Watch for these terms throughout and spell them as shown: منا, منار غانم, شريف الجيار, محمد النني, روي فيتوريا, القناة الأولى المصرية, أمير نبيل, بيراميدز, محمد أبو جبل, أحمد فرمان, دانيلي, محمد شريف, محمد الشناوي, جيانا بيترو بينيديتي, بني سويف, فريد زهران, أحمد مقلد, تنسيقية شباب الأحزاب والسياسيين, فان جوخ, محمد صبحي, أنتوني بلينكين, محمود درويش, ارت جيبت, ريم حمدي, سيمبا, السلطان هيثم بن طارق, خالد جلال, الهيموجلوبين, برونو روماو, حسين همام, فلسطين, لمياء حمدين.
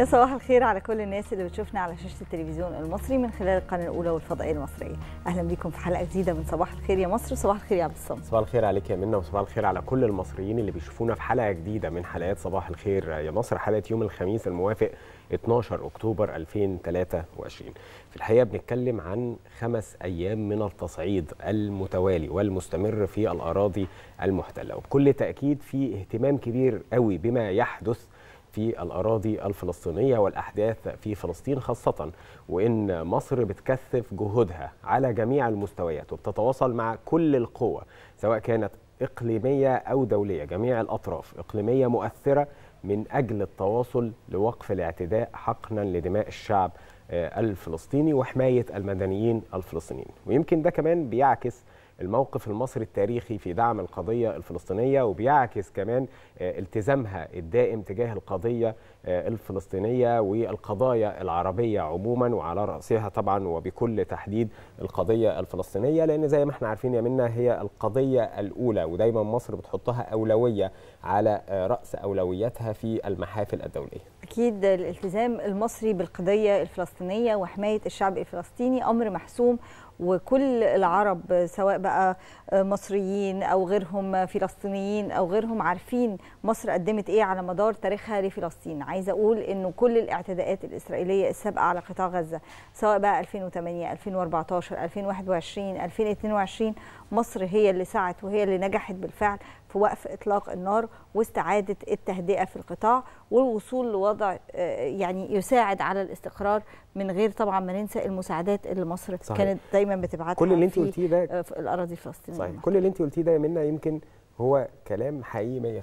يا صباح الخير على كل الناس اللي بتشوفنا على شاشة التلفزيون المصري من خلال القناة الأولى والفضائية المصرية. أهلا بكم في حلقة جديدة من صباح الخير يا مصر. صباح الخير يا عبد الصمد. صباح الخير عليك يا منا، وصباح الخير على كل المصريين اللي بيشوفونا في حلقة جديدة من حلقات صباح الخير يا مصر، حلقة يوم الخميس الموافق 12 أكتوبر 2023. في الحقيقة بنتكلم عن 5 أيام من التصعيد المتوالي والمستمر في الأراضي المحتلة، وبكل تأكيد في اهتمام كبير قوي بما يحدث في الأراضي الفلسطينية والأحداث في فلسطين، خاصة وإن مصر بتكثف جهودها على جميع المستويات وبتتواصل مع كل القوى سواء كانت إقليمية أو دولية، جميع الأطراف إقليمية مؤثرة من أجل التواصل لوقف الاعتداء حقنا لدماء الشعب الفلسطيني وحماية المدنيين الفلسطينيين. ويمكن ده كمان بيعكس الموقف المصري التاريخي في دعم القضية الفلسطينية، وبيعكس كمان التزامها الدائم تجاه القضية الفلسطينية والقضايا العربية عموما، وعلى رأسها طبعا وبكل تحديد القضية الفلسطينية، لأن زي ما احنا عارفين يا منا هي القضية الأولى، ودايما مصر بتحطها أولوية على رأس أولوياتها في المحافل الدولية. أكيد الالتزام المصري بالقضية الفلسطينية وحماية الشعب الفلسطيني أمر محسوم، وكل العرب سواء بقى مصريين أو غيرهم، فلسطينيين أو غيرهم، عارفين مصر قدمت إيه على مدار تاريخها لفلسطين. عايزة أقول إنه كل الاعتداءات الإسرائيلية السابقة على قطاع غزة سواء بقى 2008 2014 2021 2022 مصر هي اللي سعت وهي اللي نجحت بالفعل في وقف إطلاق النار واستعادة التهدئة في القطاع والوصول لوضع يعني يساعد على الاستقرار، من غير طبعا ما ننسى المساعدات اللي مصر كانت دايما بتبعتها كل اللي انت قلتيه ده في الأراضي الفلسطينية. صحيح، كل اللي انت قلتيه ده يا منا يمكن هو كلام حقيقي 100%،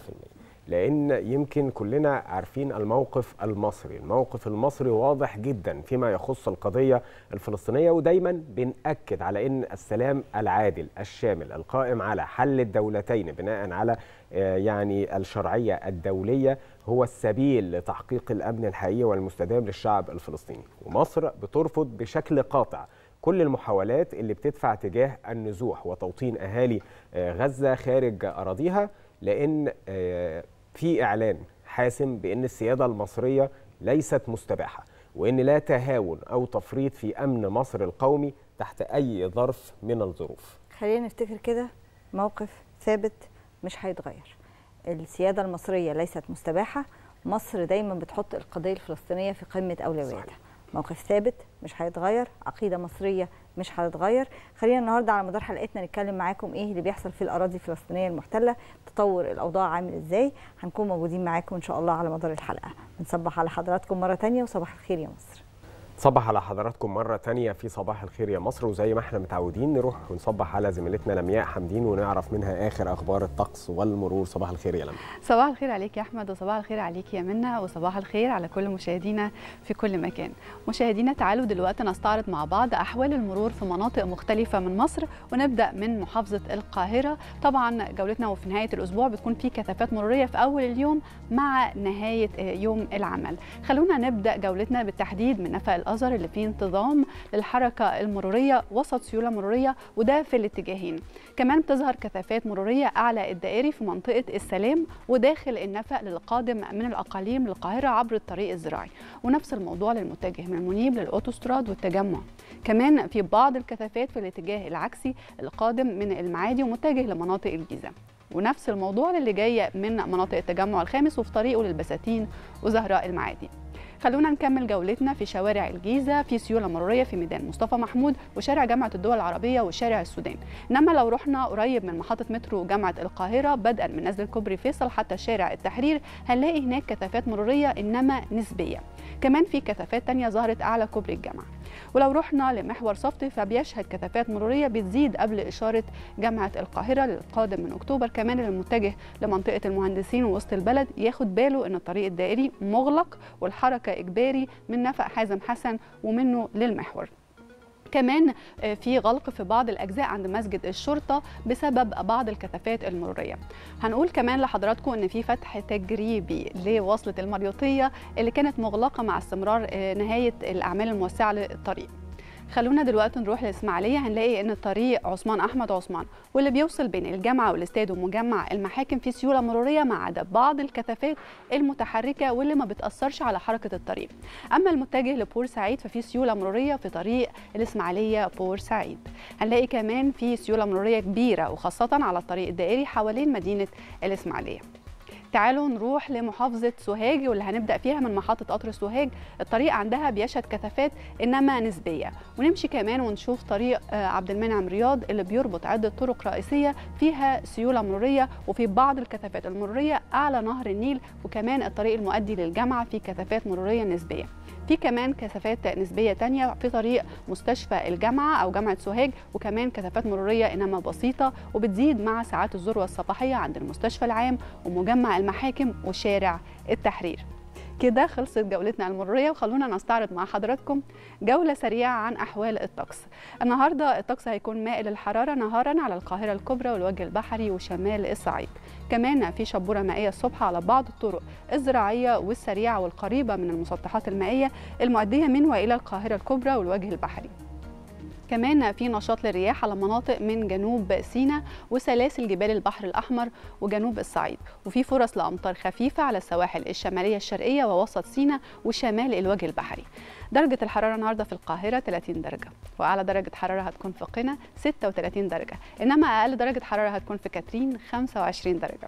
لأن يمكن كلنا عارفين الموقف المصري، الموقف المصري واضح جدا فيما يخص القضية الفلسطينية، ودايما بنأكد على أن السلام العادل الشامل القائم على حل الدولتين بناء على يعني الشرعية الدولية هو السبيل لتحقيق الأمن الحقيقي والمستدام للشعب الفلسطيني، ومصر بترفض بشكل قاطع كل المحاولات اللي بتدفع تجاه النزوح وتوطين أهالي غزة خارج أراضيها، لأن في إعلان حاسم بأن السيادة المصرية ليست مستباحة، وأن لا تهاون أو تفريط في أمن مصر القومي تحت أي ظرف من الظروف. خلينا نفتكر كده موقف ثابت مش هيتغير، السيادة المصرية ليست مستباحة، مصر دايما بتحط القضية الفلسطينية في قمة أولوياتها. موقف ثابت مش هيتغير، عقيدة مصرية مش هتتغير. خلينا النهارده على مدار حلقتنا نتكلم معاكم ايه اللي بيحصل في الاراضي الفلسطينيه المحتله، تطور الاوضاع عامل ازاي، هنكون موجودين معاكم ان شاء الله على مدار الحلقه. بنصبح على حضراتكم مره ثانيه وصباح الخير يا مصر. صباح على حضراتكم مرة تانية في صباح الخير يا مصر، وزي ما احنا متعودين نروح ونصبح على زميلتنا لمياء حمدين ونعرف منها آخر أخبار الطقس والمرور. صباح الخير يا لمياء. صباح الخير عليك يا أحمد، وصباح الخير عليك يا منا، وصباح الخير على كل مشاهدينا في كل مكان. مشاهدينا تعالوا دلوقتي نستعرض مع بعض أحوال المرور في مناطق مختلفة من مصر، ونبدأ من محافظة القاهرة. طبعا جولتنا وفي نهاية الأسبوع بتكون في كثافات مرورية في أول اليوم مع نهاية يوم العمل. خلونا نبدأ جولتنا بالتحديد من نفق الأزهر اللي فيه انتظام للحركة المرورية وسط سيولة مرورية، وده في الاتجاهين. كمان بتظهر كثافات مرورية أعلى الدائري في منطقة السلام وداخل النفق للقادم من الأقاليم للقاهرة عبر الطريق الزراعي، ونفس الموضوع للمتجه من المنيب للأوتوستراد والتجمع. كمان في بعض الكثافات في الاتجاه العكسي القادم من المعادي ومتجه لمناطق الجيزة، ونفس الموضوع للي جاي من مناطق التجمع الخامس وفي طريقه للبساتين وزهراء المعادي. خلونا نكمل جولتنا في شوارع الجيزة، في سيولة مرورية في ميدان مصطفى محمود وشارع جامعة الدول العربية وشارع السودان. إنما لو رحنا قريب من محطة مترو جامعة القاهرة بدءا من نزل كوبري فيصل حتى شارع التحرير هنلاقي هناك كثافات مرورية إنما نسبية. كمان في كثافات تانية ظهرت أعلى كوبري الجامعة. ولو رحنا لمحور صفتي فبيشهد كثافات مرورية بتزيد قبل إشارة جامعة القاهرة للقادم من أكتوبر. كمان المتجه لمنطقة المهندسين ووسط البلد ياخد باله إن الطريق الدائري مغلق والحركة إجباري من نفق حازم حسن ومنه للمحور. كمان في غلق في بعض الأجزاء عند مسجد الشرطة بسبب بعض الكثافات المرورية. هنقول كمان لحضراتكم إن في فتح تجريبي لوصلة المريوطية اللي كانت مغلقة مع استمرار نهاية الأعمال الموسعة للطريق. خلونا دلوقتي نروح للإسماعيلية. هنلاقي ان الطريق عثمان احمد عثمان واللي بيوصل بين الجامعة والاستاد ومجمع المحاكم فيه سيولة مرورية ما عدا بعض الكثافات المتحركة واللي ما بتأثرش على حركة الطريق. اما المتجه لبورسعيد ففي سيولة مرورية في طريق الإسماعيلية بورسعيد. هنلاقي كمان في سيولة مرورية كبيرة وخاصة على الطريق الدائري حوالين مدينة الإسماعيلية. تعالوا نروح لمحافظة سوهاج واللي هنبدأ فيها من محطة قطر سوهاج. الطريق عندها بيشهد كثافات إنما نسبية، ونمشي كمان ونشوف طريق عبد المنعم رياض اللي بيربط عدة طرق رئيسية فيها سيولة مرورية وفي بعض الكثافات المرورية أعلى نهر النيل، وكمان الطريق المؤدي للجامعة فيه كثافات مرورية نسبية. في كمان كثافات نسبية تانية في طريق مستشفى الجامعة أو جامعة سوهاج، وكمان كثافات مرورية إنما بسيطة وبتزيد مع ساعات الذروة الصباحية عند المستشفى العام ومجمع المحاكم وشارع التحرير. كده خلصت جولتنا المرورية، وخلونا نستعرض مع حضراتكم جولة سريعة عن أحوال الطقس. النهاردة الطقس هيكون مائل الحرارة نهارا على القاهرة الكبرى والوجه البحري وشمال الصعيد. كمان في شبورة مائية الصبح على بعض الطرق الزراعية والسريعة والقريبة من المسطحات المائية المؤدية من وإلى القاهرة الكبرى والوجه البحري. كمان في نشاط للرياح على مناطق من جنوب سيناء وسلاسل جبال البحر الأحمر وجنوب الصعيد، وفي فرص لأمطار خفيفة على السواحل الشمالية الشرقية ووسط سيناء وشمال الوجه البحري. درجة الحرارة النهارده في القاهرة 30 درجة، وأعلى درجة حرارة هتكون في قنا 36 درجة، إنما أقل درجة حرارة هتكون في كاترين 25 درجة.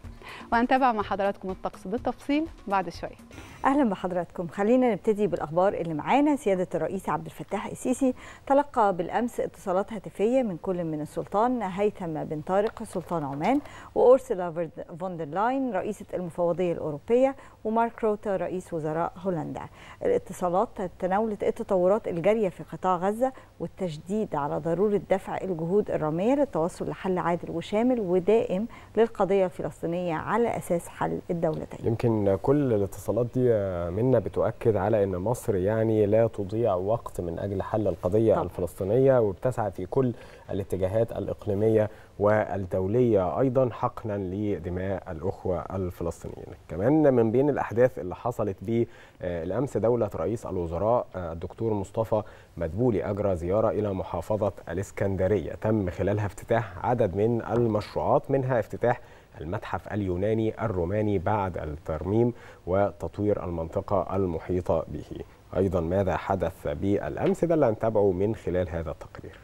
وهنتابع مع حضراتكم الطقس بالتفصيل بعد شوية. أهلا بحضراتكم. خلينا نبتدي بالأخبار اللي معانا. سيادة الرئيس عبد الفتاح السيسي تلقى بالأمس اتصالات هاتفية من كل من السلطان هيثم بن طارق سلطان عمان وأورسولا فون دير لاين رئيسة المفوضية الأوروبية ومارك روتر رئيس وزراء هولندا. الاتصالات تناولت التطورات الجارية في قطاع غزة والتشديد على ضرورة دفع الجهود الرامية للتوصل لحل عادل وشامل ودائم للقضية الفلسطينية على أساس حل الدولتين. يمكن كل الاتصالات دي منا بتؤكد على أن مصر يعني لا تضيع وقت من أجل حل القضية الفلسطينية، وبتسعى في كل الاتجاهات الإقليمية والدولية أيضا حقنا لدماء الأخوة الفلسطينيين. كمان من بين الأحداث اللي حصلت به الأمس دولة رئيس الوزراء الدكتور مصطفى مدبولي أجرى زيارة إلى محافظة الإسكندرية تم خلالها افتتاح عدد من المشروعات، منها افتتاح المتحف اليوناني الروماني بعد الترميم وتطوير المنطقة المحيطة به. أيضا ماذا حدث بالأمس ده اللي هنتابعه من خلال هذا التقرير.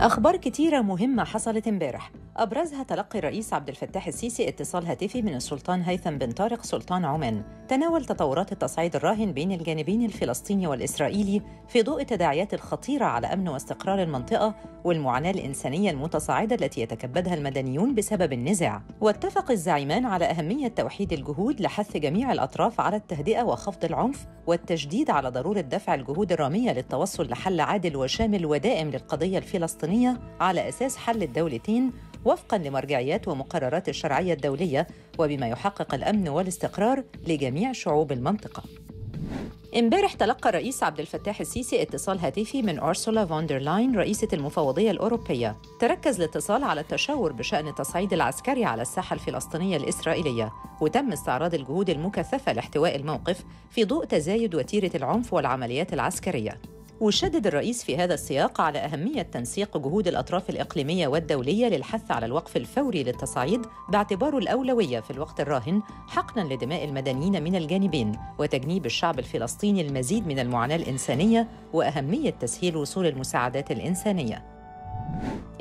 أخبار كتيرة مهمة حصلت امبارح، أبرزها تلقي الرئيس عبد الفتاح السيسي اتصال هاتفي من السلطان هيثم بن طارق سلطان عمان تناول تطورات التصعيد الراهن بين الجانبين الفلسطيني والإسرائيلي في ضوء التداعيات الخطيرة على أمن واستقرار المنطقة والمعاناة الإنسانية المتصاعدة التي يتكبدها المدنيون بسبب النزاع. واتفق الزعيمان على أهمية توحيد الجهود لحث جميع الأطراف على التهدئة وخفض العنف والتشديد على ضرورة دفع الجهود الرامية للتوصل لحل عادل وشامل ودائم للقضية الفلسطينية على أساس حل الدولتين وفقاً لمرجعيات ومقررات الشرعية الدولية وبما يحقق الأمن والاستقرار لجميع شعوب المنطقة. امبارح تلقى الرئيس عبد الفتاح السيسي اتصال هاتفي من أورسولا فون دير لاين رئيسة المفوضية الأوروبية. تركز الاتصال على التشاور بشأن التصعيد العسكري على الساحة الفلسطينية الإسرائيلية، وتم استعراض الجهود المكثفة لاحتواء الموقف في ضوء تزايد وتيرة العنف والعمليات العسكرية. وشدد الرئيس في هذا السياق على أهمية تنسيق جهود الأطراف الإقليمية والدولية للحث على الوقف الفوري للتصعيد باعتباره الأولوية في الوقت الراهن حقناً لدماء المدنيين من الجانبين وتجنيب الشعب الفلسطيني المزيد من المعاناة الإنسانية وأهمية تسهيل وصول المساعدات الإنسانية.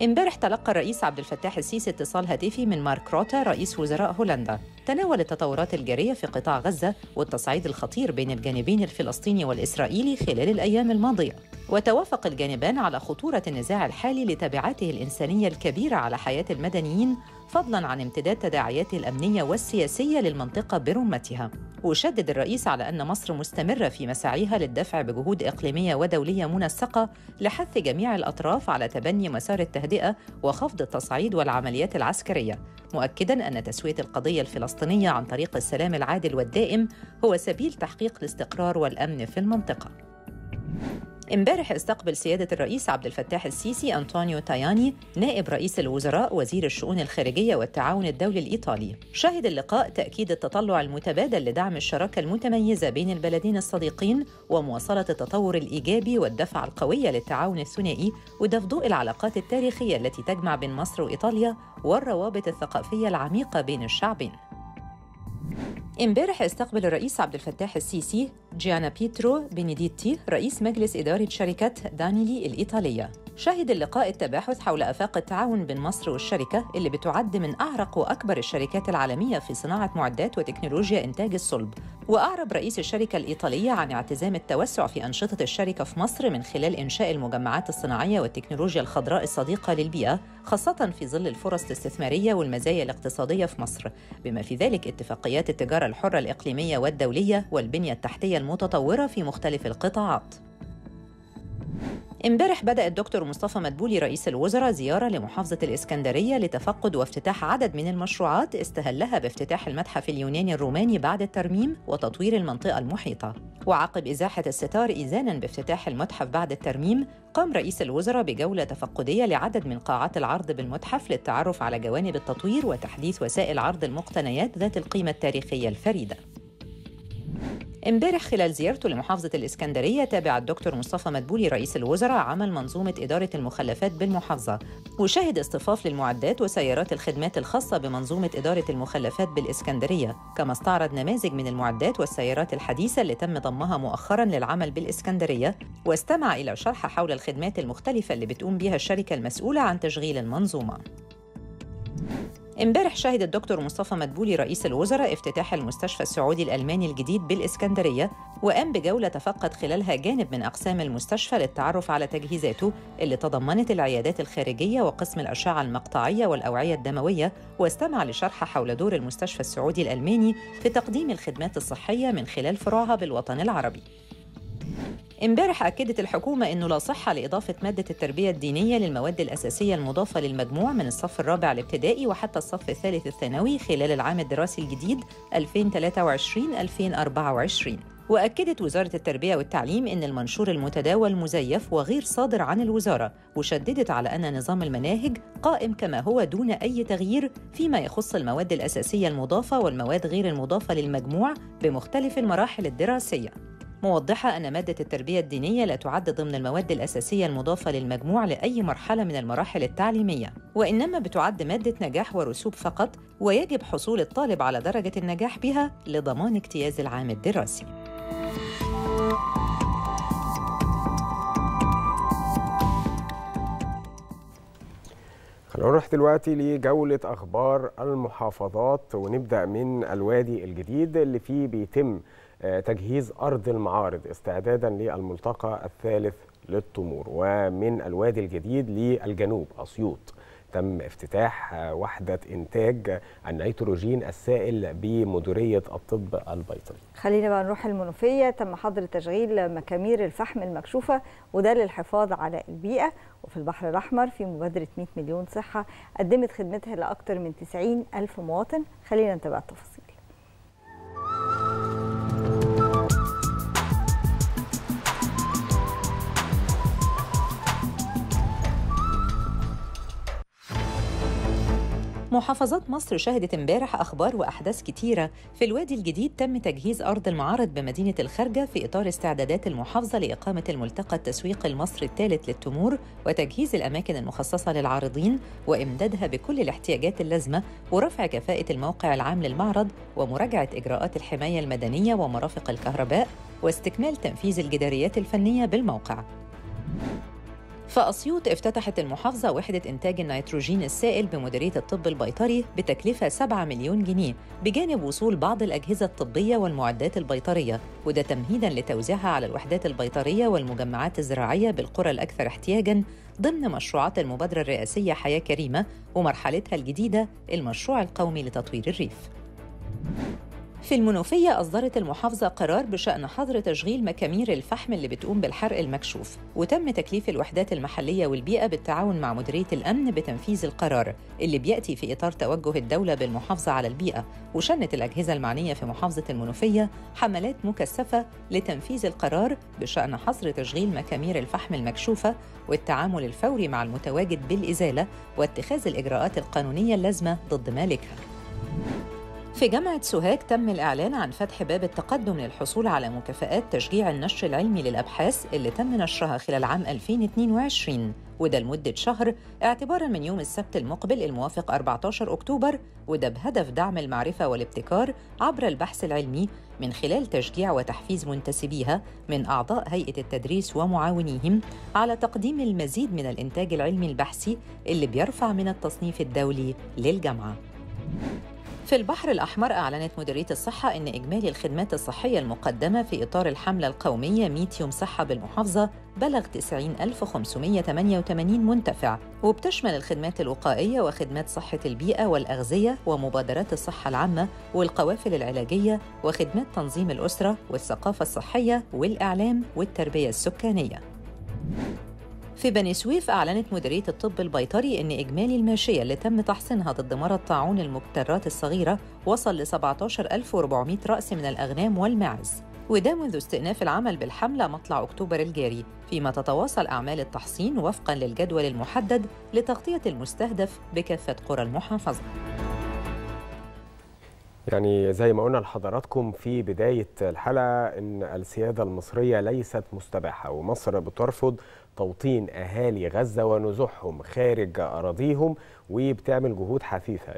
امبارح تلقى الرئيس عبد الفتاح السيسي اتصال هاتفي من مارك روتر رئيس وزراء هولندا تناول التطورات الجارية في قطاع غزة والتصعيد الخطير بين الجانبين الفلسطيني والإسرائيلي خلال الأيام الماضية. وتوافق الجانبان على خطورة النزاع الحالي لتبعاته الإنسانية الكبيرة على حياة المدنيين فضلاً عن امتداد تداعياته الأمنية والسياسية للمنطقة برمتها. وشدد الرئيس على أن مصر مستمرة في مساعيها للدفع بجهود إقليمية ودولية منسقة لحث جميع الأطراف على تبني مسار التهدئة وخفض التصعيد والعمليات العسكرية، مؤكداً أن تسوية القضية الفلسطينية عن طريق السلام العادل والدائم هو سبيل تحقيق الاستقرار والأمن في المنطقة. امبارح استقبل سيادة الرئيس عبد الفتاح السيسي أنطونيو تاياني نائب رئيس الوزراء وزير الشؤون الخارجية والتعاون الدولي الإيطالي. شهد اللقاء تأكيد التطلع المتبادل لدعم الشراكة المتميزة بين البلدين الصديقين ومواصلة التطور الإيجابي والدفعة القوية للتعاون الثنائي، وده في ضوء العلاقات التاريخية التي تجمع بين مصر وإيطاليا والروابط الثقافية العميقة بين الشعبين. امبارح استقبل الرئيس عبد الفتاح السيسي جيانا بيترو بينيديتي رئيس مجلس إدارة شركة دانيلي الإيطالية. شهد اللقاء التباحث حول آفاق التعاون بين مصر والشركة اللي بتعد من أعرق وأكبر الشركات العالمية في صناعة معدات وتكنولوجيا إنتاج الصلب. وأعرب رئيس الشركة الإيطالية عن اعتزام التوسع في أنشطة الشركة في مصر من خلال إنشاء المجمعات الصناعية والتكنولوجيا الخضراء الصديقة للبيئة، خاصة في ظل الفرص الاستثمارية والمزايا الاقتصادية في مصر، بما في ذلك اتفاقيات التجارة الحرة الإقليمية والدولية والبنية التحتية المتطورة في مختلف القطاعات. امبارح بدأ الدكتور مصطفى مدبولي رئيس الوزراء زيارة لمحافظة الإسكندرية لتفقد وافتتاح عدد من المشروعات استهلها بافتتاح المتحف اليوناني الروماني بعد الترميم وتطوير المنطقة المحيطة. وعقب إزاحة الستار إذاناً بافتتاح المتحف بعد الترميم، قام رئيس الوزراء بجولة تفقدية لعدد من قاعات العرض بالمتحف للتعرف على جوانب التطوير وتحديث وسائل عرض المقتنيات ذات القيمة التاريخية الفريدة. امبارح خلال زيارته لمحافظة الإسكندرية تابع الدكتور مصطفى مدبولي رئيس الوزراء عمل منظومة إدارة المخلفات بالمحافظة، وشهد اصطفاف للمعدات وسيارات الخدمات الخاصة بمنظومة إدارة المخلفات بالإسكندرية، كما استعرض نماذج من المعدات والسيارات الحديثة اللي تم ضمها مؤخراً للعمل بالإسكندرية، واستمع إلى شرح حول الخدمات المختلفة اللي بتقوم بها الشركة المسؤولة عن تشغيل المنظومة. امبارح شهد الدكتور مصطفى مدبولي رئيس الوزراء افتتاح المستشفى السعودي الألماني الجديد بالإسكندرية، وقام بجولة تفقد خلالها جانب من أقسام المستشفى للتعرف على تجهيزاته اللي تضمنت العيادات الخارجية وقسم الأشعة المقطعية والأوعية الدموية، واستمع لشرح حول دور المستشفى السعودي الألماني في تقديم الخدمات الصحية من خلال فروعها بالوطن العربي. امبارح أكدت الحكومة أنه لا صحة لإضافة مادة التربية الدينية للمواد الأساسية المضافة للمجموع من الصف الرابع الابتدائي وحتى الصف الثالث الثانوي خلال العام الدراسي الجديد 2023-2024. وأكدت وزارة التربية والتعليم أن المنشور المتداول مزيف وغير صادر عن الوزارة، وشددت على أن نظام المناهج قائم كما هو دون أي تغيير فيما يخص المواد الأساسية المضافة والمواد غير المضافة للمجموع بمختلف المراحل الدراسية، موضحة أن مادة التربية الدينية لا تعد ضمن المواد الأساسية المضافة للمجموع لأي مرحلة من المراحل التعليمية، وإنما بتعد مادة نجاح ورسوب فقط، ويجب حصول الطالب على درجة النجاح بها لضمان اجتياز العام الدراسي. هنروح دلوقتي لجولة أخبار المحافظات، ونبدأ من الوادي الجديد اللي فيه بيتم تجهيز أرض المعارض استعدادا للملتقى الثالث للتمور. ومن الوادي الجديد للجنوب أسيوط تم افتتاح وحدة إنتاج النيتروجين السائل بمديرية الطب البيطري. خلينا بقى نروح المنوفية، تم حظر تشغيل مكامير الفحم المكشوفة وده للحفاظ على البيئة. وفي البحر الأحمر في مبادرة 100 مليون صحة قدمت خدمتها لأكثر من 90 ألف مواطن. خلينا نتابع التفاصيل. محافظات مصر شهدت امبارح أخبار وأحداث كتيرة. في الوادي الجديد تم تجهيز أرض المعارض بمدينة الخارجة في إطار استعدادات المحافظة لإقامة الملتقى التسويقي المصري الثالث للتمور وتجهيز الأماكن المخصصة للعارضين وإمدادها بكل الاحتياجات اللازمة ورفع كفاءة الموقع العام للمعرض ومراجعة إجراءات الحماية المدنية ومرافق الكهرباء واستكمال تنفيذ الجداريات الفنية بالموقع. فأسيوط افتتحت المحافظة وحدة إنتاج النيتروجين السائل بمديرية الطب البيطري بتكلفة 7 مليون جنيه، بجانب وصول بعض الأجهزة الطبية والمعدات البيطرية، وده تمهيداً لتوزيعها على الوحدات البيطرية والمجمعات الزراعية بالقرى الأكثر احتياجاً ضمن مشروعات المبادرة الرئاسية حياة كريمة ومرحلتها الجديدة المشروع القومي لتطوير الريف. في المنوفية أصدرت المحافظة قرار بشأن حظر تشغيل مكامير الفحم اللي بتقوم بالحرق المكشوف، وتم تكليف الوحدات المحلية والبيئة بالتعاون مع مديرية الأمن بتنفيذ القرار اللي بيأتي في إطار توجه الدولة بالمحافظة على البيئة. وشنت الأجهزة المعنية في محافظة المنوفية حملات مكثفة لتنفيذ القرار بشأن حظر تشغيل مكامير الفحم المكشوفة والتعامل الفوري مع المتواجد بالإزالة واتخاذ الإجراءات القانونية اللازمة ضد مالكها. في جامعة سوهاج تم الإعلان عن فتح باب التقدم للحصول على مكافآت تشجيع النشر العلمي للأبحاث اللي تم نشرها خلال عام 2022، وده لمدة شهر اعتباراً من يوم السبت المقبل الموافق 14 أكتوبر، وده بهدف دعم المعرفة والابتكار عبر البحث العلمي من خلال تشجيع وتحفيز منتسبيها من أعضاء هيئة التدريس ومعاونيهم على تقديم المزيد من الإنتاج العلمي البحثي اللي بيرفع من التصنيف الدولي للجامعة. في البحر الأحمر أعلنت مديرية الصحة أن إجمالي الخدمات الصحية المقدمة في إطار الحملة القومية 100 يوم صحة بالمحافظة بلغ 90,588 منتفع، وبتشمل الخدمات الوقائية وخدمات صحة البيئة والأغذية ومبادرات الصحة العامة والقوافل العلاجية وخدمات تنظيم الأسرة والثقافة الصحية والإعلام والتربية السكانية. في بني سويف أعلنت مديرية الطب البيطري أن إجمالي الماشية اللي تم تحصينها ضد مرض طاعون المبترات الصغيرة وصل ل 17,400 رأس من الأغنام والماعز، وده منذ استئناف العمل بالحملة مطلع أكتوبر الجاري، فيما تتواصل أعمال التحصين وفقاً للجدول المحدد لتغطية المستهدف بكافة قرى المحافظة. يعني زي ما قلنا لحضراتكم في بداية الحلقة أن السيادة المصرية ليست مستباحة، ومصر بترفض توطين أهالي غزة ونزوحهم خارج أراضيهم، وبتعمل جهود حثيثة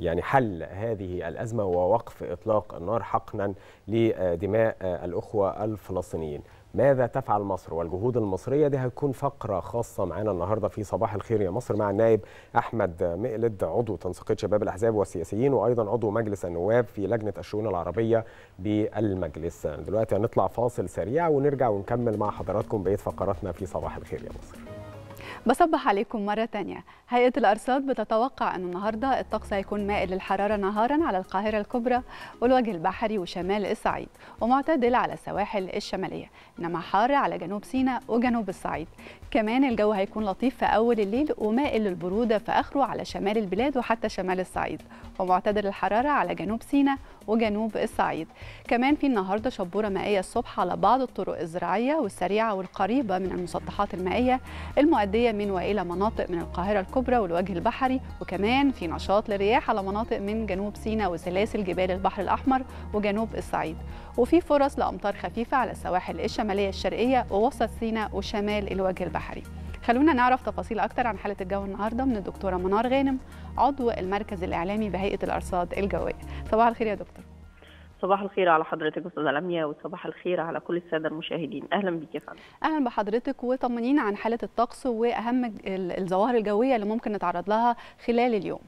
لحل هذه الأزمة ووقف إطلاق النار حقنا لدماء الأخوة الفلسطينيين. ماذا تفعل مصر والجهود المصرية؟ دي هتكون فقرة خاصة معنا النهاردة في صباح الخير يا مصر مع النائب أحمد مقلد عضو تنسيقية شباب الأحزاب والسياسيين وأيضا عضو مجلس النواب في لجنة الشؤون العربية بالمجلس. دلوقتي هنطلع فاصل سريع ونرجع ونكمل مع حضراتكم بقية فقراتنا في صباح الخير يا مصر. بصبح عليكم مرة تانية. هيئة الأرصاد بتتوقع أن النهاردة الطقس هيكون مائل للحرارة نهارا على القاهرة الكبرى والوجه البحري وشمال الصعيد، ومعتدل على السواحل الشمالية، إنما حار على جنوب سيناء وجنوب الصعيد. كمان الجو هيكون لطيف في أول الليل ومائل للبرودة في آخره على شمال البلاد وحتى شمال الصعيد، ومعتدل الحرارة على جنوب سيناء وجنوب الصعيد. كمان في النهارده شبورة مائية الصبح على بعض الطرق الزراعية والسريعة والقريبة من المسطحات المائية المؤدية من وإلى مناطق من القاهرة الكبرى والوجه البحري، وكمان في نشاط للرياح على مناطق من جنوب سيناء وسلاسل جبال البحر الأحمر وجنوب الصعيد، وفي فرص لأمطار خفيفة على السواحل الشمالية الشرقية ووسط سيناء وشمال الوجه البحري. خلونا نعرف تفاصيل أكتر عن حالة الجو النهارده من الدكتورة منار غانم عضو المركز الإعلامي بهيئة الأرصاد الجوية. صباح الخير يا دكتور. صباح الخير على حضرتك أستاذة لمياء، وصباح الخير على كل السادة المشاهدين. أهلا بيك يا فندم. أهلا بحضرتك، وطمنينا عن حالة الطقس وأهم الظواهر الجوية اللي ممكن نتعرض لها خلال اليوم.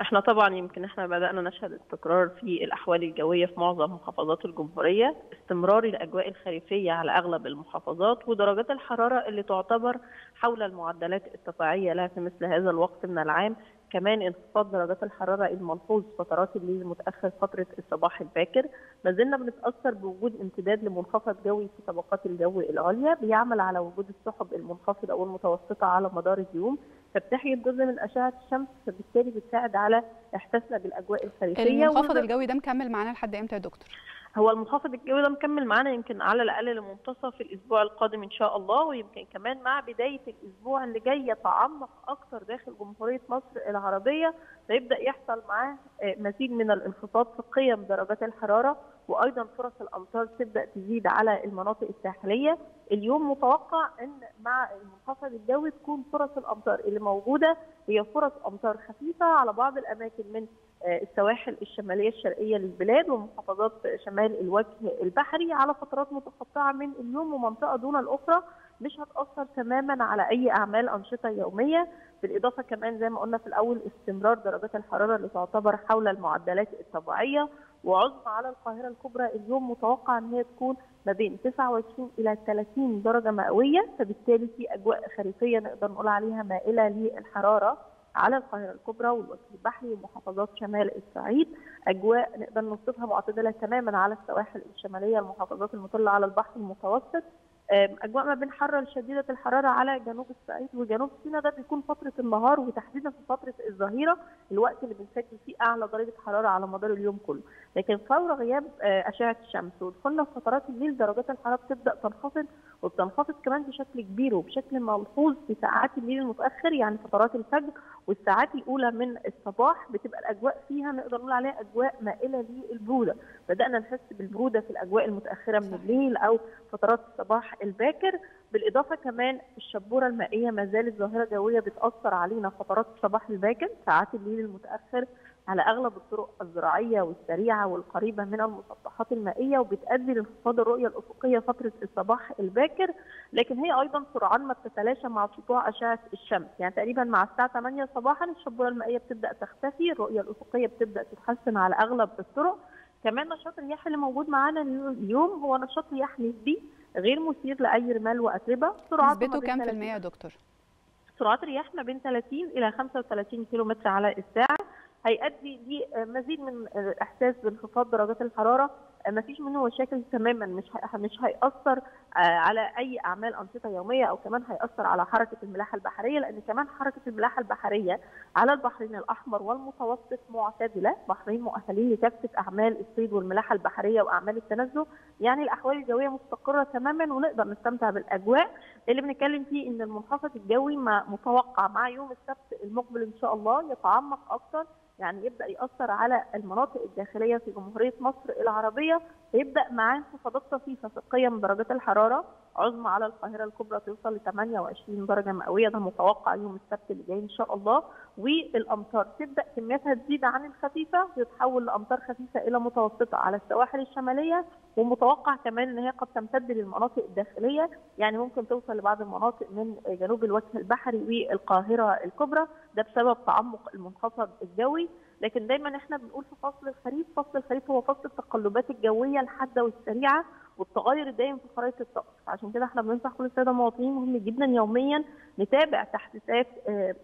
احنا طبعا احنا بدأنا نشهد استقرار في الأحوال الجوية في معظم محافظات الجمهورية، استمرار الأجواء الخريفية على أغلب المحافظات، ودرجات الحرارة اللي تعتبر حول المعدلات الطبيعية لها في مثل هذا الوقت من العام. كمان انخفاض درجات الحرارة الملحوظ فترات الليل المتأخر فترة الصباح الباكر. ما زلنا بنتأثر بوجود امتداد لمنخفض جوي في طبقات الجو العليا بيعمل على وجود السحب المنخفضة والمتوسطة على مدار اليوم، فبتحجب جزء من أشعة الشمس، فبالتالي بتساعد على إحساسنا بالأجواء الخريفية. المنخفض الجوي ده مكمل معانا لحد إمتى يا دكتور؟ هو المنخفض الجوي ده مكمل معانا يمكن على الأقل لمنتصف الأسبوع القادم إن شاء الله، ويمكن كمان مع بداية الأسبوع اللي جاي يتعمق أكتر داخل جمهورية مصر العربية، فيبدأ يحصل معاه مزيج من الانخفاض في قيم درجات الحرارة، وأيضا فرص الأمطار تبدأ تزيد على المناطق الساحلية. اليوم متوقع أن مع المنخفض الجوي تكون فرص الأمطار اللي موجودة هي فرص أمطار خفيفة على بعض الأماكن من السواحل الشمالية الشرقية للبلاد ومحافظات شمال الوجه البحري على فترات متقطعة من اليوم، ومنطقة دون الأخرى مش هتأثر تماما على أي أعمال أنشطة يومية. بالإضافة كمان زي ما قلنا في الأول استمرار درجات الحرارة اللي تعتبر حول المعدلات الطبيعية، وعظمى على القاهرة الكبرى اليوم متوقع أن هي تكون ما بين 29 إلى 30 درجة مئوية، فبالتالي في أجواء خريفية نقدر نقول عليها مائلة للحرارة. على القاهرة الكبرى والوكيل البحري ومحافظات شمال الصعيد. أجواء نقدر نوصفها معتدلة تماما على السواحل الشمالية، المحافظات المطلة على البحر المتوسط. أجواء ما بين حارة شديدة الحرارة على جنوب الصعيد وجنوب سيناء، ده بيكون فترة النهار وتحديدا في فترة الظهيرة، الوقت اللي بنسجل فيه أعلى درجة حرارة على مدار اليوم كله. لكن فور غياب أشعة الشمس ودخلنا في فترات الليل درجات الحرارة بتبدأ تنخفض، وبتنخفض كمان بشكل كبير وبشكل ملحوظ في ساعات الليل المتأخر، يعني فترات الفجر والساعات الأولى من الصباح بتبقى الأجواء فيها نقدر نقول عليها أجواء مائلة للبرودة. بدأنا نحس بالبرودة في الأجواء المتأخرة من الليل أو فترات الصباح الباكر. بالإضافة كمان الشبورة المائية ما زالت ظاهرة جوية بتأثر علينا فترات الصباح الباكر، ساعات الليل المتأخر، على أغلب الطرق الزراعية والسريعة والقريبة من المسطحات المائية، وبتؤدي لانخفاض الرؤية الأفقية فترة الصباح الباكر. لكن هي أيضا سرعان ما بتتلاشى مع سطوع أشعة الشمس، يعني تقريبا مع الساعة 8 صباحا الشبورة المائية بتبدأ تختفي، الرؤية الأفقية بتبدأ تتحسن على أغلب الطرق. كمان نشاط الرياح اللي موجود معانا اليوم هو نشاط رياح نسبي غير مثير لأي رمال وأتربة. نسبته كام في المية يا دكتور؟ سرعات الرياح ما بين 30 إلى 35 كيلومتر على الساعة. هيؤدي لمزيد من الاحساس بانخفاض درجات الحراره، ما فيش منه مشاكل تماما، مش هيأثر على اي اعمال انشطه يوميه، او كمان هيأثر على حركه الملاحه البحريه، لان كمان حركه الملاحه البحريه على البحرين الاحمر والمتوسط معتدله، بحرين مؤهلين لكافه اعمال الصيد والملاحه البحريه واعمال التنزه، يعني الاحوال الجويه مستقره تماما ونقدر نستمتع بالاجواء اللي بنتكلم فيه. ان المنخفض الجوي متوقع مع يوم السبت المقبل ان شاء الله يتعمق اكثر، يعني يبدأ يأثر على المناطق الداخلية في جمهورية مصر العربية، فيبدأ معاه انخفاضات طفيفة في القيم درجات الحرارة، عظمى على القاهرة الكبرى توصل ل 28 درجة مئوية، ده متوقع يوم السبت اللي جاي إن شاء الله. والأمطار تبدأ كمياتها تزيد عن الخفيفة وتتحول لأمطار خفيفة إلى متوسطة على السواحل الشمالية، ومتوقع كمان إن هي قد تمتد للمناطق الداخلية، يعني ممكن توصل لبعض المناطق من جنوب الوجه البحري والقاهرة الكبرى، ده بسبب تعمق المنخفض الجوي. لكن دايما احنا بنقول في فصل الخريف، فصل الخريف هو فصل التقلبات الجويه الحاده والسريعه والتغير الدائم في خرائط الطقس، عشان كده احنا بننصح كل الساده المواطنين مهم جدا يوميا نتابع تحديثات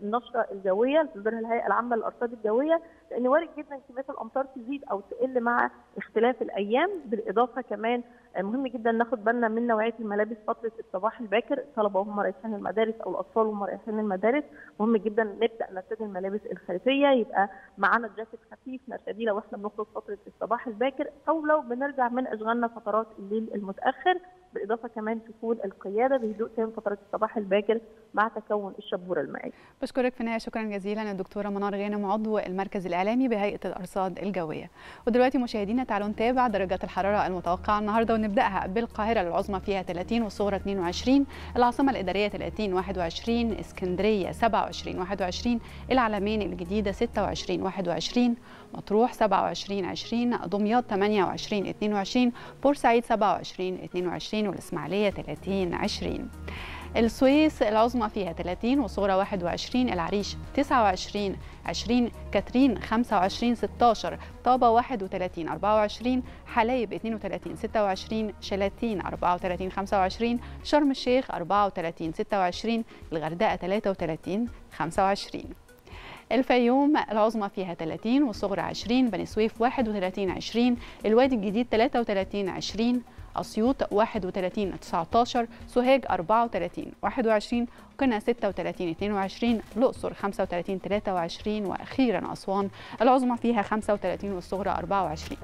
النشره الجويه اللي بتصدرها الهيئه العامه للارصاد الجويه، لان وارد جدا كميات الامطار تزيد او تقل مع اختلاف الايام. بالاضافه كمان مهم جدا ناخد بالنا من نوعيه الملابس فتره الصباح الباكر، الطلبه وهم رايحين المدارس او الاطفال وهم رايحين المدارس مهم جدا نبدا نرتدي الملابس الخريفيه، يبقى معانا جاكيت خفيف نرتديه لو احنا بنخرج فتره الصباح الباكر او لو بنرجع من اشغالنا فترات الليل المتاخر. بالاضافه كمان تكون القياده بهدوء تام فتره الصباح الباكر مع تكون الشبوره المائيه. بشكرك في النهايه، شكرا جزيلا الدكتوره منار غانم عضو المركز الاعلامي بهيئه الارصاد الجويه. ودلوقتي مشاهدينا تعالوا نتابع درجات الحراره المتوقعه النهارده، ونبداها بالقاهره العظمى فيها 30 والصغرى 22، العاصمه الاداريه 30 21، اسكندريه 27 21، العلمين الجديده 26 21، مطروح 27 20، دمياط 28 22، بورسعيد 27 22، والاسماعيليه 30 20. السويس العظمى فيها 30 والصغرى 21، العريش 29 20، كاترين 25 16، طابة 31 24، حلايب 32 26، شلاتين 34 25، شرم الشيخ 34 26، الغردقة 33 25. الفيوم العظمى فيها 30 والصغرى 20، بني سويف 31 20، الوادي الجديد 33 20، اسيوط 31 19، سوهاج 34 21، قنا 36 22، الاقصر 35 23، واخيرا اسوان العظمى فيها 35 والصغرى 24.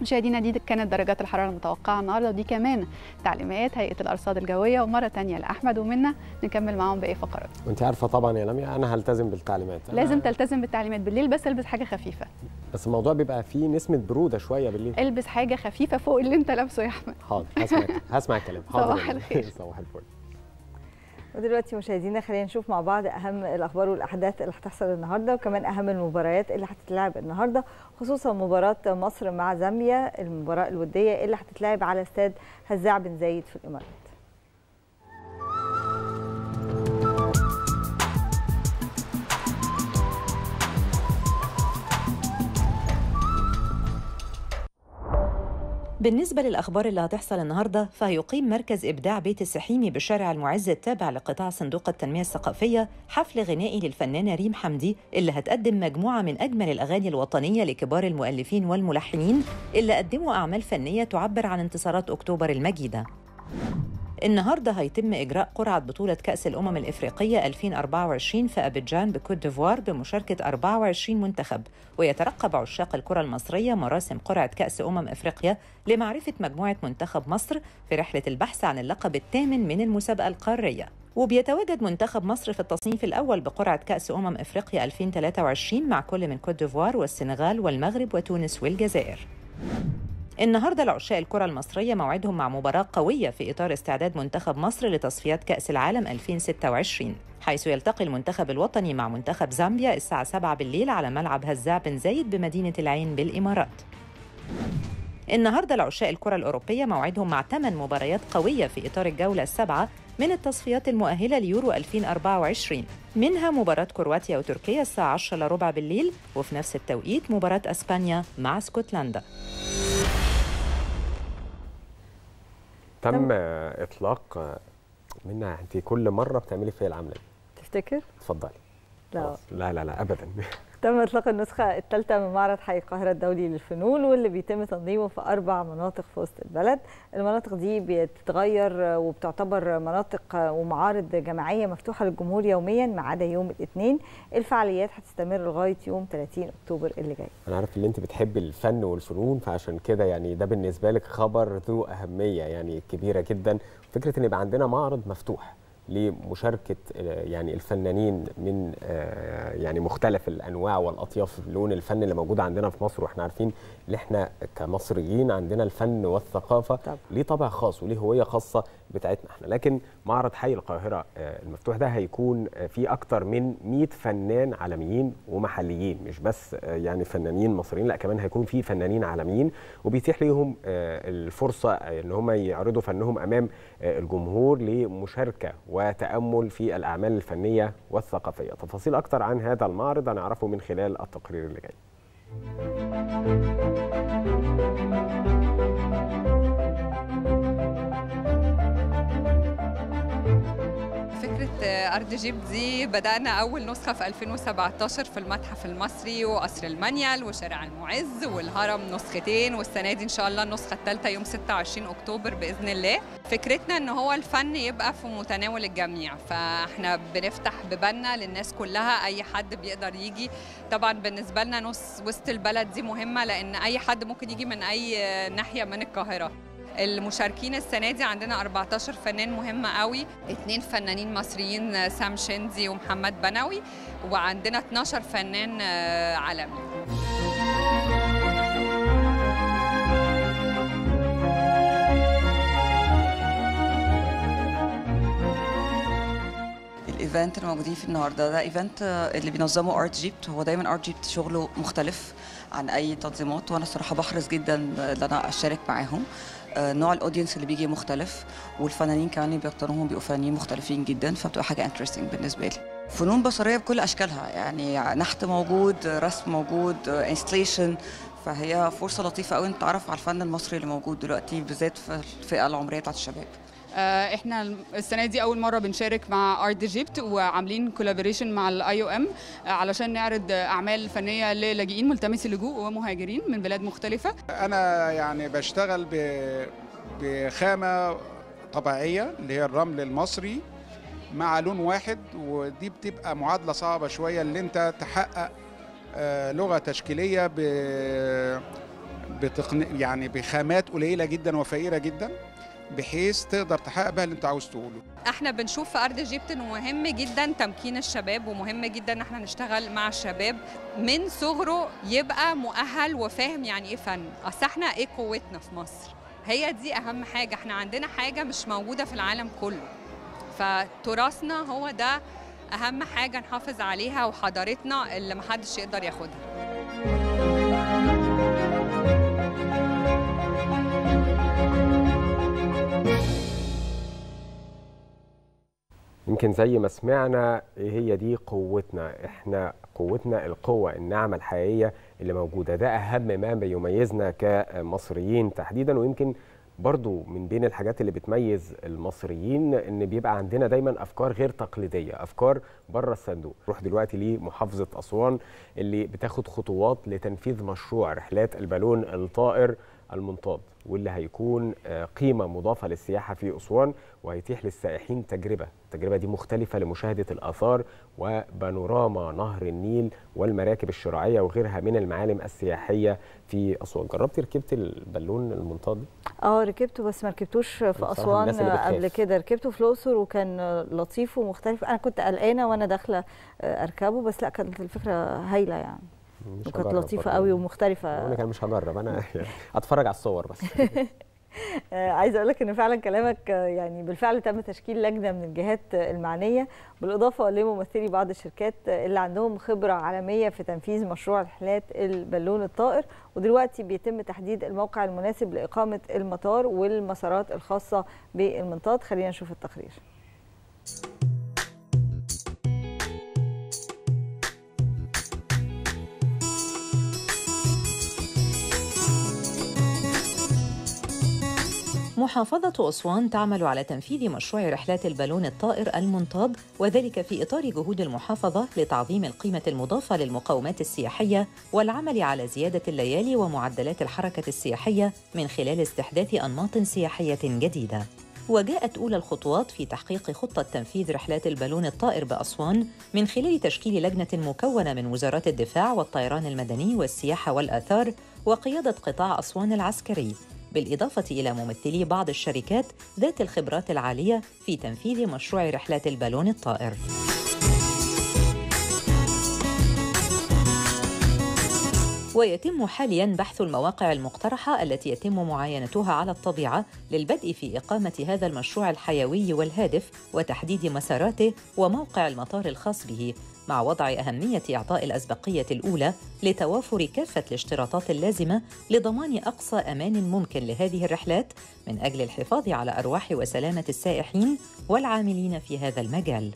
مشاهدينا دي كانت درجات الحراره المتوقعه النهارده، ودي كمان تعليمات هيئه الارصاد الجويه. ومره ثانيه لاحمد ومنا نكمل معاهم باقي فقرات. وانت عارفه طبعا يا لمياء انا هلتزم بالتعليمات، لازم تلتزم بالتعليمات بالليل، بس البس حاجه خفيفه، بس الموضوع بيبقى فيه نسمه بروده شويه بالليل، البس حاجه خفيفه فوق اللي انت لابسه يا احمد. حاضر هسمع الكلام. حاضر صباح الخير. صباح الفل. ودلوقتي مشاهدينا خلينا نشوف مع بعض اهم الاخبار والاحداث اللي هتحصل النهارده، وكمان اهم المباريات اللي هتتلعب النهارده، خصوصا مباراه مصر مع زامبيا، المباراه الوديه اللي هتتلعب على استاد هزاع بن زايد في الامارات. بالنسبة للأخبار اللي هتحصل النهاردة، فهيقيم مركز إبداع بيت السحيمي بالشارع المعز التابع لقطاع صندوق التنمية الثقافية حفل غنائي للفنانة ريم حمدي، اللي هتقدم مجموعة من أجمل الأغاني الوطنية لكبار المؤلفين والملحنين اللي قدموا أعمال فنية تعبر عن انتصارات أكتوبر المجيدة. النهارده هيتم إجراء قرعة بطولة كأس الأمم الإفريقية 2024 في أبيجان بكوت ديفوار بمشاركة 24 منتخب، ويترقب عشاق الكرة المصرية مراسم قرعة كأس أمم إفريقيا لمعرفة مجموعة منتخب مصر في رحلة البحث عن اللقب الثامن من المسابقة القارية. وبيتواجد منتخب مصر في التصنيف الأول بقرعة كأس أمم إفريقيا 2023 مع كل من كوت ديفوار والسنغال والمغرب وتونس والجزائر. النهارده العشاق الكرة المصرية موعدهم مع مباراة قوية في إطار استعداد منتخب مصر لتصفيات كأس العالم 2026، حيث يلتقي المنتخب الوطني مع منتخب زامبيا الساعة 7 بالليل على ملعب هزاع بن زايد بمدينة العين بالإمارات. النهارده العشاق الكرة الأوروبية موعدهم مع 8 مباريات قوية في إطار الجولة السابعة من التصفيات المؤهلة ليورو 2024، منها مباراة كرواتيا وتركيا الساعة 10:15 بالليل، وفي نفس التوقيت مباراة أسبانيا مع اسكتلندا. تم اطلاق منا، انت كل مره بتعملي فيها العمله دي تفتكر؟ اتفضلي. لا لا لا لا ابدا. تم اطلاق النسخه الثالثه من معرض حي القاهره الدولي للفنون، واللي بيتم تنظيمه في 4 مناطق في وسط البلد. المناطق دي بتتغير وبتعتبر مناطق ومعارض جماعيه مفتوحه للجمهور يوميا ما عدا يوم الاثنين. الفعاليات هتستمر لغايه يوم 30 اكتوبر اللي جاي. انا عارف ان انت بتحبي الفن والفنون، فعشان كده يعني ده بالنسبه لك خبر ذو اهميه يعني كبيره جدا، فكره ان يبقى عندنا معرض مفتوح لمشاركه يعني الفنانين من يعني مختلف الانواع والاطياف لون الفن اللي موجود عندنا في مصر. واحنا عارفين ان احنا كمصريين عندنا الفن والثقافه ليه طابع خاص وليه هويه خاصه بتاعتنا احنا، لكن معرض حي القاهره المفتوح ده هيكون فيه اكتر من 100 فنان عالميين ومحليين، مش بس يعني فنانين مصريين، لا كمان هيكون فيه فنانين عالميين، وبيتيح ليهم الفرصه ان هم يعرضوا فنهم امام الجمهور لمشاركه وتأمل في الأعمال الفنية والثقافية. تفاصيل أكتر عن هذا المعرض هنعرفه من خلال التقرير اللي جاي. أرض جيب دي بدأنا أول نسخة في 2017 في المتحف المصري وقصر المنيل وشارع المعز والهرم، نسختين، والسنة دي إن شاء الله النسخة الثالثة يوم 26 أكتوبر بإذن الله. فكرتنا إن هو الفن يبقى في متناول الجميع، فإحنا بنفتح ببالنا للناس كلها، أي حد بيقدر يجي. طبعا بالنسبة لنا وسط البلد دي مهمة، لأن أي حد ممكن يجي من أي ناحية من القاهرة. المشاركين السنة دي عندنا 14 فنان مهم قوي، 2 فنانين مصريين سام شندي ومحمد بنوي، وعندنا 12 فنان عالمي. الايفنت اللي موجودين فيه النهارده ده ايفنت اللي بينظمه ارت جيبت، هو دايما ارت جيبت شغله مختلف عن اي تنظيمات، وانا الصراحه بحرص جدا ان انا اشارك معاهم. نوع الاودينس اللي بيجي مختلف، والفنانين كمان اللي بيختاروهم بيبقوا فنانين مختلفين جدا، فبتبقى حاجه انترستنج بالنسبه لي. فنون بصريه بكل اشكالها، يعني نحت موجود، رسم موجود، انستليشن، فهي فرصه لطيفه قوي نتعرف على الفن المصري اللي موجود دلوقتي بالذات في الفئه العمريه بتاعت الشباب. احنا السنه دي اول مره بنشارك مع ارت ايجيبت، وعاملين كولابوريشن مع الاي او ام علشان نعرض اعمال فنيه للاجئين ملتمسي اللجوء ومهاجرين من بلاد مختلفه. انا يعني بشتغل بخامه طبيعيه اللي هي الرمل المصري مع لون واحد، ودي بتبقى معادله صعبه شويه اللي انت تحقق لغه تشكيليه يعني بخامات قليله جدا وفقيره جدا، بحيث تقدر تحقق بها اللي انت عاوز تقوله. احنا بنشوف في ارض ايجيبت انه مهم جدا تمكين الشباب، ومهم جدا ان احنا نشتغل مع الشباب من صغره يبقى مؤهل وفاهم يعني ايه فن، اصل احنا ايه قوتنا في مصر؟ هي دي اهم حاجه، احنا عندنا حاجه مش موجوده في العالم كله، فتراثنا هو ده اهم حاجه نحافظ عليها، وحضارتنا اللي محدش يقدر ياخدها. يمكن زي ما سمعنا هي دي قوتنا، احنا قوتنا القوة الناعمة الحقيقية اللي موجودة. ده أهم ما يميزنا كمصريين تحديدا. ويمكن برضو من بين الحاجات اللي بتميز المصريين ان بيبقى عندنا دايما افكار غير تقليديه، افكار بره الصندوق. نروح دلوقتي لمحافظه اسوان اللي بتاخد خطوات لتنفيذ مشروع رحلات البالون الطائر المنطاد، واللي هيكون قيمه مضافه للسياحه في اسوان، وهيتيح للسائحين تجربه، التجربه دي مختلفه لمشاهده الاثار وبانوراما نهر النيل والمراكب الشراعيه وغيرها من المعالم السياحيه في اسوان. جربتي ركبت البالون المنطاد؟ ركبته بس ما ركبتوش في اسوان قبل كده، ركبته في الاقصر وكان لطيف ومختلف. انا كنت قلقانه وانا داخله اركبه، بس لا كانت الفكره هايله يعني، وكانت لطيفه قوي ومختلفه. انا مش هجرب، انا اتفرج على الصور بس. عايزه اقول لك ان فعلا كلامك يعني بالفعل تم تشكيل لجنه من الجهات المعنيه، بالاضافه لممثلي بعض الشركات اللي عندهم خبره عالميه في تنفيذ مشروع رحلات البالون الطائر. ودلوقتي بيتم تحديد الموقع المناسب لاقامه المطار والمسارات الخاصه بالمنطاد. خلينا نشوف التقرير. محافظة أسوان تعمل على تنفيذ مشروع رحلات البالون الطائر المنطاد، وذلك في إطار جهود المحافظة لتعظيم القيمة المضافة للمقومات السياحية والعمل على زيادة الليالي ومعدلات الحركة السياحية من خلال استحداث أنماط سياحية جديدة. وجاءت أولى الخطوات في تحقيق خطة تنفيذ رحلات البالون الطائر بأسوان من خلال تشكيل لجنة مكونة من وزارات الدفاع والطيران المدني والسياحة والآثار وقيادة قطاع أسوان العسكري، بالإضافة إلى ممثلي بعض الشركات ذات الخبرات العالية في تنفيذ مشروع رحلات البالون الطائر. ويتم حالياً بحث المواقع المقترحة التي يتم معاينتها على الطبيعة للبدء في إقامة هذا المشروع الحيوي والهادف وتحديد مساراته وموقع المطار الخاص به، مع وضع أهمية إعطاء الأسبقية الأولى لتوافر كافة الاشتراطات اللازمة لضمان أقصى أمان ممكن لهذه الرحلات من أجل الحفاظ على أرواح وسلامة السائحين والعاملين في هذا المجال.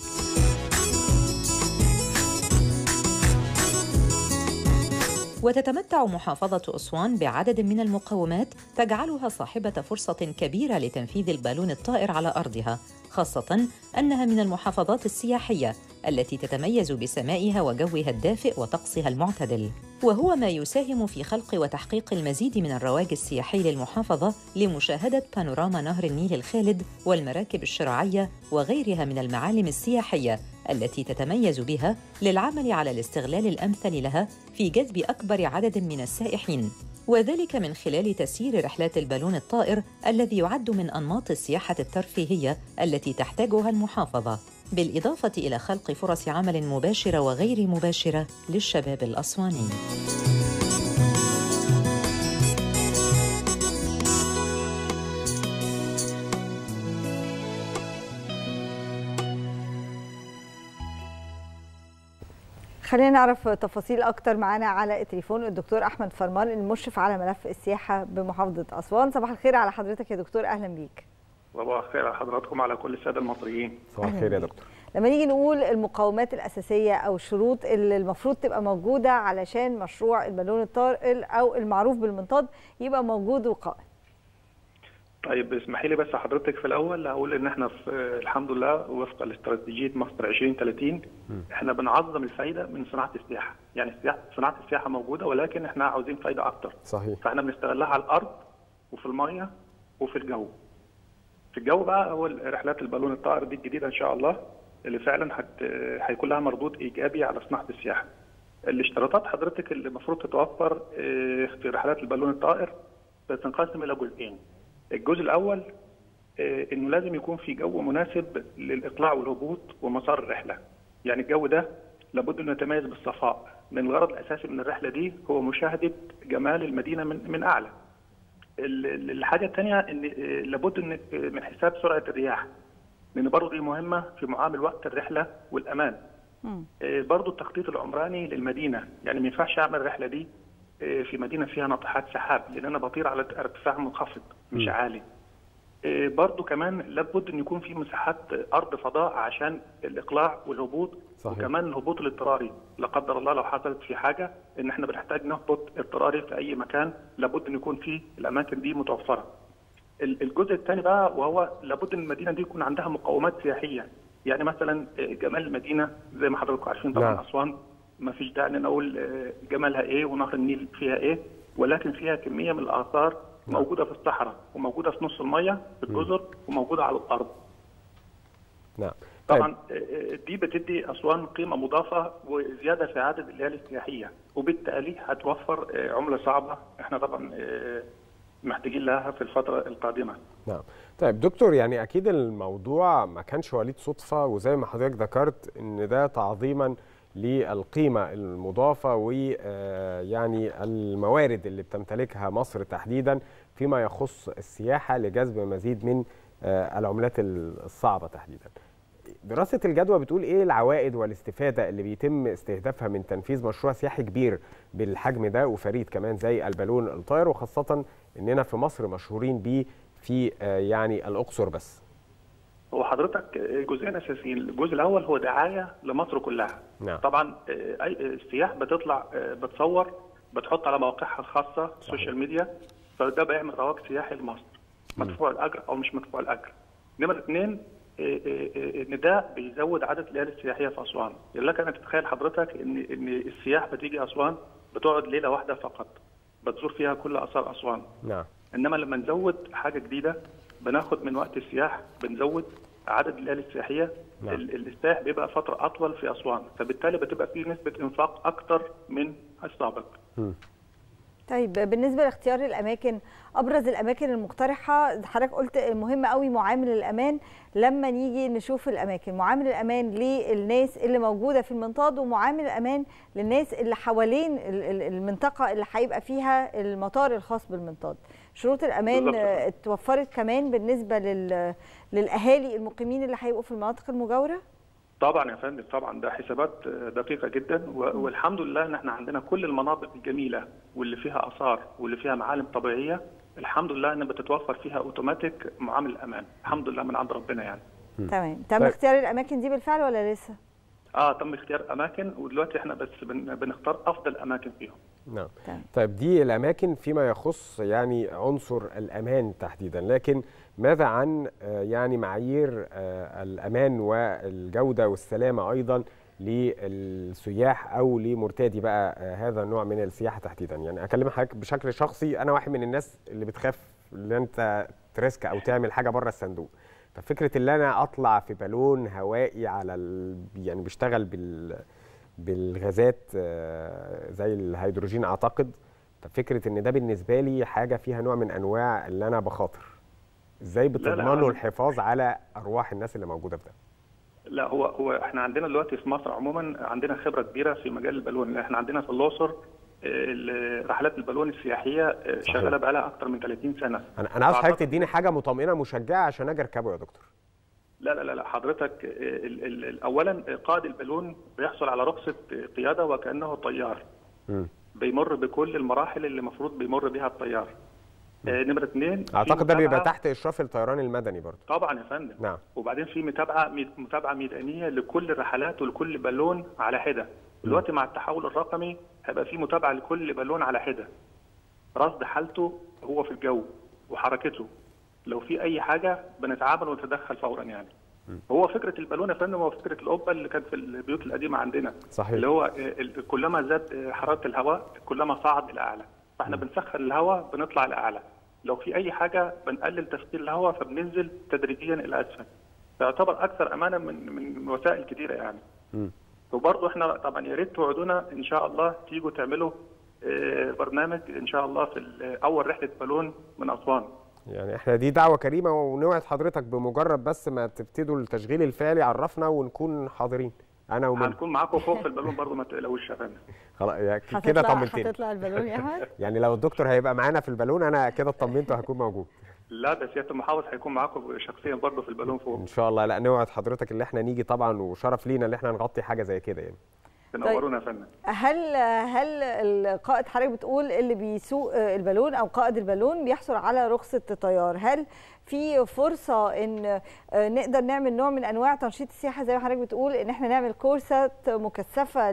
وتتمتع محافظة أسوان بعدد من المقومات تجعلها صاحبة فرصة كبيرة لتنفيذ البالون الطائر على أرضها، خاصة أنها من المحافظات السياحية التي تتميز بسمائها وجوها الدافئ وطقسها المعتدل، وهو ما يساهم في خلق وتحقيق المزيد من الرواج السياحي للمحافظة لمشاهدة بانوراما نهر النيل الخالد والمراكب الشراعية وغيرها من المعالم السياحية التي تتميز بها، للعمل على الاستغلال الأمثل لها في جذب أكبر عدد من السائحين، وذلك من خلال تسيير رحلات البالون الطائر الذي يعد من أنماط السياحة الترفيهية التي تحتاجها المحافظة، بالإضافة إلى خلق فرص عمل مباشرة وغير مباشرة للشباب الأسواني. خلينا نعرف تفاصيل أكتر. معانا على التليفون الدكتور أحمد فرمان المشرف على ملف السياحة بمحافظة أسوان. صباح الخير على حضرتك يا دكتور، أهلا بيك. صباح الخير على حضراتكم، على كل السادة المصريين. صباح الخير يا دكتور. لما نيجي نقول المقومات الأساسية أو الشروط اللي المفروض تبقى موجودة علشان مشروع البالون الطائر أو المعروف بالمنطاد يبقى موجود وقائم. طيب اسمحي لي بس حضرتك في الاول اقول ان احنا في الحمد لله وفق لاستراتيجيه مصر 2030 احنا بنعظم الفايده من صناعه السياحه، يعني صناعه السياحه موجوده ولكن احنا عاوزين فايده اكتر. صحيح. فاحنا بنستغلها على الارض وفي الميه وفي الجو. في الجو بقى هو رحلات البالون الطائر دي الجديده ان شاء الله اللي فعلا هيكون لها مردود ايجابي على صناعه السياحه. الاشتراطات حضرتك اللي المفروض تتوفر في رحلات البالون الطائر بتنقسم الى جزئين. الجزء الأول إنه لازم يكون في جو مناسب للإقلاع والهبوط ومسار الرحلة. يعني الجو ده لابد إنه يتميز بالصفاء، من الغرض الأساسي من الرحلة دي هو مشاهدة جمال المدينة من أعلى. الحاجة الثانية إن لابد إن من حساب سرعة الرياح، لأن برضه دي مهمة في معامل وقت الرحلة والأمان. برضه التخطيط العمراني للمدينة، يعني ما ينفعش أعمل الرحلة دي في مدينه فيها ناطحات سحاب لان انا بطير على ارتفاع منخفض مش عالي. برضو كمان لابد ان يكون في مساحات ارض فضاء عشان الاقلاع والهبوط. صحيح. وكمان الهبوط الاضطراري لا قدر الله لو حصلت في حاجه ان احنا بنحتاج نهبط اضطراري في اي مكان، لابد ان يكون في الاماكن دي متوفره. الجزء الثاني بقى وهو لابد ان المدينه دي يكون عندها مقومات سياحيه، يعني مثلا جمال المدينه زي ما حضراتكم عارفين طبعا اسوان ما فيش داعي نقول جمالها ايه ونهر النيل فيها ايه، ولكن فيها كميه من الاثار موجودة في الصحراء وموجودة في نص المية في الجزر وموجودة على الأرض. نعم. طبعا دي بتدي أسوان قيمة مضافة وزيادة في عدد الليالي السياحية، وبالتالي هتوفر عملة صعبة احنا طبعا محتاجين لها في الفترة القادمة. نعم. طيب دكتور، يعني أكيد الموضوع ما كانش وليد صدفة، وزي ما حضرتك ذكرت إن ده تعظيما للقيمة المضافة ويعني الموارد اللي بتمتلكها مصر تحديدا فيما يخص السياحة لجذب مزيد من العملات الصعبة تحديدا. دراسة الجدوى بتقول ايه العوائد والاستفادة اللي بيتم استهدافها من تنفيذ مشروع سياحي كبير بالحجم ده وفريد كمان زي البالون الطائر، وخاصة اننا في مصر مشهورين بيه في يعني الأقصر بس؟ هو حضرتك جزئين اساسيين، الجزء الاول هو دعايه لمصر كلها. نعم. طبعا السياح بتطلع بتصور بتحط على مواقعها الخاصه السوشيال ميديا، فده بيعمل رواج سياحي لمصر مدفوع الاجر او مش مدفوع الاجر. نمره اثنين ان ده بيزود عدد الليالي السياحيه في اسوان، لك ان تتخيل حضرتك ان السياح بتيجي اسوان بتقعد ليله واحده فقط بتزور فيها كل اثار اسوان. نعم. انما لما نزود حاجه جديده بناخد من وقت السياح، بنزود عدد الليالي السياحيه. نعم. السياح بيبقى فتره اطول في اسوان، فبالتالي بتبقى فيه نسبه انفاق اكتر من السابق. طيب بالنسبه لاختيار الاماكن، ابرز الاماكن المقترحه حضرتك قلت مهم قوي معامل الامان. لما نيجي نشوف الاماكن، معامل الامان للناس اللي موجوده في المنطاد ومعامل الامان للناس اللي حوالين المنطقه اللي هيبقى فيها المطار الخاص بالمنطاد. شروط الأمان اتوفرت كمان بالنسبة للأهالي المقيمين اللي هيبقوا في المناطق المجاورة؟ طبعا يا فندم، طبعا ده حسابات دقيقة جدا، والحمد لله ان احنا عندنا كل المناطق الجميلة واللي فيها آثار واللي فيها معالم طبيعية الحمد لله ان بتتوفر فيها اوتوماتيك معامل الأمان، الحمد لله من عند ربنا يعني. تمام. تم اختيار الأماكن دي بالفعل ولا لسه؟ تم اختيار أماكن ودلوقتي احنا بس بنختار أفضل أماكن فيهم. نعم. طيب دي الأماكن فيما يخص يعني عنصر الأمان تحديدا، لكن ماذا عن يعني معايير الأمان والجودة والسلامة أيضا للسياح أو لمرتادي بقى هذا النوع من السياحة تحديدا؟ يعني أكلم حضرتك بشكل شخصي، أنا واحد من الناس اللي بتخاف إن أنت ترسك أو تعمل حاجة بره الصندوق، ففكرة إن أنا أطلع في بالون هوائي على يعني بيشتغل بالغازات زي الهيدروجين اعتقد، ففكره ان ده بالنسبه لي حاجه فيها نوع من انواع اللي انا بخاطر. ازاي بتضمنوا الحفاظ على ارواح الناس اللي موجوده في ده؟ لا هو احنا عندنا دلوقتي في مصر عموما عندنا خبره كبيره في مجال البالون، احنا عندنا في الاقصر رحلات البالون السياحيه شغاله بقى لها اكتر من 30 سنه. انا عاوز حضرتك تديني حاجه مطمئنه مشجعه عشان اجي اركبه يا دكتور. لا لا لا حضرتك اولا قائد البالون بيحصل على رخصه قياده وكانه طيار. بيمر بكل المراحل اللي المفروض بيمر بها الطيار. نمره اثنين اعتقد ده بيبقى تحت اشراف الطيران المدني برضه. طبعا يا فندم. نعم. وبعدين في متابعه ميدانيه لكل الرحلات ولكل بالون على حده. دلوقتي مع التحول الرقمي هيبقى في متابعه لكل بالون على حده. رصد حالته هو في الجو وحركته. لو في اي حاجه بنتعامل ونتدخل فورا يعني. هو فكره البالون يا فندم هو فكره القبه اللي كانت في البيوت القديمه عندنا. صحيح. اللي هو كلما زاد حراره الهواء كلما صعد الاعلى، فاحنا بنسخن الهواء بنطلع لاعلى، لو في اي حاجه بنقلل تسخين الهواء فبننزل تدريجيا الى اسفل. فيعتبر اكثر امانا من وسائل كثيره يعني. وبرضه احنا طبعا يا ريت توعدونا ان شاء الله تيجوا تعملوا برنامج ان شاء الله في اول رحله بالون من اسوان. يعني احنا دي دعوه كريمه ونوعد حضرتك بمجرد بس ما تبتدوا التشغيل الفعلي عرفنا ونكون حاضرين انا ومن هنكون معاكم فوق في البالون برضه ما تقلقوش يا فندم. خلاص كده طمنتني. هتطلع البالون يا احمد؟ يعني لو الدكتور هيبقى معانا في البالون انا كده اطمنت وهكون موجود. لا ده سياده المحافظ هيكون معاكم شخصيا برضه في البالون فوق ان شاء الله. لا نوعد حضرتك اللي احنا نيجي طبعا، وشرف لينا اللي احنا نغطي حاجه زي كده يعني. تنورونا يا فندم. هل القائد حضرتك بتقول اللي بيسوق البالون او قائد البالون بيحصل على رخصه طيار، هل في فرصه ان نقدر نعمل نوع من انواع تنشيط السياحه زي ما حضرتك بتقول ان احنا نعمل كورسات مكثفه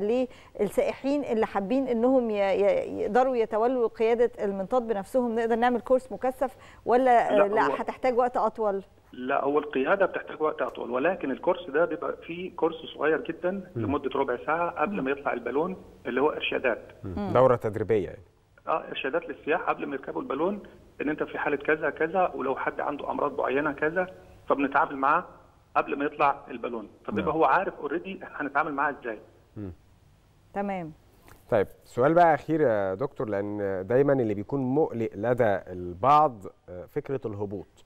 للسائحين اللي حابين انهم يقدروا يتولوا قياده المنطاد بنفسهم، نقدر نعمل كورس مكثف ولا لا هتحتاج وقت اطول؟ لا، هو القياده بتحتاج وقت اطول، ولكن الكورس ده بيبقى فيه كورس صغير جدا لمده ربع ساعه قبل ما يطلع البالون، اللي هو ارشادات، دوره تدريبيه يعني. ارشادات للسياح قبل ما يركبوا البالون، ان انت في حاله كذا كذا، ولو حد عنده امراض معينه كذا فبنتعامل معاه قبل ما يطلع البالون، فبيبقى هو عارف اوريدي احنا هنتعامل معاه ازاي. تمام. طيب سؤال بقى اخير يا دكتور، لان دايما اللي بيكون مقلق لدى البعض فكره الهبوط،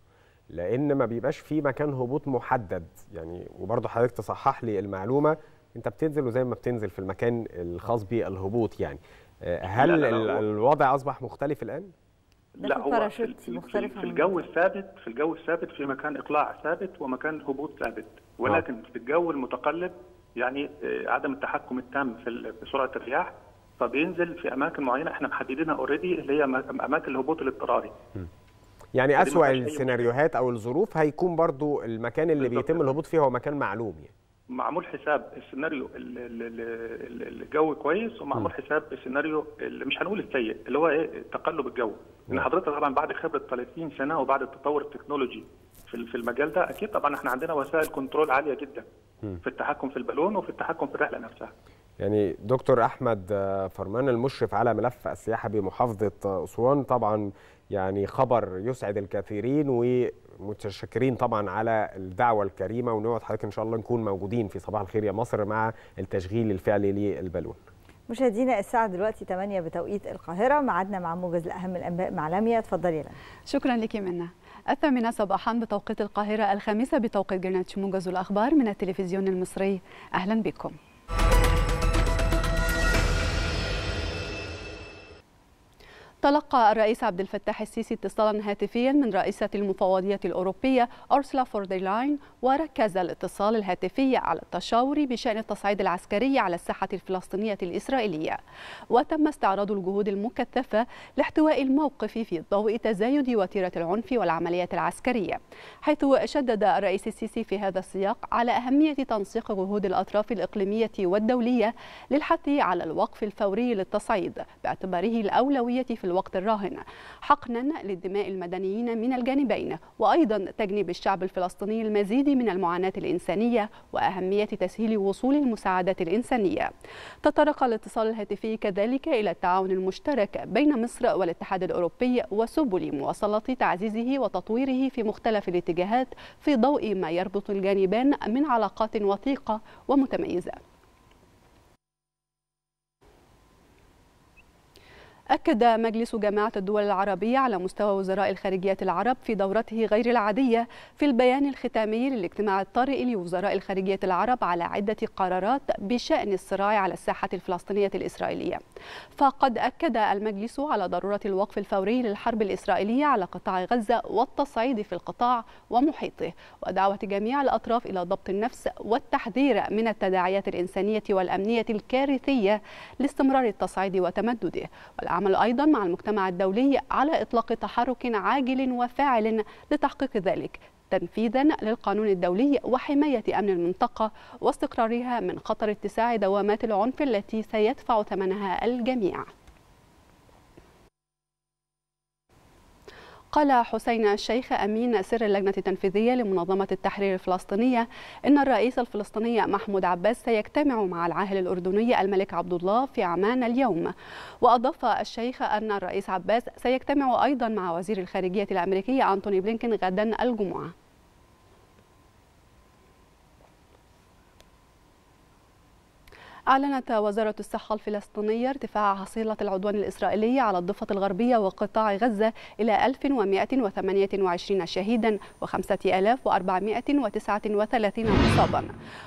لان ما بيبقاش في مكان هبوط محدد يعني، وبرضه حضرتك تصحح لي المعلومه، انت بتنزل وزي ما بتنزل في المكان الخاص بالهبوط يعني. هل الوضع اصبح مختلف الان؟ لا، هو في الجو الثابت، في الجو الثابت في مكان اقلاع ثابت ومكان هبوط ثابت، ولكن في الجو المتقلب يعني عدم التحكم التام في سرعه الرياح، فبينزل في اماكن معينه احنا محددينها اوريدي، اللي هي اماكن الهبوط الاضطراري. يعني أسوأ السيناريوهات أو الظروف هيكون برضو المكان اللي بيتم الهبوط فيه هو مكان معلوم يعني، معمول حساب السيناريو الجو كويس، ومعمول حساب السيناريو اللي مش هنقول السيء، اللي هو ايه، تقلب الجو. ان حضرتك طبعا بعد خبره 30 سنه وبعد التطور التكنولوجي في المجال ده، اكيد طبعا احنا عندنا وسائل كنترول عاليه جدا في التحكم في البالون وفي التحكم في الرحله نفسها. يعني دكتور أحمد فرمان المشرف على ملف السياحة بمحافظة أسوان، طبعا يعني خبر يسعد الكثيرين، ومتشكرين طبعا على الدعوة الكريمة، ونوعد حضرتك إن شاء الله نكون موجودين في صباح الخير يا مصر مع التشغيل الفعلي للبالون. مشاهدينا الساعة دلوقتي 8 بتوقيت القاهرة، معادنا مع موجز لأهم الأنباء مع لمياء. اتفضلي لمياء. شكرا لك منا. الثامنة صباحا بتوقيت القاهرة، الخامسة بتوقيت جنة موجز الأخبار من التلفزيون المصري. أهلا بكم. تلقى الرئيس عبد الفتاح السيسي اتصالا هاتفيا من رئيسة المفوضية الأوروبية أورسولا فون دير لاين، وركز الاتصال الهاتفي على التشاور بشأن التصعيد العسكري على الساحة الفلسطينية الإسرائيلية، وتم استعراض الجهود المكثفة لاحتواء الموقف في ضوء تزايد وتيرة العنف والعمليات العسكرية، حيث شدد الرئيس السيسي في هذا السياق على أهمية تنسيق جهود الأطراف الإقليمية والدولية للحث على الوقف الفوري للتصعيد باعتباره الأولوية في الوقت الراهن، حقنا للدماء المدنيين من الجانبين، وأيضا تجنيب الشعب الفلسطيني المزيد من المعاناة الإنسانية وأهمية تسهيل وصول المساعدات الإنسانية. تطرق الاتصال الهاتفي كذلك إلى التعاون المشترك بين مصر والاتحاد الأوروبي وسبل مواصلة تعزيزه وتطويره في مختلف الاتجاهات في ضوء ما يربط الجانبان من علاقات وثيقة ومتميزة. أكد مجلس جماعة الدول العربية على مستوى وزراء الخارجية العرب في دورته غير العادية في البيان الختامي للاجتماع الطارئ لوزراء الخارجية العرب على عدة قرارات بشأن الصراع على الساحة الفلسطينية الإسرائيلية، فقد أكد المجلس على ضرورة الوقف الفوري للحرب الإسرائيلية على قطاع غزة والتصعيد في القطاع ومحيطه، ودعوة جميع الأطراف إلى ضبط النفس والتحذير من التداعيات الإنسانية والأمنية الكارثية لاستمرار التصعيد وتمدده، عمل أيضا مع المجتمع الدولي على إطلاق تحرك عاجل وفاعل لتحقيق ذلك تنفيذا للقانون الدولي وحماية أمن المنطقة واستقرارها من خطر اتساع دوامات العنف التي سيدفع ثمنها الجميع. قال حسين الشيخ أمين سر اللجنة التنفيذية لمنظمة التحرير الفلسطينية إن الرئيس الفلسطيني محمود عباس سيجتمع مع العاهل الأردني الملك عبد الله في عمان اليوم، وأضاف الشيخ أن الرئيس عباس سيجتمع أيضا مع وزير الخارجية الأمريكي أنتوني بلينكين غدا الجمعة. أعلنت وزارة الصحة الفلسطينية ارتفاع حصيلة العدوان الإسرائيلي على الضفة الغربية وقطاع غزة إلى 1128 شهيدا و5439 مصابا.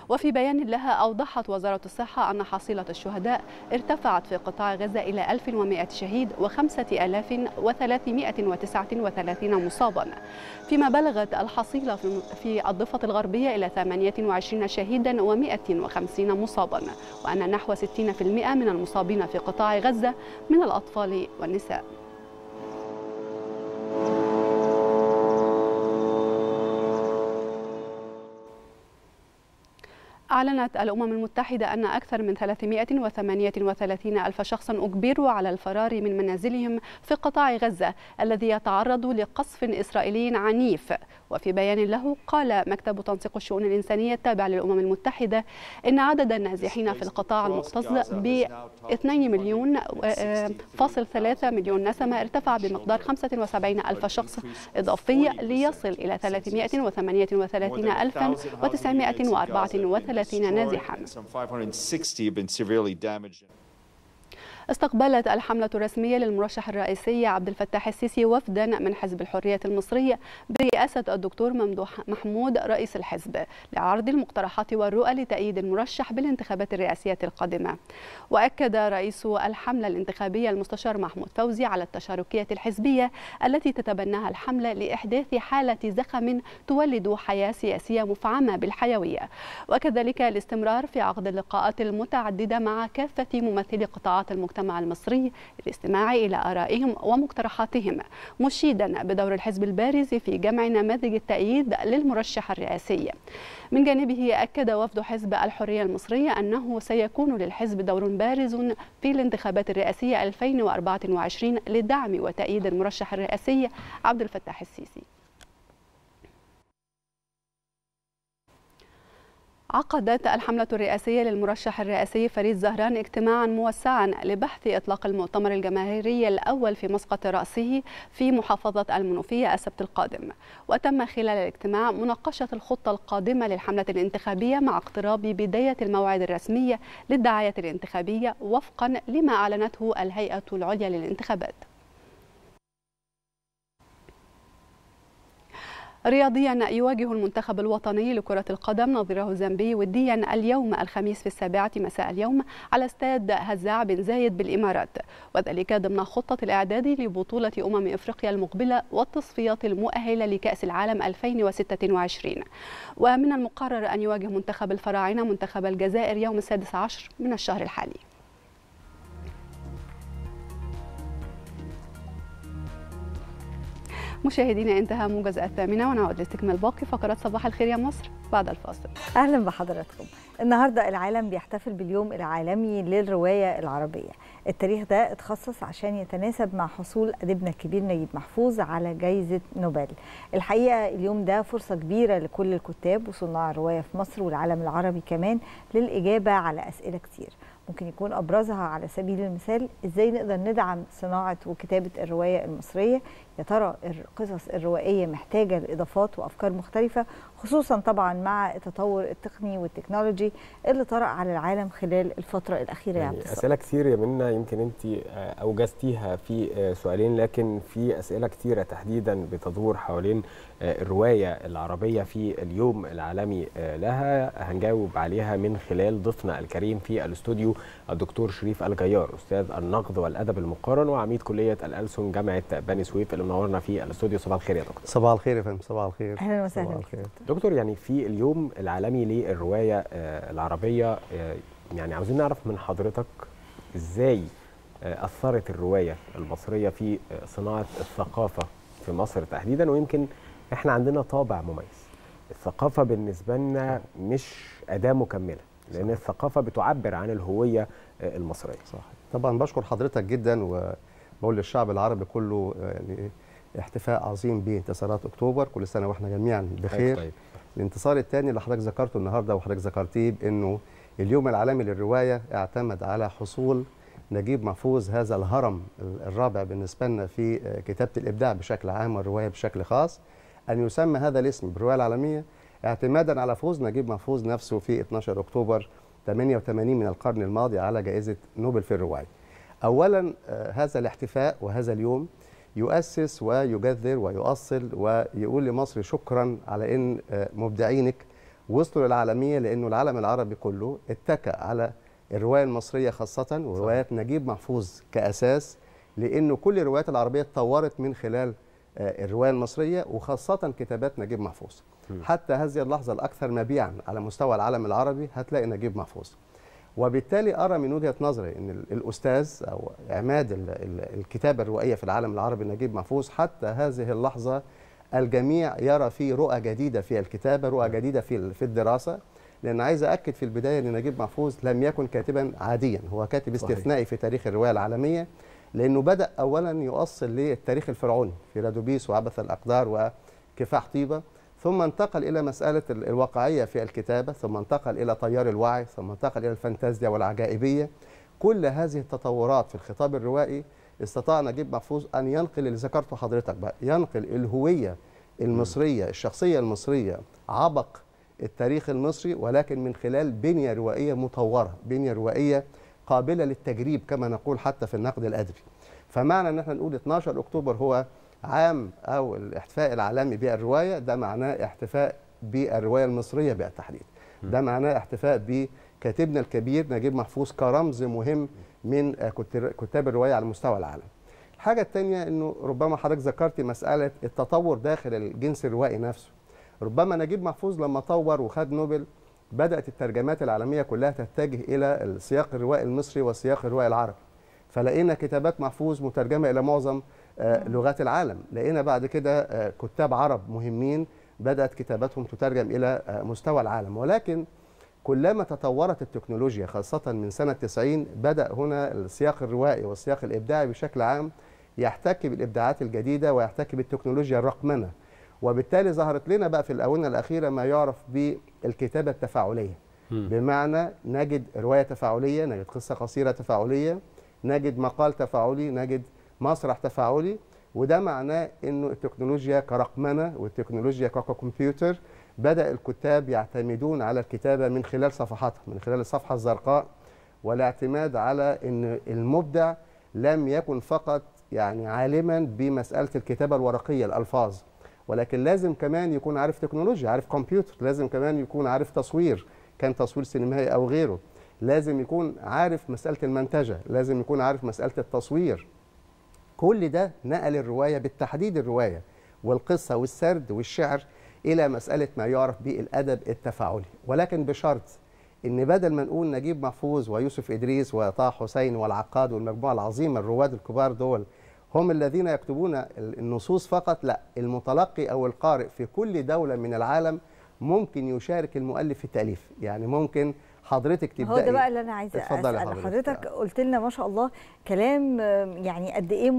وفي بيان لها أوضحت وزارة الصحة أن حصيلة الشهداء ارتفعت في قطاع غزة إلى 1100 شهيد و5339 مصابا، فيما بلغت الحصيلة في الضفة الغربية إلى 28 شهيدا و150 مصابا، وأن نحو 60% من المصابين في قطاع غزة من الأطفال والنساء. أعلنت الأمم المتحدة أن أكثر من 338 ألف شخص أجبروا على الفرار من منازلهم في قطاع غزة الذي يتعرض لقصف إسرائيلي عنيف. وفي بيان له قال مكتب تنسيق الشؤون الإنسانية التابع للأمم المتحدة إن عدد النازحين في القطاع المكتظ ب 2.3 مليون نسمة ارتفع بمقدار 75 ألف شخص إضافي ليصل إلى 338,934 نازحا. استقبلت الحملة الرسمية للمرشح الرئيسي عبد الفتاح السيسي وفدا من حزب الحرية المصري برئاسة الدكتور ممدوح محمود رئيس الحزب لعرض المقترحات والرؤى لتأييد المرشح بالانتخابات الرئاسية القادمة. وأكد رئيس الحملة الانتخابية المستشار محمود فوزي على التشاركية الحزبية التي تتبناها الحملة لإحداث حالة زخم تولد حياة سياسية مفعمة بالحيوية، وكذلك الاستمرار في عقد اللقاءات المتعددة مع كافة ممثلي قطاعات المجتمع المصري للاستماع إلى آرائهم ومقترحاتهم، مشيدا بدور الحزب البارز في جمع نماذج التأييد للمرشح الرئاسي. من جانبه أكد وفد حزب الحرية المصرية أنه سيكون للحزب دور بارز في الانتخابات الرئاسية 2024 لدعم وتأييد المرشح الرئاسي عبد الفتاح السيسي. عقدت الحملة الرئاسية للمرشح الرئاسي فريد زهران اجتماعا موسعا لبحث إطلاق المؤتمر الجماهيري الأول في مسقط رأسه في محافظة المنوفية السبت القادم. وتم خلال الاجتماع مناقشة الخطة القادمة للحملة الانتخابية مع اقتراب بداية الموعد الرسمي للدعاية الانتخابية وفقا لما أعلنته الهيئة العليا للانتخابات. رياضيا، يواجه المنتخب الوطني لكرة القدم نظيره الزامبي وديا اليوم الخميس في 7 مساء اليوم على استاد هزاع بن زايد بالإمارات، وذلك ضمن خطة الإعداد لبطولة إفريقيا المقبلة والتصفيات المؤهلة لكأس العالم 2026. ومن المقرر أن يواجه منتخب الفراعنة منتخب الجزائر يوم 16 من الشهر الحالي. مشاهدينا، انتهى موجز الثامنة، ونعود لاستكمال باقي فقرات صباح الخير يا مصر بعد الفاصل. أهلا بحضراتكم. النهاردة العالم بيحتفل باليوم العالمي للرواية العربية. التاريخ ده اتخصص عشان يتناسب مع حصول أديبنا الكبير نجيب محفوظ على جائزة نوبل. الحقيقة اليوم ده فرصة كبيرة لكل الكتاب وصناع الرواية في مصر والعالم العربي كمان للإجابة على أسئلة كتير، ممكن يكون أبرزها على سبيل المثال إزاي نقدر ندعم صناعة وكتابة الرواية المصرية؟ يا ترى القصص الروائية محتاجة لإضافات وأفكار مختلفة، خصوصا طبعا مع التطور التقني والتكنولوجي اللي طرأ على العالم خلال الفترة الأخيرة. يعني أسئلة كتير يا منا، يمكن أنت أوجزتيها في سؤالين، لكن في أسئلة كتيرة تحديدا بتدور حوالين الرواية العربية في اليوم العالمي لها، هنجاوب عليها من خلال ضيفنا الكريم في الاستوديو الدكتور شريف الجيار، أستاذ النقد والأدب المقارن وعميد كلية الألسن جامعة بني سويف، اللي منورنا في الاستوديو. صباح الخير يا دكتور. صباح الخير يا فندم. صباح الخير. أهلا وسهلا دكتور. يعني في اليوم العالمي للرواية العربية، يعني عاوزين نعرف من حضرتك إزاي أثرت الرواية المصرية في صناعة الثقافة في مصر تحديدا، ويمكن احنا عندنا طابع مميز. الثقافة بالنسبة لنا مش أداة مكملة، لأن الثقافة بتعبر عن الهوية المصرية. صح. طبعا بشكر حضرتك جدا، وبقول للشعب العربي كله يعني احتفاء عظيم بانتصارات أكتوبر، كل سنة واحنا جميعا بخير. طيب. الانتصار الثاني اللي حضرتك ذكرته النهارده وحضرتك ذكرتيه بأنه اليوم العالمي للرواية اعتمد على حصول نجيب محفوظ، هذا الهرم الرابع بالنسبة لنا في كتابة الإبداع بشكل عام والرواية بشكل خاص، أن يسمى هذا الاسم بالرواية العالمية اعتمادا على فوز نجيب محفوظ نفسه في 12 أكتوبر 88 من القرن الماضي على جائزة نوبل في الرواية. أولا هذا الاحتفاء وهذا اليوم يؤسس ويجذر ويؤصل ويقول لمصر شكرا على أن مبدعينك وصلوا للعالمية، لأنه العالم العربي كله اتكى على الرواية المصرية خاصة وروايات نجيب محفوظ كأساس، لأنه كل الروايات العربية اتطورت من خلال الرواية المصرية وخاصة كتابات نجيب محفوظ. حتى هذه اللحظة الأكثر مبيعا على مستوى العالم العربي هتلاقي نجيب محفوظ. وبالتالي أرى من وجهة نظري أن الأستاذ أو عماد الكتابة الروائية في العالم العربي نجيب محفوظ حتى هذه اللحظة الجميع يرى فيه رؤى جديدة في الكتابة، رؤى جديدة في الدراسة. لأن عايز أأكد في البداية أن نجيب محفوظ لم يكن كاتبا عاديا، هو كاتب استثنائي في تاريخ الرواية العالمية، لأنه بدأ أولا يؤصل للتاريخ الفرعوني في رادوبيس وعبث الأقدار وكفاح طيبة، ثم انتقل إلى مسألة الواقعية في الكتابة، ثم انتقل إلى تيار الوعي، ثم انتقل إلى الفانتازيا والعجائبية. كل هذه التطورات في الخطاب الروائي استطاع نجيب محفوظ أن ينقل اللي ذكرته حضرتك بقى، ينقل الهوية المصرية، الشخصية المصرية، عبق التاريخ المصري، ولكن من خلال بنية روائية مطورة، بنية روائية قابلة للتجريب كما نقول حتى في النقد الأدبي. فمعنى أن احنا نقول 12 أكتوبر هو عام أو الاحتفاء العالمي بالرواية، ده معناه احتفاء بالرواية المصرية بالتحديد، ده معناه احتفاء بكاتبنا الكبير نجيب محفوظ كرمز مهم من كتاب الرواية على مستوى العالم. الحاجة الثانية أنه ربما حضرتك ذكرتي مسألة التطور داخل الجنس الروائي نفسه. ربما نجيب محفوظ لما طور وخد نوبل بدأت الترجمات العالمية كلها تتجه إلى السياق الروائي المصري وسياق الروائي العربي، فلقينا كتابات محفوظ مترجمة إلى معظم لغات العالم. لقينا بعد كده كتاب عرب مهمين بدأت كتاباتهم تترجم إلى مستوى العالم. ولكن كلما تطورت التكنولوجيا خاصة من سنة 90 بدأ هنا السياق الروائي والسياق الإبداعي بشكل عام يحتكي بالإبداعات الجديدة ويحتكي بالتكنولوجيا الرقمنة، وبالتالي ظهرت لنا بقى في الآونة الأخيرة ما يعرف بالكتابة التفاعلية، بمعنى نجد رواية تفاعلية، نجد قصة قصيرة تفاعلية، نجد مقال تفاعلي، نجد مسرح تفاعلي. وده معناه أنه التكنولوجيا كرقمنة والتكنولوجيا ككمبيوتر بدأ الكتاب يعتمدون على الكتابة من خلال صفحاتها، من خلال الصفحة الزرقاء، والاعتماد على أن المبدع لم يكن فقط يعني عالما بمسألة الكتابة الورقية الألفاظ، ولكن لازم كمان يكون عارف تكنولوجيا، عارف كمبيوتر، لازم كمان يكون عارف تصوير، كان تصوير سينمائي أو غيره، لازم يكون عارف مسألة المنتجة، لازم يكون عارف مسألة التصوير. كل ده نقل الرواية بالتحديد الرواية والقصة والسرد والشعر إلى مسألة ما يعرف بالأدب التفاعلي، ولكن بشرط إن بدل ما نقول نجيب محفوظ ويوسف إدريس وطه حسين والعقاد والمجموعة العظيمة الرواد الكبار دول هم الذين يكتبون النصوص فقط، لا، المتلقي أو القارئ في كل دولة من العالم ممكن يشارك المؤلف في التأليف. يعني ممكن حضرتك تبدأي. هو ده بقى اللي أنا عايزة أسأل حضرتك. قلت لنا ما شاء الله كلام يعني قد إيه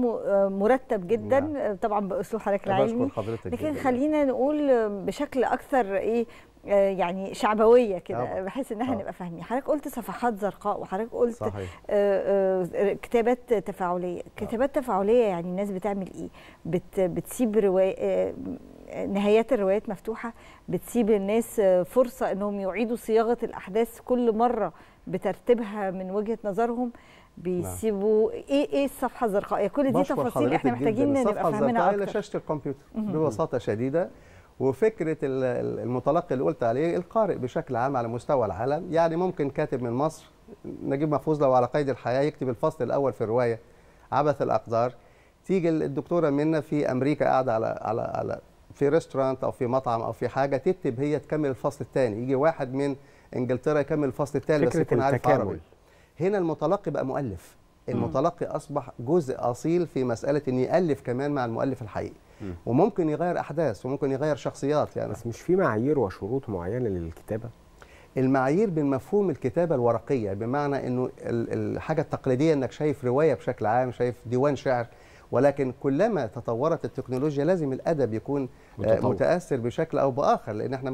مرتب جدا، طبعا بأسلوب حضرتك العلمي، لكن خلينا نقول بشكل أكثر إيه يعني شعبويه كده، بحيث ان احنا نبقى فاهمين. حضرتك قلت صفحات زرقاء، وحضرتك قلت كتابات تفاعليه. كتابات تفاعليه يعني الناس بتعمل ايه؟ بتسيب روايه، نهايات الروايات مفتوحه، بتسيب الناس فرصه انهم يعيدوا صياغه الاحداث كل مره بترتيبها من وجهه نظرهم. بيسيبوا ايه الصفحه الزرقاء؟ كل دي تفاصيل احنا محتاجين نبقى فاهمينها اكتر. شاشه الكمبيوتر ببساطه شديده. وفكرة المتلقي اللي قلت عليه القارئ بشكل عام على مستوى العالم. يعني ممكن كاتب من مصر نجيب محفوظ لو على قيد الحياة يكتب الفصل الأول في الرواية عبث الأقدار، تيجي الدكتورة منا في أمريكا قاعدة على في ريستورانت أو في مطعم أو في حاجة تكتب هي، تكمل الفصل الثاني، يجي واحد من إنجلترا يكمل الفصل الثاني بس يكون عارف عربي. هنا المتلقي بقى مؤلف، المتلقي أصبح جزء أصيل في مسألة إن يألف كمان مع المؤلف الحقيقي، وممكن يغير أحداث وممكن يغير شخصيات. يعني بس مش في معايير وشروط معينة للكتابة؟ المعايير بمفهوم الكتابة الورقية، بمعنى أنه الحاجة التقليدية أنك شايف رواية بشكل عام، شايف ديوان شعر، ولكن كلما تطورت التكنولوجيا لازم الأدب يكون متأثر بشكل أو بآخر، لأن احنا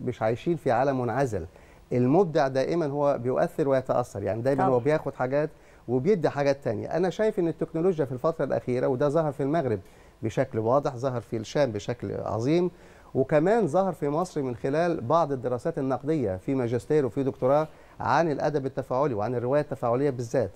مش عايشين في عالم منعزل. المبدع دائما هو بيؤثر ويتأثر، يعني دائما هو بياخد حاجات وبيدي حاجات تانية. أنا شايف أن التكنولوجيا في الفترة الأخيرة، وده ظهر في المغرب بشكل واضح، ظهر في الشام بشكل عظيم، وكمان ظهر في مصر من خلال بعض الدراسات النقدية في ماجستير وفي دكتوراه عن الأدب التفاعلي وعن الرواية التفاعلية بالذات.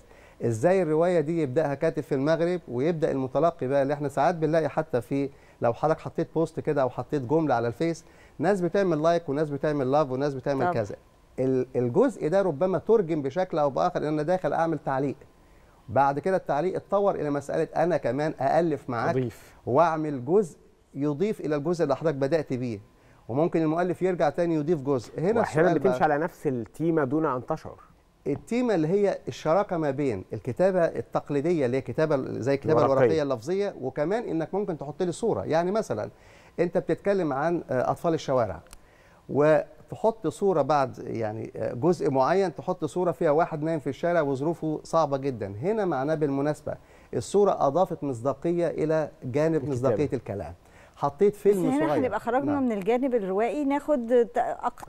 إزاي الرواية دي يبدأها كاتب في المغرب ويبدأ المتلقي بقى، اللي احنا ساعات بنلاقي حتى في لو حضرتك حطيت بوست كده أو حطيت جملة على الفيس ناس بتعمل لايك وناس بتعمل لاف وناس بتعمل كذا، الجزء ده ربما ترجم بشكل أو بآخر إن أنا داخل أعمل تعليق. بعد كده التعليق اتطور الى مساله انا كمان أألف معاك واعمل جزء يضيف الى الجزء اللي حضرتك بدات بيه، وممكن المؤلف يرجع تاني يضيف جزء. هنا احيانا بتمشي على نفس التيمه دون ان تشعر. التيمه اللي هي الشراكه ما بين الكتابه التقليديه اللي هي كتابه زي الكتابه الورقيه اللفظيه، وكمان انك ممكن تحط لي صوره. يعني مثلا انت بتتكلم عن اطفال الشوارع وتحط صوره بعد يعني جزء معين، تحط صوره فيها واحد نايم في الشارع وظروفه صعبه جدا، هنا معناه بالمناسبه الصوره اضافت مصداقيه الى جانب مصداقيه الكلام. حطيت فيلم صغير، هنا هنبقى خرجنا من الجانب الروائي، ناخد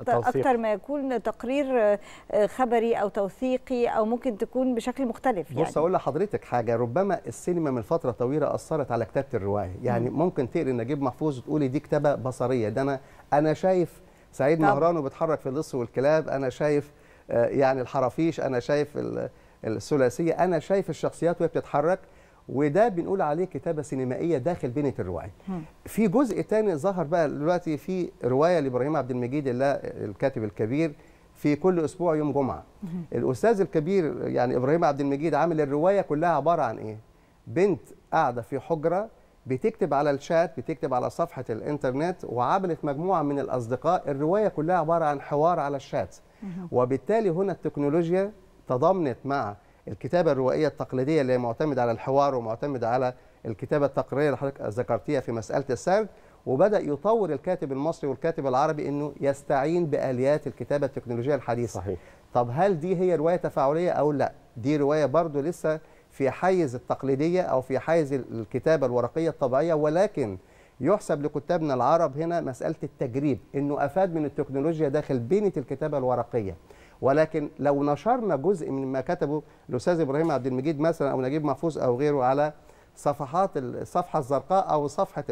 اكتر ما يكون تقرير خبري او توثيقي او ممكن تكون بشكل مختلف. يعني بص اقول لحضرتك حاجه، ربما السينما من فتره طويله اثرت على كتابه الروايه، يعني ممكن تقري نجيب محفوظ وتقولي دي كتابه بصريه، ده انا شايف سعيد مهران وبيتحرك في اللص والكلاب، انا شايف يعني الحرافيش، انا شايف الثلاثيه، انا شايف الشخصيات وهي بتتحرك، وده بنقول عليه كتابه سينمائيه داخل بنيه الروايه. في جزء ثاني ظهر بقى دلوقتي في روايه لابراهيم عبد المجيد اللي الكاتب الكبير، في كل اسبوع يوم جمعه. الاستاذ الكبير يعني ابراهيم عبد المجيد عامل الروايه كلها عباره عن ايه؟ بنت قاعده في حجره بتكتب على الشات، بتكتب على صفحه الانترنت، وعملت مجموعه من الاصدقاء، الروايه كلها عباره عن حوار على الشات. وبالتالي هنا التكنولوجيا تضامنت مع الكتابة الروائية التقليدية اللي معتمدة على الحوار ومعتمدة على الكتابة التقريرية اللي حضرتك ذكرتيها في مسألة السرد، وبدأ يطور الكاتب المصري والكاتب العربي أنه يستعين بآليات الكتابة التكنولوجية الحديثة. صحيح. طب هل دي هي رواية تفاعلية أو لا؟ دي رواية برضو لسه في حيز التقليدية أو في حيز الكتابة الورقية الطبيعية، ولكن يحسب لكتابنا العرب هنا مسألة التجريب، أنه أفاد من التكنولوجيا داخل بينة الكتابة الورقية. ولكن لو نشرنا جزء مما كتبه الأستاذ إبراهيم عبد المجيد مثلا أو نجيب محفوظ أو غيره على صفحات الصفحة الزرقاء أو صفحة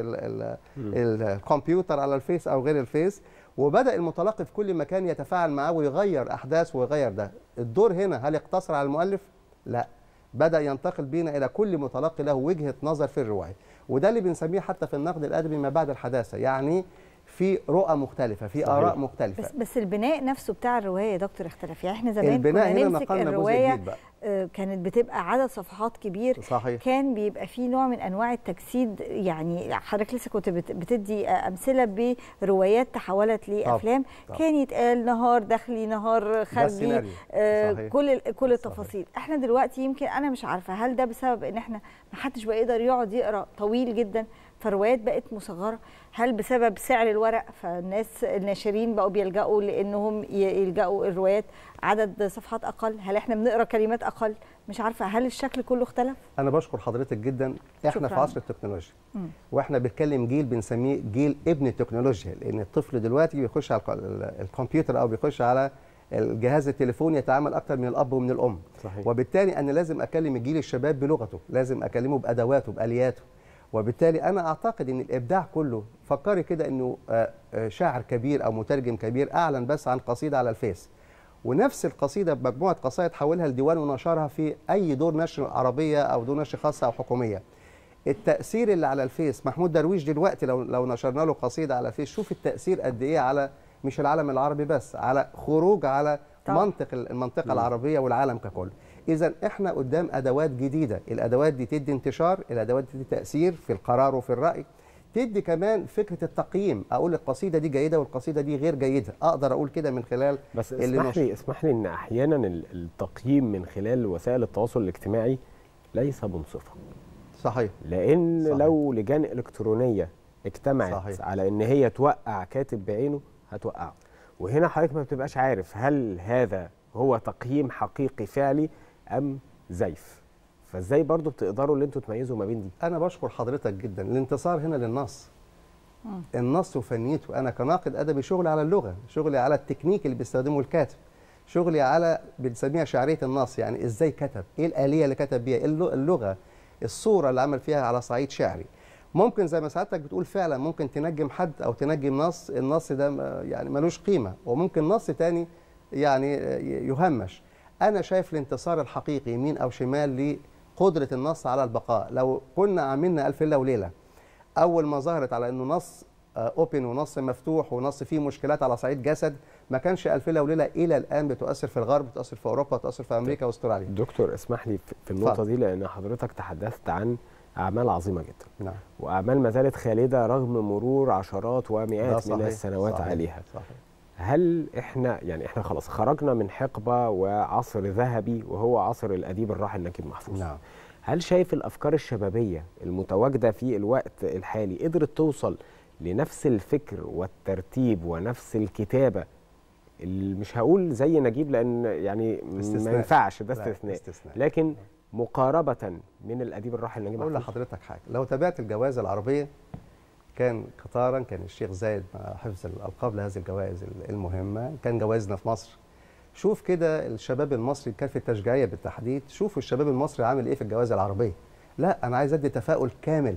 الكمبيوتر على الفيس أو غير الفيس، وبدأ المتلقي في كل مكان يتفاعل معاه ويغير أحداث ويغير، ده الدور هنا هل اقتصر على المؤلف؟ لا، بدأ ينتقل بينا إلى كل متلقي له وجهة نظر في الرواية، وده اللي بنسميه حتى في النقد الأدبي ما بعد الحداثة، يعني في رؤى مختلفة، في آراء مختلفة. بس البناء نفسه بتاع الرواية يا دكتور اختلف، يعني احنا زمان كنا نمسك الرواية كانت بتبقى عدد صفحات كبير. صحيح. كان بيبقى في نوع من أنواع التجسيد، يعني حضرتك لسه كنت بتدي أمثلة بروايات تحولت لأفلام. طب. كان يتقال نهار داخلي نهار خارجي، كل التفاصيل. صحيح. احنا دلوقتي يمكن أنا مش عارفة هل ده بسبب إن احنا ما حدش بقى يقدر يقعد يقرأ طويل جدا، فروايات بقت مصغرة، هل بسبب سعر الورق فالناس الناشرين بقوا بيلجأوا لأنهم يلجأوا الروايات عدد صفحات أقل، هل احنا بنقرأ كلمات أقل؟ مش عارفة هل الشكل كله اختلف؟ أنا بشكر حضرتك جدا. احنا في عصر التكنولوجيا، واحنا بنتكلم جيل بنسميه جيل ابن التكنولوجيا، لأن الطفل دلوقتي بيخش على الكمبيوتر أو بيخش على الجهاز التليفون، يتعامل أكتر من الأب ومن الأم. صحيح. وبالتالي أنا لازم أكلم الجيل الشباب بلغته، لازم أكلمه بأدواته بآلياته، وبالتالي أنا أعتقد أن الإبداع كله، فكري كده أنه شاعر كبير أو مترجم كبير أعلن بس عن قصيدة على الفيس، ونفس القصيدة بمجموعة قصائد حولها لديوان ونشرها في أي دور نشر عربية أو دور نشر خاصة أو حكومية. التأثير اللي على الفيس، محمود درويش دلوقتي لو نشرنا له قصيدة على الفيس، شوف التأثير قد إيه على مش العالم العربي بس، على خروج على منطق المنطقة العربية والعالم ككل. إذا إحنا قدام أدوات جديدة، الأدوات دي تدي انتشار، الأدوات دي تأثير في القرار وفي الرأي، تدي كمان فكرة التقييم، أقول القصيدة دي جيدة والقصيدة دي غير جيدة، أقدر أقول كده من خلال. بس اسمح لي إن أحيانا التقييم من خلال وسائل التواصل الاجتماعي ليس منصفا. صحيح. لأن لو لجان إلكترونية اجتمعت على إن هي توقع كاتب بعينه هتوقعه، وهنا حضرتك ما بتبقاش عارف هل هذا هو تقييم حقيقي فعلي أم زيف، فإزاي برضو بتقدروا إن أنتوا تميزوا ما بين دي؟ أنا بشكر حضرتك جدا، الانتصار هنا للنص. النص وفنيته، أنا كناقد أدبي شغلي على اللغة، شغلي على التكنيك اللي بيستخدمه الكاتب، شغلي على بنسميها شعرية النص، يعني إزاي كتب، إيه الآلية اللي كتب بيها، اللغة، الصورة اللي عمل فيها على صعيد شعري. ممكن زي ما سعادتك بتقول فعلا ممكن تنجم حد أو تنجم نص، النص ده يعني ملوش قيمة، وممكن نص تاني يعني يهمش. أنا شايف الانتصار الحقيقي يمين أو شمال لقدرة النص على البقاء. لو كنا عملنا ألف ليلة وليلة، أول ما ظهرت على أنه نص أوبن ونص مفتوح ونص فيه مشكلات على صعيد جسد، ما كانش ألف ليلة وليلة إلى الآن بتؤثر في الغرب، بتؤثر في أوروبا، بتؤثر في أمريكا وأستراليا. دكتور اسمح لي في النقطة دي، لأن حضرتك تحدثت عن أعمال عظيمة جدا. نعم. وأعمال ما زالت خالدة رغم مرور عشرات ومئات من السنوات عليها. صحيح. هل احنا يعني خلاص خرجنا من حقبه وعصر ذهبي وهو عصر الاديب الراحل نجيب محفوظ؟ نعم. هل شايف الافكار الشبابيه المتواجده في الوقت الحالي قدرت توصل لنفس الفكر والترتيب ونفس الكتابه، اللي مش هقول زي نجيب لان يعني ما ينفعش ده استثناء، لكن مقاربه من الاديب الراحل نجيب محفوظ؟ اقول لحضرتك حاجه، لو تابعت الجوائز العربيه كان قطارا كان الشيخ زايد مع حفظ الألقاب لهذه الجوائز المهمة، كان جوائزنا في مصر. شوف كده الشباب المصري كان في التشجيعية بالتحديد، شوفوا الشباب المصري عامل إيه في الجوائز العربية. لا أنا عايز أدي تفاؤل كامل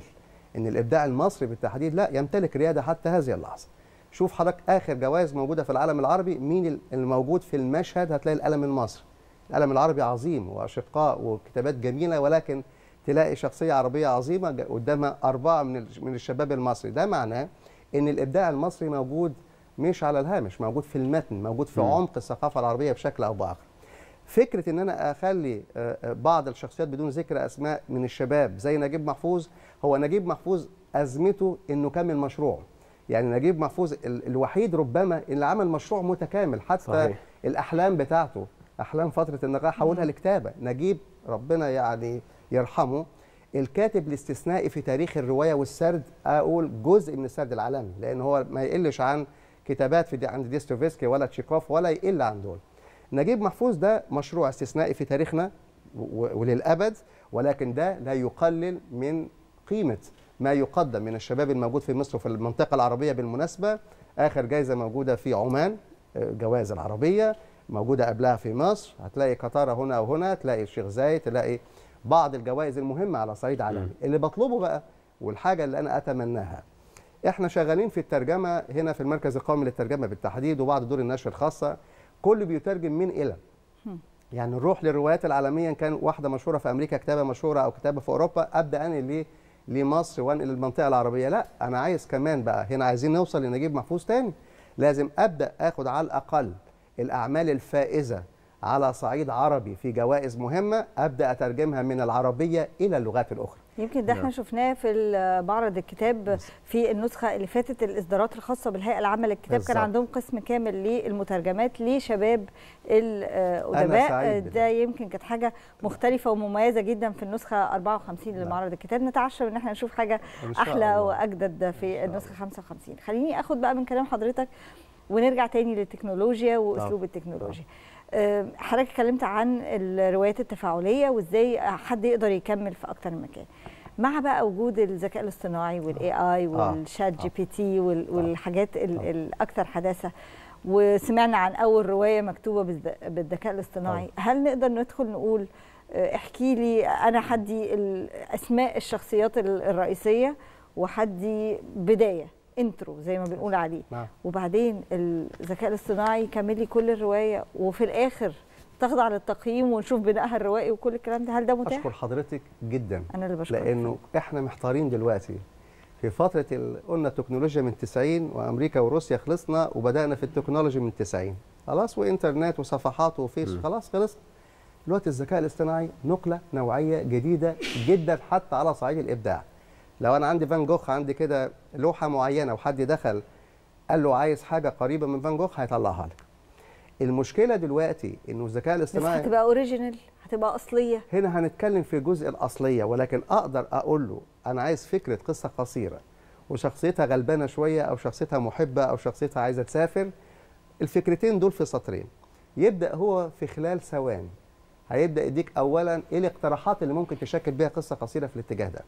إن الإبداع المصري بالتحديد لا يمتلك ريادة حتى هذه اللحظة. شوف حضرتك آخر جوائز موجودة في العالم العربي، مين الموجود في المشهد؟ هتلاقي القلم المصري. القلم العربي عظيم وأشقاء وكتابات جميلة، ولكن تلاقي شخصية عربية عظيمة قدامها أربعة من الشباب المصري. ده معناه إن الإبداع المصري موجود، مش على الهامش، موجود في المتن، موجود في عمق الثقافة العربية بشكل أو بآخر. فكرة إن أنا أخلي بعض الشخصيات بدون ذكر أسماء من الشباب زي نجيب محفوظ، هو نجيب محفوظ أزمته إنه كمل مشروعه. يعني نجيب محفوظ الوحيد ربما اللي عمل مشروع متكامل، حتى صحيح. الأحلام بتاعته، أحلام فترة النقاهة حولها لكتابة. نجيب ربنا يعني يرحمه الكاتب الاستثنائي في تاريخ الروايه والسرد، اقول جزء من السرد العالمي، لان هو ما يقلش عن كتابات في عند ديستوفيسكي ولا تشيكوف ولا يقل عن دول. نجيب محفوظ ده مشروع استثنائي في تاريخنا وللابد، ولكن ده لا يقلل من قيمه ما يقدم من الشباب الموجود في مصر وفي المنطقه العربيه. بالمناسبه اخر جائزه موجوده في عمان، الجوائز العربيه موجوده قبلها في مصر، هتلاقي قطاره هنا وهنا، تلاقي الشيخ زايد، تلاقي بعض الجوائز المهمة على صعيد عالمي. اللي بطلبه بقى والحاجة اللي أنا أتمناها، إحنا شغالين في الترجمة هنا في المركز القومي للترجمة بالتحديد وبعض دور النشر الخاصة، كل بيترجم من إلى. يعني نروح للروايات العالمية، كان واحدة مشهورة في أمريكا، كتابة مشهورة أو كتابة في أوروبا، أبدأ أنا لمصر وأنقل المنطقة العربية. لا أنا عايز كمان بقى هنا، عايزين نوصل لنجيب محفوظ تاني، لازم أبدأ آخد على الأقل الأعمال الفائزة على صعيد عربي في جوائز مهمة، أبدأ أترجمها من العربية إلى اللغات الأخرى. يمكن ده احنا شفناه في معرض الكتاب في النسخة اللي فاتت، الإصدارات الخاصة بالهيئة العامة للكتاب كان عندهم قسم كامل للمترجمات لشباب الأدباء. ده يمكن كانت حاجة مختلفة ومميزة جدا في النسخة 54 لمعرض الكتاب، نتعشى إن احنا نشوف حاجة أحلى وأجدد في النسخة 55. خليني أخد بقى من كلام حضرتك ونرجع تاني للتكنولوجيا وأسلوب التكنولوجيا. حضرتك اتكلمت عن الروايات التفاعليه وازاي حد يقدر يكمل في اكتر من مكان، مع بقى وجود الذكاء الاصطناعي والاي اي والشات جي بي تي والحاجات الاكثر حداثه، وسمعنا عن اول روايه مكتوبه بالذكاء الاصطناعي. هل نقدر ندخل نقول احكي لي انا حدي اسماء الشخصيات الرئيسيه وحدي بدايه انترو زي ما بنقول عليه، وبعدين الذكاء الاصطناعي يكمل لي كل الروايه وفي الاخر تخضع للتقييم ونشوف بنائها الروائي وكل الكلام ده؟ هل ده متاح؟ اشكر حضرتك جدا. انا اللي بشكرك، لانه احنا محتارين دلوقتي في فتره قلنا التكنولوجيا من 90 وامريكا وروسيا خلصنا وبدانا في التكنولوجيا من 90 خلاص، وانترنت وصفحات وفيس خلاص خلصنا. دلوقتي الذكاء الاصطناعي نقله نوعيه جديده جدا حتى على صعيد الابداع. لو أنا عندي فان جوخ، عندي كده لوحة معينة وحد دخل قال له عايز حاجة قريبة من فان جوخ، هيطلعها لك. المشكلة دلوقتي إنه الذكاء الاصطناعي بس هتبقى أوريجينال، هتبقى أصلية. هنا هنتكلم في جزء الأصلية، ولكن أقدر أقول له أنا عايز فكرة قصة قصيرة وشخصيتها غلبانة شوية أو شخصيتها محبة أو شخصيتها عايزة تسافر، الفكرتين دول في سطرين، يبدأ هو في خلال ثواني هيبدأ يديك أولاً إيه الاقتراحات اللي ممكن تشكل بيها قصة قصيرة في الاتجاه ده،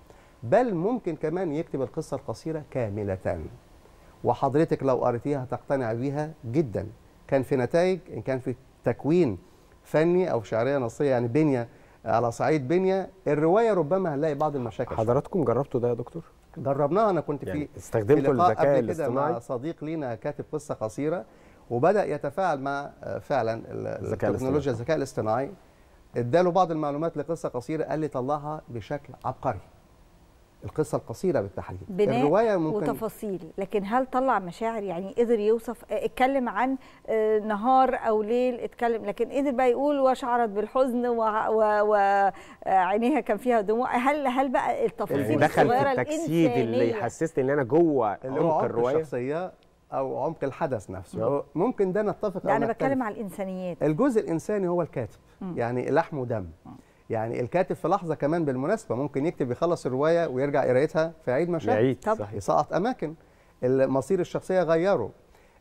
بل ممكن كمان يكتب القصة القصيرة كاملة، وحضرتك لو قريتيها هتقتنع بيها جدا. كان في نتائج إن كان في تكوين فني أو شعرية نصية، يعني بنية على صعيد بنية الرواية، ربما هنلاقي بعض المشاكل. حضراتكم جربتوا ده يا دكتور؟ جربناه، أنا كنت يعني في لقاء قبل كده مع صديق لينا كاتب قصة قصيرة وبدأ يتفاعل مع فعلا التكنولوجيا الذكاء الاصطناعي، اداله بعض المعلومات لقصة قصيرة قال لي طلعها بشكل عبقري. القصة القصيرة بالتحديد، الرواية ممكن وتفاصيل، لكن هل طلع مشاعر؟ يعني قدر يوصف، اتكلم عن نهار أو ليل، اتكلم، لكن قدر بقى يقول وشعرت بالحزن وعينيها كان فيها دموع. هل بقى التفاصيل الصغيرة الإنسانية دخل في التجسيد اللي يحسسني إن أنا جوه عمق الرواية؟ او عمق الحدث نفسه. ممكن ده نتفق على. انا بتكلم على الانسانيات. الجزء الانساني هو الكاتب، يعني لحم ودم. يعني الكاتب في لحظه كمان بالمناسبه ممكن يكتب يخلص الروايه ويرجع قرايتها في عيد مشاهد، يسقط اماكن، المصير الشخصيه غيره.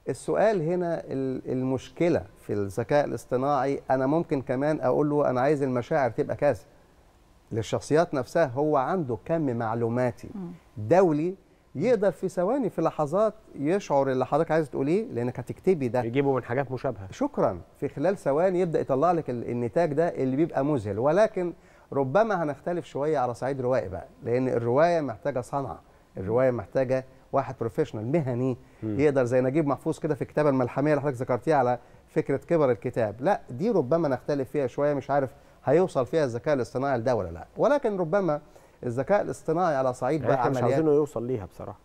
السؤال هنا المشكله في الذكاء الاصطناعي، انا ممكن كمان اقول له انا عايز المشاعر تبقى كذا للشخصيات نفسها، هو عنده كم معلوماتي دولي يقدر في ثواني في لحظات يشعر اللي حضرتك عايز تقوليه لانك هتكتبي ده، يجيبه من حاجات مشابهه، شكرا، في خلال ثواني يبدا يطلع لك النتاج ده اللي بيبقى مذهل. ولكن ربما هنختلف شويه على صعيد روائي بقى، لان الروايه محتاجه صنعه، الروايه محتاجه واحد بروفيشنال مهني يقدر زي نجيب محفوظ كده في الكتابه الملحميه اللي حضرتك ذكرتيها على فكره كبر الكتاب، لا دي ربما نختلف فيها شويه، مش عارف هيوصل فيها الذكاء الاصطناعي لده ولا لا. ولكن ربما الذكاء الاصطناعي على صعيد بقى عمليات مش عايزينه يوصل ليها بصراحه.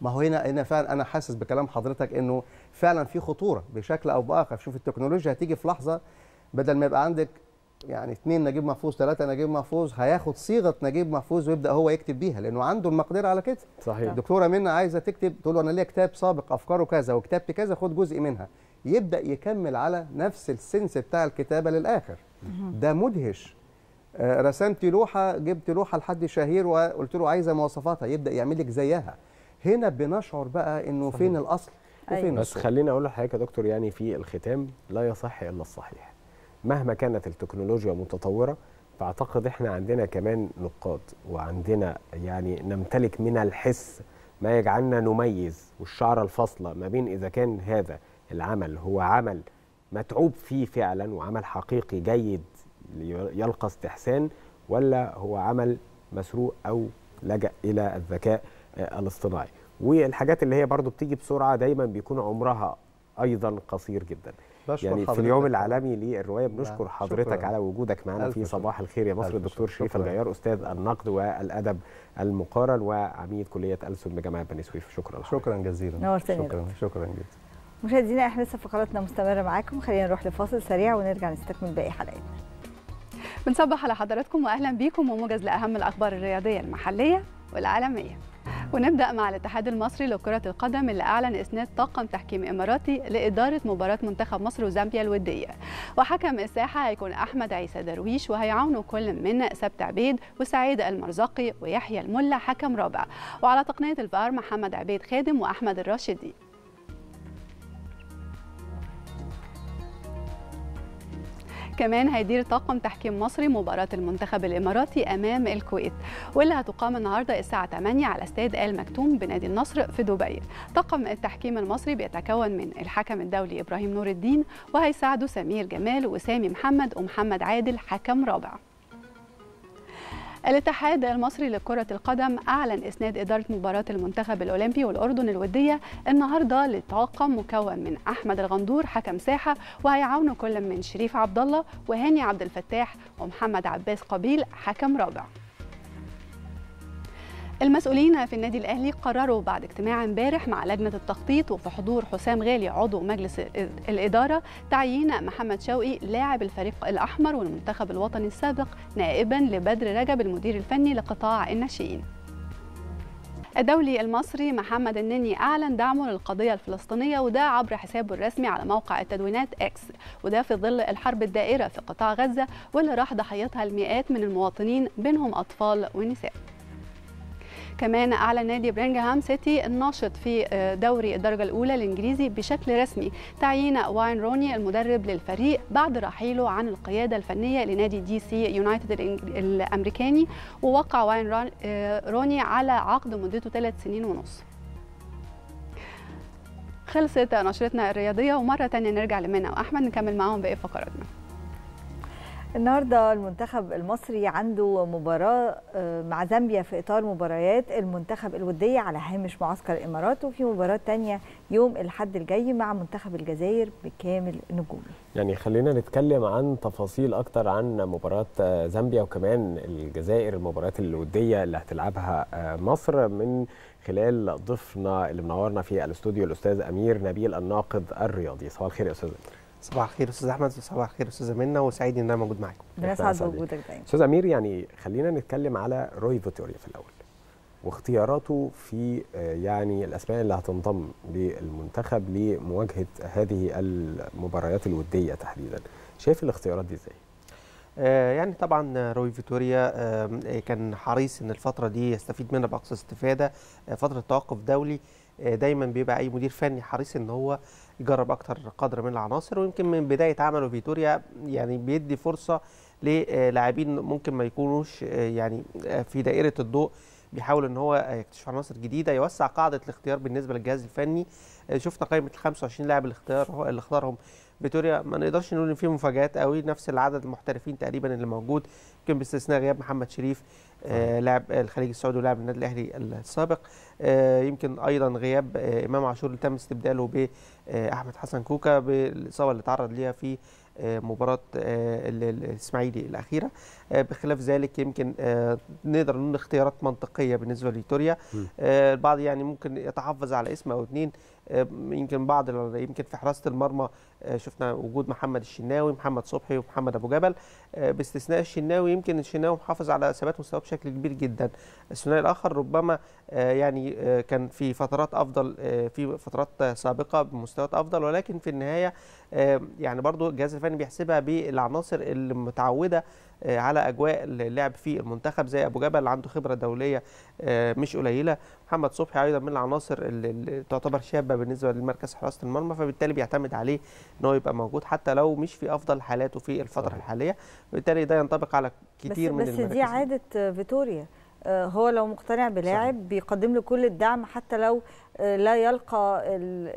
ما هو هنا فعلا انا حاسس بكلام حضرتك انه فعلا في خطوره بشكل او باخر. شوف التكنولوجيا هتيجي في لحظه، بدل ما يبقى عندك يعني 2 نجيب محفوظ 3 نجيب محفوظ، هياخد صيغه نجيب محفوظ ويبدا هو يكتب بيها لانه عنده المقدره على كده. صحيح. الدكتوره منا عايزه تكتب، تقول له انا ليا كتاب سابق افكاره كذا وكتبت كذا، خد جزء منها، يبدا يكمل على نفس السنس بتاع الكتابه للاخر. ده مدهش. رسمت لوحه، جبت لوحه لحد شهير وقلت له عايزه مواصفاتها، يبدا يعمل لك زيها. هنا بنشعر بقى انه صحيح. فين الاصل وفين بس الصور. خليني اقول لحضرتك يا دكتور يعني في الختام، لا يصح الا الصحيح. مهما كانت التكنولوجيا متطوره، فاعتقد احنا عندنا كمان نقاد، وعندنا يعني نمتلك من الحس ما يجعلنا نميز والشعره الفاصله ما بين اذا كان هذا العمل هو عمل متعوب فيه فعلا وعمل حقيقي جيد يلقى استحسان، ولا هو عمل مسروق أو لجأ إلى الذكاء الاصطناعي. والحاجات اللي هي برضو بتيجي بسرعة دايما بيكون عمرها أيضا قصير جدا. يعني في اليوم العالمي للرواية بنشكر حضرتك على وجودك معنا في صباح الخير يا مصر، الدكتور شريف الجيار أستاذ النقد والأدب المقارن وعميد كلية ألسن بجامعة بني سويف. شكرا لحضرتك. شكرا جزيلا. نورتني. شكرا جدا. مشاهدينا احنا لسه فقراتنا مستمرة معاكم، خلينا نروح لفاصل سريع ونرجع نستكمل باقي حلقتنا. بنصبح على حضراتكم واهلا بيكم وموجز لاهم الاخبار الرياضيه المحليه والعالميه. ونبدا مع الاتحاد المصري لكره القدم اللي اعلن اسناد طاقم تحكيم اماراتي لاداره مباراه منتخب مصر وزامبيا الوديه، وحكم الساحه هيكون احمد عيسى درويش، وهيعاونه كل من سبت عبيد وسعيد المرزقي ويحيى الملا حكم رابع، وعلى تقنيه الفار محمد عبيد خادم واحمد الراشدي. كمان هيدير طاقم تحكيم مصري مباراة المنتخب الإماراتي أمام الكويت، واللي هتقام النهاردة الساعة 8 على استاد آل مكتوم بنادي النصر في دبي. طاقم التحكيم المصري بيتكون من الحكم الدولي إبراهيم نور الدين، وهيساعده سمير جمال وسامي محمد ومحمد عادل حكم رابع. الاتحاد المصري لكرة القدم أعلن إسناد إدارة مباراة المنتخب الأولمبي والأردن الودية النهارده لطاقم مكون من أحمد الغندور حكم ساحة، وهيعاونه كل من شريف عبد الله وهاني عبد الفتاح ومحمد عباس قبيل حكم رابع. المسؤولين في النادي الأهلي قرروا بعد اجتماع امبارح مع لجنة التخطيط وفي حضور حسام غالي عضو مجلس الإدارة تعيين محمد شوقي لاعب الفريق الأحمر والمنتخب الوطني السابق نائبا لبدر رجب المدير الفني لقطاع الناشئين. الدولي المصري محمد النني أعلن دعمه للقضية الفلسطينية، وده عبر حسابه الرسمي على موقع التدوينات إكس، وده في ظل الحرب الدائرة في قطاع غزة واللي راح ضحيتها المئات من المواطنين بينهم أطفال ونساء. كمان أعلن نادي برينجهام سيتي الناشط في دوري الدرجة الأولى الإنجليزي بشكل رسمي تعيين واين روني المدرب للفريق بعد رحيله عن القيادة الفنية لنادي دي سي يونايتد الأمريكاني، ووقع واين روني على عقد مدته 3 سنين ونص. خلصت نشرتنا الرياضية، ومرة تانية نرجع لمنا وأحمد نكمل معهم باقي فقراتنا. النهارده المنتخب المصري عنده مباراه مع زامبيا في اطار مباريات المنتخب الوديه على هامش معسكر الامارات، وفي مباراه ثانيه يوم الاحد الجاي مع منتخب الجزائر بكامل نجومه. يعني خلينا نتكلم عن تفاصيل اكتر عن مباراه زامبيا وكمان الجزائر، المباريات الوديه اللي هتلعبها مصر من خلال ضيفنا اللي منورنا في الاستوديو الاستاذ امير نبيل الناقد الرياضي. صباح الخير يا استاذ. صباح الخير استاذ احمد، وصباح الخير استاذه منا، وسعيد ان انا موجود معاكم. بنسعد بوجودك دايما. استاذ امير، يعني خلينا نتكلم على روي فيتوريا في الاول. واختياراته في يعني الأسماء اللي هتنضم للمنتخب لمواجهة هذه المباريات الودية تحديدا. شايف الاختيارات دي ازاي؟ يعني طبعا روي فيتوريا كان حريص ان الفترة دي يستفيد منها بأقصى استفادة. فترة توقف دولي دايما بيبقى اي مدير فني حريص ان هو يجرب اكتر قدر من العناصر، ويمكن من بداية عمله فيتوريا يعني بيدي فرصة للاعبين ممكن ما يكونوش يعني في دائرة الضوء، بيحاول ان هو يكتشف عناصر جديده، يوسع قاعده الاختيار بالنسبه للجهاز الفني. شفنا قائمه ال 25 لاعب اللي اختارهم فيتوريا، ما نقدرش نقول ان في مفاجات قوي، نفس العدد المحترفين تقريبا اللي موجود، يمكن باستثناء غياب محمد شريف لاعب الخليج السعودي ولاعب النادي الاهلي السابق، يمكن ايضا غياب امام عاشور اللي تم استبداله باحمد حسن كوكا بالاصابه اللي تعرض ليها في مباراة الإسماعيلي الأخيرة. بخلاف ذلك يمكن نقدر نقول اختيارات منطقية بالنسبة لفيتوريا. البعض يعني ممكن يتحفظ على اسم أو اتنين، يمكن بعض يمكن في حراسة المرمى شفنا وجود محمد الشناوي، محمد صبحي ومحمد أبو جبل، باستثناء الشناوي. يمكن الشناوي محافظ على ثبات مستواه بشكل كبير جدا. الثنائي الآخر ربما يعني كان في فترات أفضل، في فترات سابقة بمستويات أفضل، ولكن في النهاية يعني برضو الجهاز الفني بيحسبها بالعناصر اللي متعودة على أجواء اللعب في المنتخب، زي أبو جبل اللي عنده خبرة دولية مش قليلة، محمد صبحي أيضا من العناصر اللي تعتبر شابة بالنسبة لمركز حراسة المرمى، فبالتالي بيعتمد عليه إن هو يبقى موجود حتى لو مش في أفضل حالاته في الفترة الحالية، وبالتالي ده ينطبق على كتير من المراكز. بس دي عادة فيتوريا، هو لو مقتنع بلاعب بيقدم له كل الدعم حتى لو لا يلقى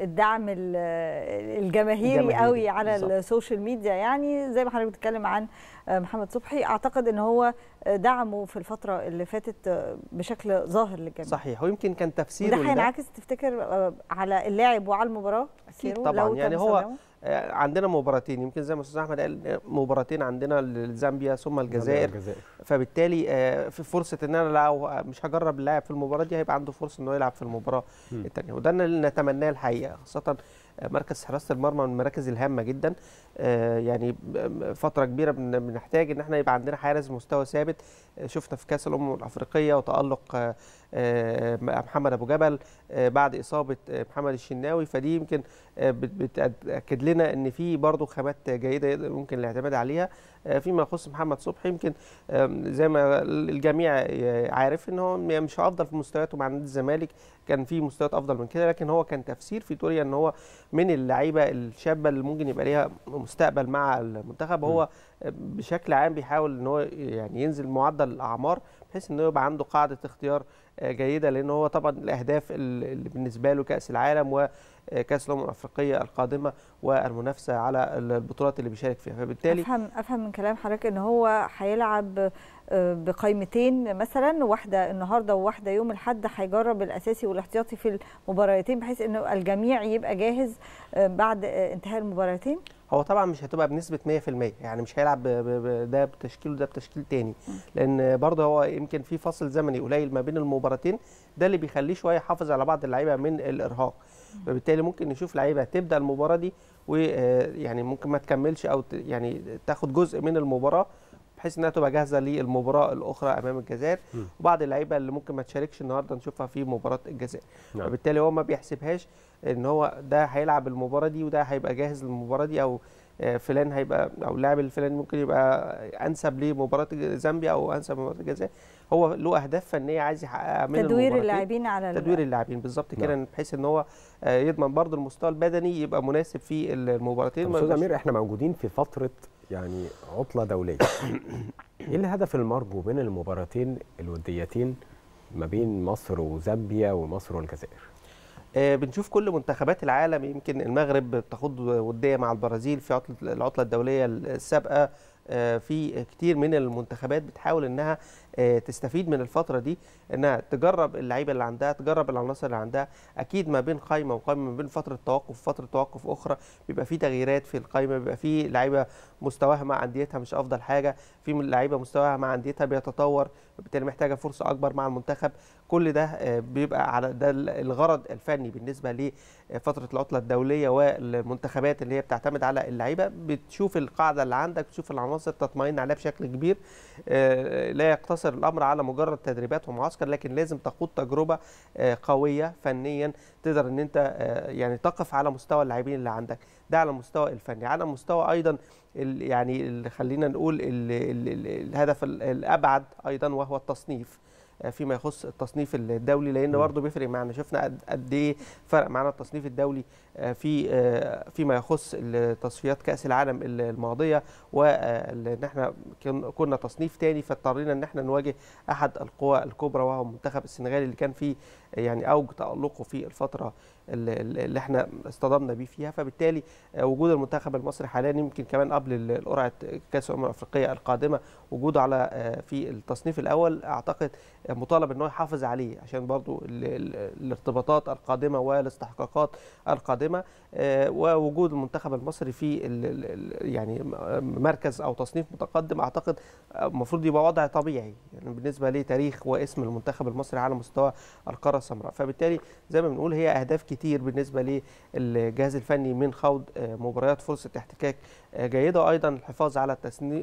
الدعم الجماهيري قوي على السوشيال ميديا. يعني زي ما حضرتك بتتكلم عن محمد صبحي، اعتقد ان هو دعمه في الفتره اللي فاتت بشكل ظاهر للجميع. صحيح، ويمكن كان تفسيره ده هينعكس تفتكر على اللاعب وعلى المباراه؟ اكيد طبعا، يعني هو عندنا مباراتين، يمكن زي ما استاذ احمد قال مباراتين عندنا، لزامبيا ثم الجزائر، فبالتالي في فرصه ان انا لو مش هجرب اللاعب في المباراه دي هيبقى عنده فرصه انه يلعب في المباراه الثانيه، وده اللي نتمناه الحقيقه، خاصه مركز حراسه المرمى من المراكز الهامه جدا. يعني فتره كبيره بنحتاج ان احنا يبقى عندنا حارس مستوى ثابت. شفنا في كاس الامم الافريقيه وتالق محمد ابو جبل بعد اصابه محمد الشناوي، فدي يمكن بتاكد لنا ان في برضه خامات جيده ممكن الاعتماد عليها. فيما يخص محمد صبحي، يمكن زي ما الجميع عارف ان هو مش افضل في مستوياته مع نادي الزمالك، كان في مستويات افضل من كده، لكن هو كان تفسير فيتوريا ان هو من اللعيبه الشابه اللي ممكن يبقى ليها مستقبل مع المنتخب. هو بشكل عام بيحاول ان هو يعني ينزل معدل الاعمار بحيث ان هو يبقى عنده قاعده اختيار جيده، لان هو طبعا الاهداف اللي بالنسبه له كاس العالم وكاس الامم الافريقيه القادمه والمنافسه على البطولات اللي بيشارك فيها، فبالتالي افهم من كلام حضرتك ان هو هيلعب بقائمتين مثلا، واحده النهارده وواحده يوم الاحد، هيجرب الاساسي والاحتياطي في المباراتين بحيث انه الجميع يبقى جاهز بعد انتهاء المباراتين. هو طبعا مش هتبقى بنسبه 100%، يعني مش هيلعب ده بتشكيل وده بتشكيل تاني، لان برضه هو يمكن في فاصل زمني قليل ما بين المباراتين، ده اللي بيخليه شويه يحافظ على بعض اللعيبه من الارهاق، فبالتالي ممكن نشوف لعيبه تبدا المباراه دي ويعني ممكن ما تكملش او يعني تاخد جزء من المباراه بحيث انها تبقى جاهزه للمباراه الاخرى امام الجزائر، وبعض اللعيبه اللي ممكن ما تشاركش النهارده نشوفها في مباراه الجزائر. وبالتالي هو ما بيحسبهاش ان هو ده هيلعب المباراه دي وده هيبقى جاهز للمباراه دي، او فلان هيبقى او اللاعب الفلاني ممكن يبقى انسب لمباراه زامبيا او انسب لمباراه الجزائر. هو له اهداف فنيه عايز يحققها من تدوير اللاعبين على تدوير اللاعبين بالظبط كده، بحيث ان هو يضمن برضه المستوى البدني يبقى مناسب في المباراتين. استاذ امير، احنا موجودين في فتره يعني عطله دوليه، ايه الهدف المرجو من المباراتين الوديتين ما بين مصر وزامبيا ومصر والجزائر؟ بنشوف كل منتخبات العالم، يمكن المغرب بتاخد وديه مع البرازيل في العطله الدوليه السابقه، في كتير من المنتخبات بتحاول انها تستفيد من الفتره دي، انها تجرب اللعيبه اللي عندها، تجرب العناصر اللي عندها. اكيد ما بين قايمه وقايمه، ما بين فتره توقف وفتره توقف اخرى بيبقى في تغييرات في القايمه، بيبقى في لعيبه مستواها مع انديتها مش افضل حاجه، في لعيبه مستواها مع انديتها بيتطور، وبالتالي محتاجه فرصه اكبر مع المنتخب. كل ده بيبقى على ده الغرض الفني بالنسبه فتره العطله الدوليه والمنتخبات اللي هي بتعتمد على اللعيبه، بتشوف القاعده اللي عندك، بتشوف العناصر تطمئن عليها بشكل كبير. لا يقتصر الامر على مجرد تدريبات ومعسكر، لكن لازم تخوض تجربه قويه فنيا تقدر ان انت يعني تقف على مستوى اللاعبين اللي عندك، ده على المستوى الفني. على مستوى ايضا يعني خلينا نقول الهدف الابعد ايضا، وهو التصنيف، فيما يخص التصنيف الدولي، لان برضه بيفرق معنا. شفنا قد ايه فرق معنا التصنيف الدولي فيما يخص تصفيات كاس العالم الماضيه، وان احنا كنا تصنيف ثاني، فاضطرينا ان احنا نواجه احد القوى الكبرى وهو المنتخب السنغالي اللي كان فيه يعني اوج تالقه في الفتره اللي احنا اصطدمنا بيه فيها. فبالتالي وجود المنتخب المصري حاليا يمكن كمان قبل قرعه كاس الامم الافريقيه القادمه وجوده على في التصنيف الاول، اعتقد مطالب ان هو يحافظ عليه عشان برضو الارتباطات القادمه والاستحقاقات القادمه، ووجود المنتخب المصري في يعني مركز او تصنيف متقدم اعتقد المفروض يبقى وضع طبيعي يعني بالنسبه لتاريخ واسم المنتخب المصري على مستوى القاره السمراء. فبالتالي زي ما بنقول هي اهداف كتير بالنسبه للجهاز الفني من خوض مباريات فرصه احتكاك جيده، ايضا الحفاظ على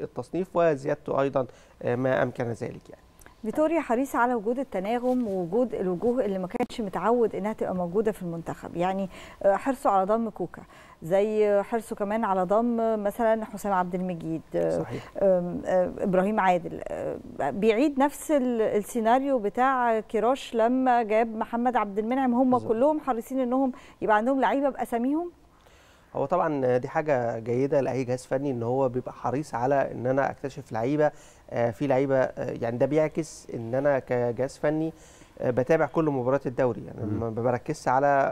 التصنيف وزيادته ايضا ما امكن ذلك. يعني فيتوريا حريصه على وجود التناغم ووجود الوجوه اللي ما كانتش متعود انها تبقى موجوده في المنتخب، يعني حرصه على ضم كوكا، زي حرصه كمان على ضم مثلا حسين عبد المجيد، صحيح. ابراهيم عادل بيعيد نفس السيناريو بتاع كيروش لما جاب محمد عبد المنعم، هم بالزبط. كلهم حريصين انهم يبقى عندهم لعيبه باساميهم. هو طبعا دي حاجه جيده لاي جهاز فني ان هو بيبقى حريص على ان انا اكتشف لعيبه، في لعيبه يعني ده بيعكس ان انا كجهاز فني بتابع كل مباريات الدوري، يعني ما بركزش على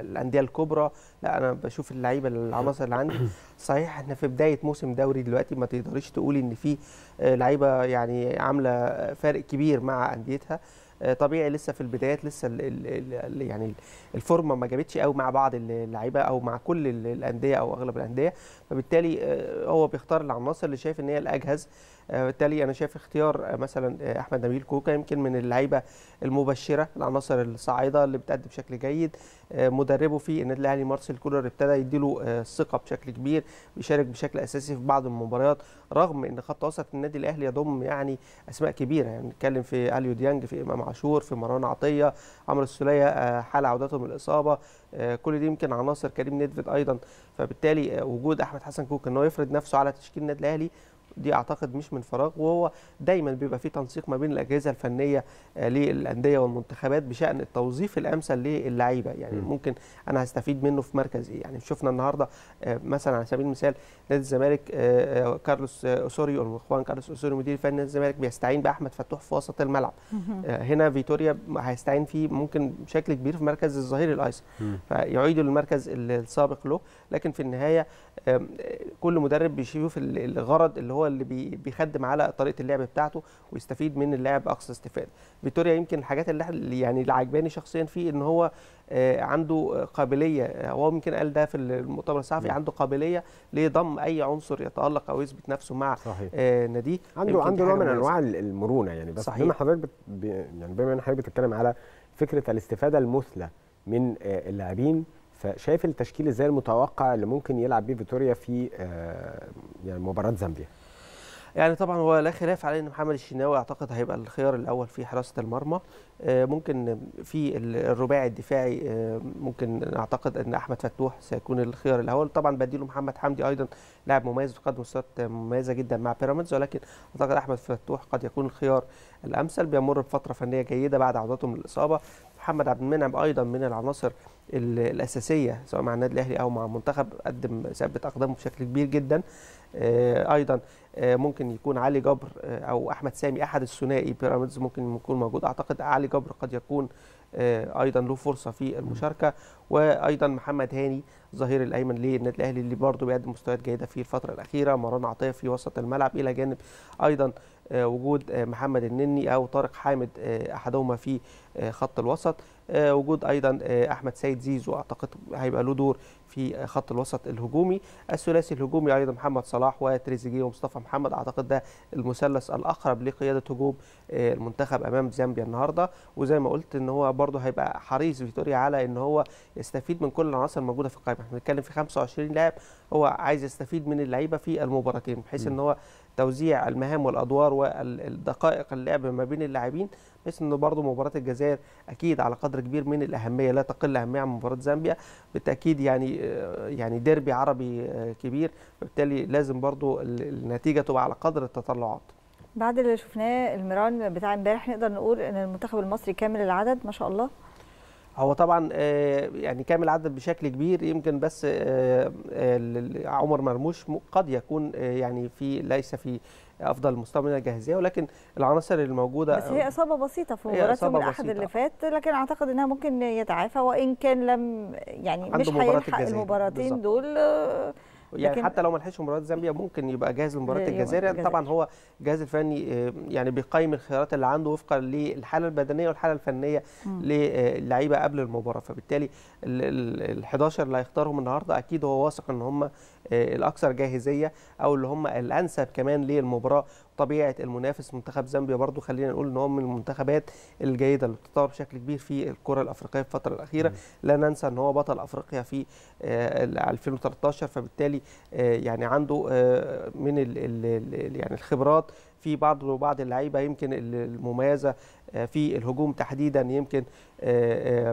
الانديه الكبرى، لا انا بشوف اللعيبه العناصر اللي عندي. صحيح احنا في بدايه موسم دوري دلوقتي، ما تقدريش تقولي ان في لعيبه يعني عامله فارق كبير مع انديتها، طبيعي لسه في البدايات، لسه يعني الفورمه ما جابتش قوي مع بعض اللعيبه او مع كل الانديه او اغلب الانديه، فبالتالي هو بيختار العناصر اللي شايف ان هي الاجهز. بالتالي انا شايف اختيار مثلا احمد نبيل كوكا يمكن من اللعيبه المبشره، العناصر الصاعده اللي بتأدي بشكل جيد، مدربه في النادي الاهلي مارسيل كولر ابتدى يديله الثقه بشكل كبير، بيشارك بشكل اساسي في بعض المباريات، رغم ان خط وسط النادي الاهلي يضم يعني اسماء كبيره، يعني نتكلم في اليو ديانج، في امام عاشور، في مروان عطيه، عمرو السوليه حال عودته من الاصابه، كل دي يمكن عناصر، كريم نيدفيد ايضا. فبالتالي وجود احمد حسن كوكا ان هو يفرض نفسه على تشكيل النادي الاهلي دي اعتقد مش من فراغ، وهو دايما بيبقى فيه تنسيق ما بين الاجهزه الفنيه للانديه والمنتخبات بشان التوظيف الامثل للعيبه، يعني ممكن انا هستفيد منه في مركز ايه. يعني شفنا النهارده مثلا على سبيل المثال نادي الزمالك كارلوس أسوريو، الاخوان كارلوس أسوريو مدير فني نادي الزمالك بيستعين باحمد فتوح في وسط الملعب، هنا فيتوريا هيستعين فيه ممكن بشكل كبير في مركز الظهير الايسر، فيعيدوا للمركز السابق له. لكن في النهايه كل مدرب بيشوف الغرض اللي هو اللي بيخدم على طريقه اللعب بتاعته ويستفيد من اللاعب اقصى استفاده. فيتوريا يمكن الحاجات اللي يعني اللي عجباني شخصيا فيه ان هو عنده قابليه، هو يمكن قال ده في المؤتمر الصحفي، عنده قابليه لضم اي عنصر يتالق او يثبت نفسه مع ناديه، عنده نوع من انواع المرونه يعني. بس صحيح. بما حضرتك يعني بما ان حضرتك بتتكلم على فكره الاستفاده المثلى من اللاعبين، فشايف التشكيل ازاي المتوقع اللي ممكن يلعب بيه فيتوريا في يعني مباراه زامبيا؟ يعني طبعا هو لا خلاف عليه ان محمد الشناوي اعتقد هيبقى الخيار الاول في حراسه المرمى، ممكن في الرباعي الدفاعي ممكن اعتقد ان احمد فتوح سيكون الخيار الاول، طبعا بديله محمد حمدي ايضا لاعب مميز وقدم مستويات مميزه جدا مع بيراميدز، ولكن اعتقد احمد فتوح قد يكون الخيار الامثل، بيمر بفتره فنيه جيده بعد عودته من الاصابه. محمد عبد المنعم ايضا من العناصر الاساسيه سواء مع النادي الاهلي او مع المنتخب، قدم ثبت اقدامه بشكل كبير جدا. ايضا ممكن يكون علي جبر او احمد سامي احد الثنائي بيراميدز ممكن يكون موجود، اعتقد علي جبر قد يكون ايضا له فرصه في المشاركه، وايضا محمد هاني الظهير الايمن للنادي الاهلي اللي برضه بيقدم مستويات جيده في الفتره الاخيره، مروان عطيه في وسط الملعب الى جانب ايضا وجود محمد النني أو طارق حامد أحدهما في خط الوسط، وجود أيضا أحمد سيد زيزو أعتقد هيبقى له دور في خط الوسط الهجومي. الثلاثي الهجومي أيضا محمد صلاح وتريزيجيه ومصطفى محمد، أعتقد ده المثلث الأقرب لقيادة هجوم المنتخب أمام زامبيا النهاردة. وزي ما قلت إن هو برضه هيبقى حريص فيتوريا على إن هو يستفيد من كل العناصر الموجودة في القائمة، احنا بنتكلم في 25 لاعب، هو عايز يستفيد من اللعيبة في المباراتين بحيث إن هو توزيع المهام والادوار والدقائق اللعب ما بين اللاعبين، بحيث انه برضه مباراه الجزائر اكيد على قدر كبير من الاهميه، لا تقل اهميه عن مباراه زامبيا بالتاكيد، يعني ديربي عربي كبير، وبالتالي لازم برضه النتيجه تبقى على قدر التطلعات. بعد اللي شفناه المران بتاع امبارح نقدر نقول ان المنتخب المصري كامل العدد ما شاء الله. هو طبعا يعني كامل عدد بشكل كبير، يمكن بس عمر مرموش قد يكون يعني ليس في افضل مستوى من الجاهزيه، ولكن العناصر الموجوده بس هي اصابه بسيطه في مباراته من الاحد اللي فات، لكن اعتقد انها ممكن يتعافى وان كان لم يعني مش هيلحق المباراتين دول، يعني حتى لو ما لحقش مباراه زامبيا ممكن يبقى جاهز لمباراه الجزائر. يعني طبعا هو الجهاز الفني يعني بيقيم الخيارات اللي عنده وفقا للحاله البدنيه والحاله الفنيه للعيبه قبل المباراه، فبالتالي ال11 اللي هيختارهم النهارده اكيد هو واثق ان هم الاكثر جاهزيه او اللي هم الانسب كمان للمباراه. طبيعه المنافس منتخب زامبيا برضو خلينا نقول ان هو من المنتخبات الجيده اللي بتتطور بشكل كبير في الكره الافريقيه في الفتره الاخيره، لا ننسى ان هو بطل افريقيا في 2013، فبالتالي يعني عنده من يعني الخبرات في بعض اللعيبه يمكن المميزه في الهجوم تحديدا، يمكن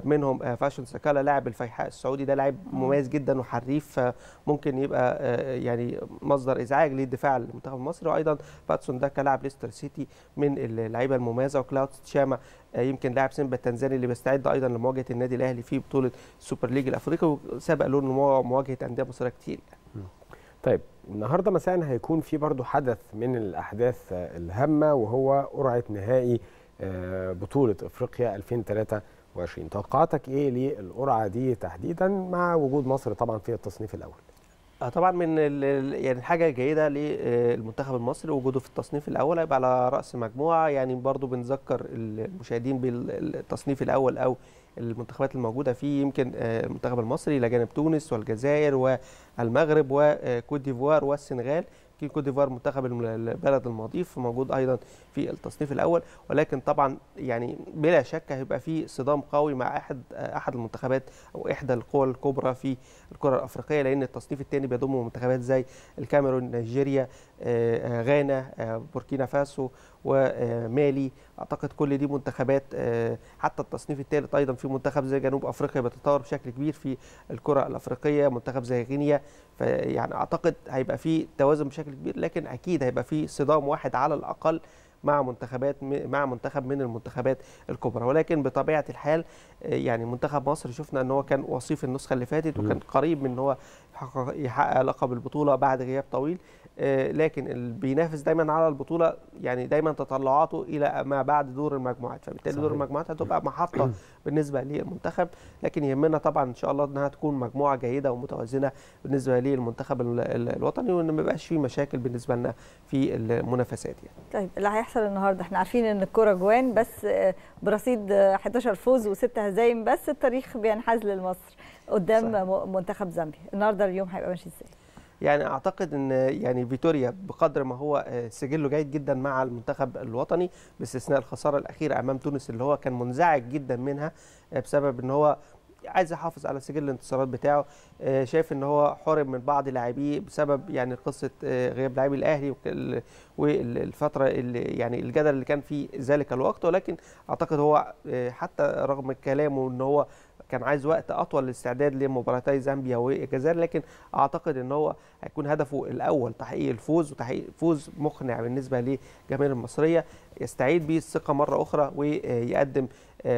منهم فاشن سكالا لاعب الفيحاء السعودي، ده لاعب مميز جدا وحريف، ممكن يبقى يعني مصدر ازعاج للدفاع المنتخب المصري، وايضا فاتسون ده كلاعب ليستر سيتي من اللعيبه المميزه، وكلاود تشاما يمكن لاعب سيمبا التنزاني اللي بيستعد ايضا لمواجهه النادي الاهلي في بطوله سوبر ليج الافريقي، وسبق له مواجهه انديه مصريه كتير. طيب النهارده مساء هيكون في برضه حدث من الاحداث الهامه، وهو قرعه نهائي بطوله افريقيا 2023. توقعاتك ايه للقرعه دي تحديدا مع وجود مصر طبعا في التصنيف الاول؟ طبعا من يعني الحاجه الجيده للمنتخب المصري وجوده في التصنيف الاول، هيبقى على راس مجموعه، يعني برضه بنذكر المشاهدين بالتصنيف الاول او المنتخبات الموجوده فيه، يمكن المنتخب المصري الى جانب تونس والجزائر والمغرب وكوت ديفوار والسنغال. كوت ديفوار منتخب البلد المضيف موجود ايضا في التصنيف الاول، ولكن طبعا يعني بلا شك هيبقى في صدام قوي مع احد المنتخبات او احدى القوى الكبرى في الكره الافريقيه، لان التصنيف الثاني بيضم منتخبات زي الكاميرون، نيجيريا، غانا، بوركينا فاسو ومالي. اعتقد كل دي منتخبات، حتى التصنيف الثالث ايضا في منتخب زي جنوب افريقيا بيتطور بشكل كبير في الكره الافريقيه، منتخب زي غينيا، فيعني اعتقد هيبقى في توازن بشكل كبير، لكن اكيد هيبقى في صدام واحد على الاقل مع منتخب من المنتخبات الكبرى. ولكن بطبيعه الحال يعني منتخب مصر شفنا ان هو كان وصيف النسخه اللي فاتت، وكان قريب من ان هو يحقق لقب البطوله بعد غياب طويل، لكن اللي بينافس دايما على البطوله يعني دايما تطلعاته الى ما بعد دور المجموعات، فبالتالي دور المجموعات هتبقى محطه بالنسبه للمنتخب، لكن يهمنا طبعا ان شاء الله انها تكون مجموعه جيده ومتوازنه بالنسبه للمنتخب الوطني، وان ما يبقاش في مشاكل بالنسبه لنا في المنافسات. يعني طيب اللي هيحصل النهارده احنا عارفين ان الكره جوان بس، برصيد 11 فوز و6 هزايم بس، التاريخ بينحاز لمصر قدام منتخب زامبيا. النهارده اليوم هيبقى ماشي ازاي؟ يعني اعتقد ان يعني فيتوريا بقدر ما هو سجله جيد جدا مع المنتخب الوطني، باستثناء الخساره الاخيره امام تونس اللي هو كان منزعج جدا منها بسبب ان هو عايز يحافظ على سجل الانتصارات بتاعه، شايف ان هو حرم من بعض لاعبيه بسبب يعني قصه غياب لاعبي الاهلي والفتره اللي يعني الجدل اللي كان في ذلك الوقت، ولكن اعتقد هو حتى رغم كلامه ان هو كان عايز وقت اطول للاستعداد لمباراتي زامبيا والجزائر، لكن اعتقد ان هو هيكون هدفه الاول تحقيق الفوز، وتحقيق فوز مقنع بالنسبه للجماهير المصريه يستعيد بيه الثقه مره اخرى، ويقدم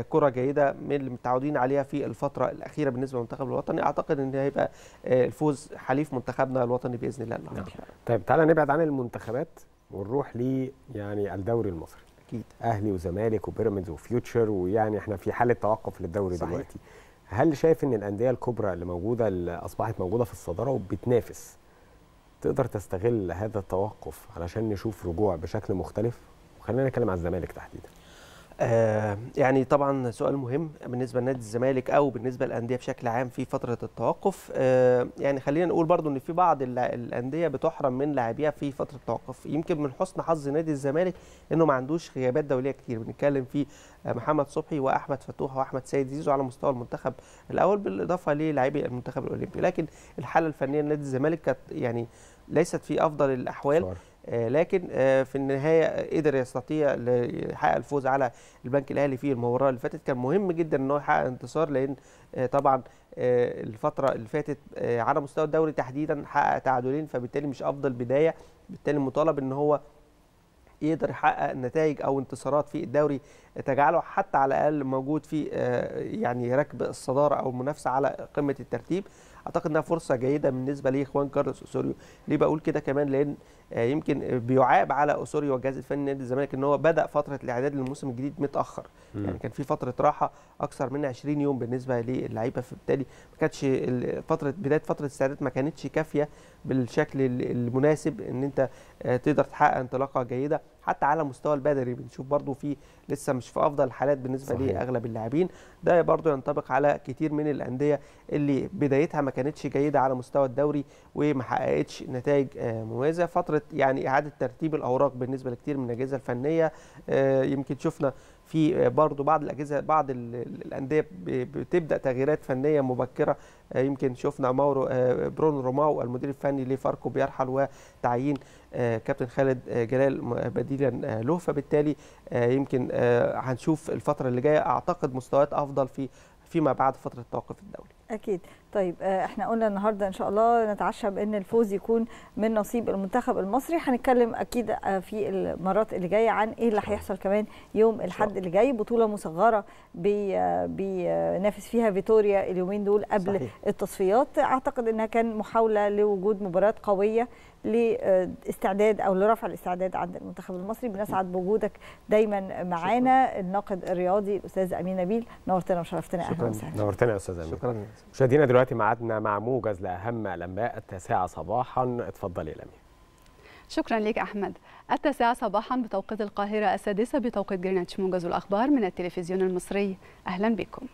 كره جيده من اللي متعودين عليها في الفتره الاخيره بالنسبه للمنتخب الوطني. اعتقد ان هيبقى الفوز حليف منتخبنا الوطني باذن الله النهارده. طيب تعالى نبعد عن المنتخبات ونروح ل يعني الدوري المصري. اكيد اهلي وزمالك وبيراميدز وفيوتشر، ويعني احنا في حاله توقف للدوري صحيح. دلوقتي هل شايف ان الانديه الكبرى اللي موجوده اللي اصبحت موجوده في الصداره وبتنافس تقدر تستغل هذا التوقف علشان نشوف رجوع بشكل مختلف؟ وخلينا نتكلم على الزمالك تحديدا. يعني طبعا سؤال مهم بالنسبه لنادي الزمالك او بالنسبه للانديه بشكل عام في فتره التوقف. يعني خلينا نقول برضو ان في بعض الانديه بتحرم من لاعبيها في فتره التوقف. يمكن من حسن حظ نادي الزمالك انه ما عندوش غيابات دوليه كتير. بنتكلم في محمد صبحي واحمد فتوح واحمد سيد زيزو على مستوى المنتخب الاول، بالاضافه للاعبي المنتخب الاولمبي. لكن الحاله الفنيه لنادي الزمالك كانت يعني ليست في افضل الاحوال صار. لكن في النهايه قدر يستطيع يحقق الفوز على البنك الاهلي في المباراه اللي فاتت. كان مهم جدا ان هو يحقق انتصار، لان طبعا الفتره اللي فاتت على مستوى الدوري تحديدا حقق تعادلين، فبالتالي مش افضل بدايه. بالتالي مطالب ان هو يقدر يحقق نتائج او انتصارات في الدوري تجعله حتى على الاقل موجود في يعني ركب الصداره او المنافسه على قمه الترتيب. اعتقد انها فرصه جيده بالنسبه لاخوان كارلوس أسوريو. ليه بقول كده كمان؟ لان يمكن بيعاب على أسوريو والجهاز الفني نادي الزمالك ان هو بدا فتره الاعداد للموسم الجديد متاخر. يعني كان في فتره راحه اكثر من 20 يوم بالنسبه للعيبه، فبالتالي ما كانتش فتره بدايه فتره الاستعداد ما كانتش كافيه بالشكل المناسب ان انت تقدر تحقق انطلاقه جيده حتى على مستوى البدني. بنشوف برضو في لسه مش في افضل الحالات بالنسبه لاغلب اللاعبين. ده برضو ينطبق على كتير من الانديه اللي بدايتها ما كانتش جيده على مستوى الدوري وما حققتش نتائج مميزه. فتره يعني اعاده ترتيب الاوراق بالنسبه لكتير من الاجهزه الفنيه. يمكن شفنا في برضو بعض الاجهزه بعض الانديه بتبدا تغييرات فنيه مبكره. يمكن شفنا برونو روماو المدير الفني لفاركو بيرحل، وتعيين كابتن خالد جلال بديلا له. فبالتالي يمكن هنشوف الفتره اللي جايه اعتقد مستويات افضل فيما بعد فتره التوقف الدولي. اكيد. طيب احنا قلنا النهارده ان شاء الله نتعشى بان الفوز يكون من نصيب المنتخب المصري. هنتكلم اكيد في المرات اللي جايه عن ايه اللي هيحصل كمان يوم الاحد اللي جاي. بطوله مصغره بينافس فيها فيتوريا اليومين دول قبل التصفيات. اعتقد انها كان محاوله لوجود مباراه قويه لاستعداد او لرفع الاستعداد عند المنتخب المصري. بنسعد بوجودك دايما معانا الناقد الرياضي الاستاذ امير نبيل. نورتنا وشرفتنا. اهلا وسهلا. نورتنا يا استاذ امير. شكرا. مشاهدينا دلوقتي ميعادنا مع موجز لاهم الانباء 9 صباحا. اتفضلي يا لمياء. شكرا ليك احمد. 9 صباحا بتوقيت القاهره، 6 بتوقيت جرينتش، موجز الاخبار من التلفزيون المصري. اهلا بكم.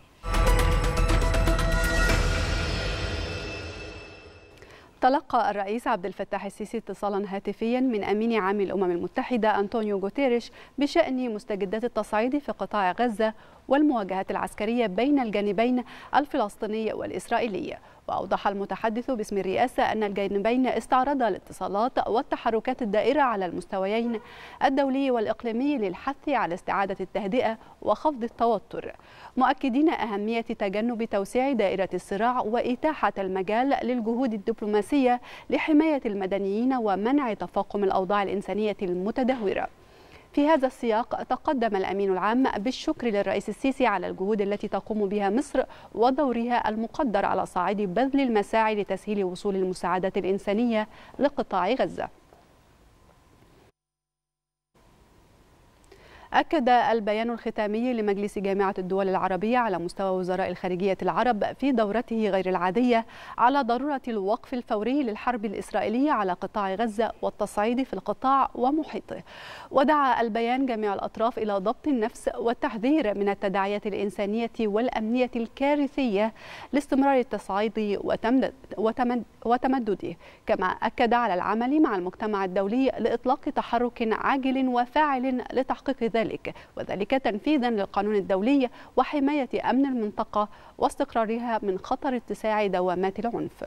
تلقى الرئيس عبد الفتاح السيسي اتصالا هاتفيا من أمين عام الأمم المتحدة أنطونيو غوتيريش بشأن مستجدات التصعيد في قطاع غزة والمواجهات العسكرية بين الجانبين الفلسطيني والإسرائيلي. وأوضح المتحدث باسم الرئاسة أن الجانبين استعرضا الاتصالات والتحركات الدائرة على المستويين الدولي والإقليمي للحث على استعادة التهدئة وخفض التوتر، مؤكدين أهمية تجنب توسيع دائرة الصراع وإتاحة المجال للجهود الدبلوماسية لحماية المدنيين ومنع تفاقم الأوضاع الإنسانية المتدهورة. في هذا السياق تقدم الأمين العام بالشكر للرئيس السيسي على الجهود التي تقوم بها مصر ودورها المقدر على صعيد بذل المساعي لتسهيل وصول المساعدات الإنسانية لقطاع غزة. أكد البيان الختامي لمجلس جامعة الدول العربية على مستوى وزراء الخارجية العرب في دورته غير العادية على ضرورة الوقف الفوري للحرب الإسرائيلية على قطاع غزة والتصعيد في القطاع ومحيطه. ودعا البيان جميع الأطراف إلى ضبط النفس والتحذير من التداعيات الإنسانية والأمنية الكارثية لاستمرار التصعيد وتمدده. كما أكد على العمل مع المجتمع الدولي لإطلاق تحرك عاجل وفاعل لتحقيق وذلك تنفيذا للقانون الدولي وحماية أمن المنطقة واستقرارها من خطر اتساع دوامات العنف.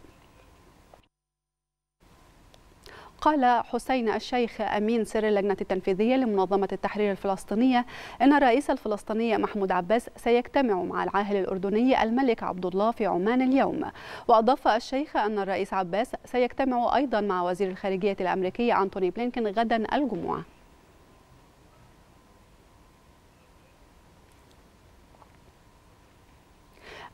قال حسين الشيخ أمين سر اللجنة التنفيذية لمنظمة التحرير الفلسطينية أن الرئيس الفلسطيني محمود عباس سيجتمع مع العاهل الأردني الملك عبد الله في عمان اليوم. وأضاف الشيخ أن الرئيس عباس سيجتمع أيضا مع وزير الخارجية الأمريكي أنتوني بلينكين غدا الجمعة.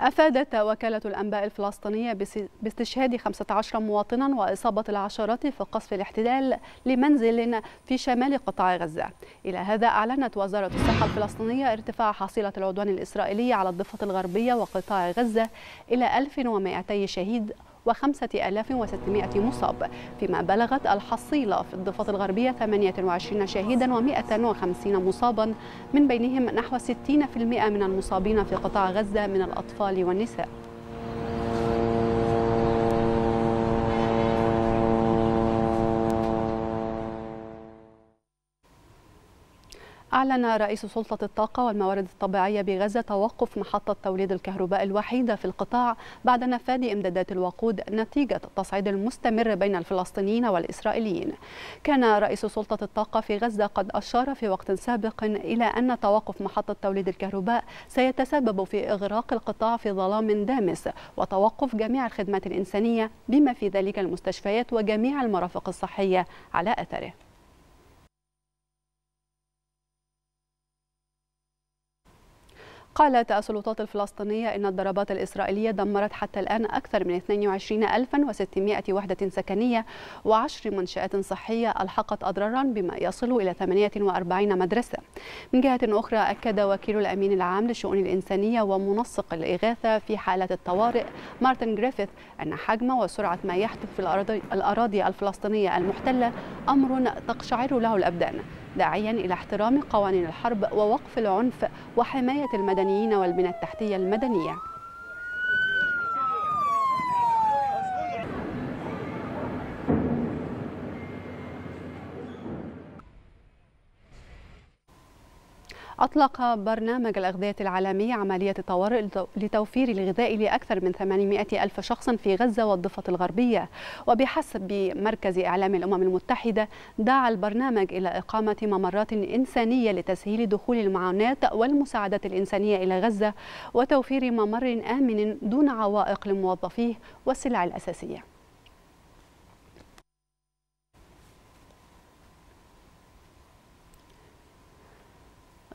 أفادت وكالة الأنباء الفلسطينية باستشهاد 15 مواطنا وإصابة العشرات في قصف الاحتلال لمنزل في شمال قطاع غزة. إلى هذا أعلنت وزارة الصحة الفلسطينية ارتفاع حصيلة العدوان الإسرائيلي على الضفة الغربية وقطاع غزة إلى 1200 شهيد و5600 مصاب، فيما بلغت الحصيلة في الضفة الغربية 28 شهيدا و150 مصابا، من بينهم نحو 60% من المصابين في قطاع غزة من الأطفال والنساء. أعلن رئيس سلطة الطاقة والموارد الطبيعية بغزة توقف محطة توليد الكهرباء الوحيدة في القطاع بعد نفاذ إمدادات الوقود نتيجة التصعيد المستمر بين الفلسطينيين والإسرائيليين. كان رئيس سلطة الطاقة في غزة قد أشار في وقت سابق إلى أن توقف محطة توليد الكهرباء سيتسبب في إغراق القطاع في ظلام دامس وتوقف جميع الخدمات الإنسانية بما في ذلك المستشفيات وجميع المرافق الصحية على أثره. قالت السلطات الفلسطينية إن الضربات الإسرائيلية دمرت حتى الآن أكثر من 22,600 وحدة سكنية و10 منشآت صحية ألحقت أضرارا بما يصل إلى 48 مدرسة. من جهة أخرى أكد وكيل الأمين العام للشؤون الإنسانية ومنسق الإغاثة في حالات الطوارئ مارتن جريفيث أن حجم وسرعة ما يحدث في الأراضي الفلسطينية المحتلة أمر تقشعر له الأبدان، داعيا إلى احترام قوانين الحرب ووقف العنف وحماية المدنيين والبنى التحتية المدنية. أطلق برنامج الأغذية العالمي عملية طوارئ لتوفير الغذاء لأكثر من 800 ألف شخص في غزة والضفة الغربية، وبحسب مركز إعلام الأمم المتحدة دعا البرنامج إلى إقامة ممرات إنسانية لتسهيل دخول المعونات والمساعدات الإنسانية إلى غزة وتوفير ممر آمن دون عوائق لموظفيه والسلع الأساسية.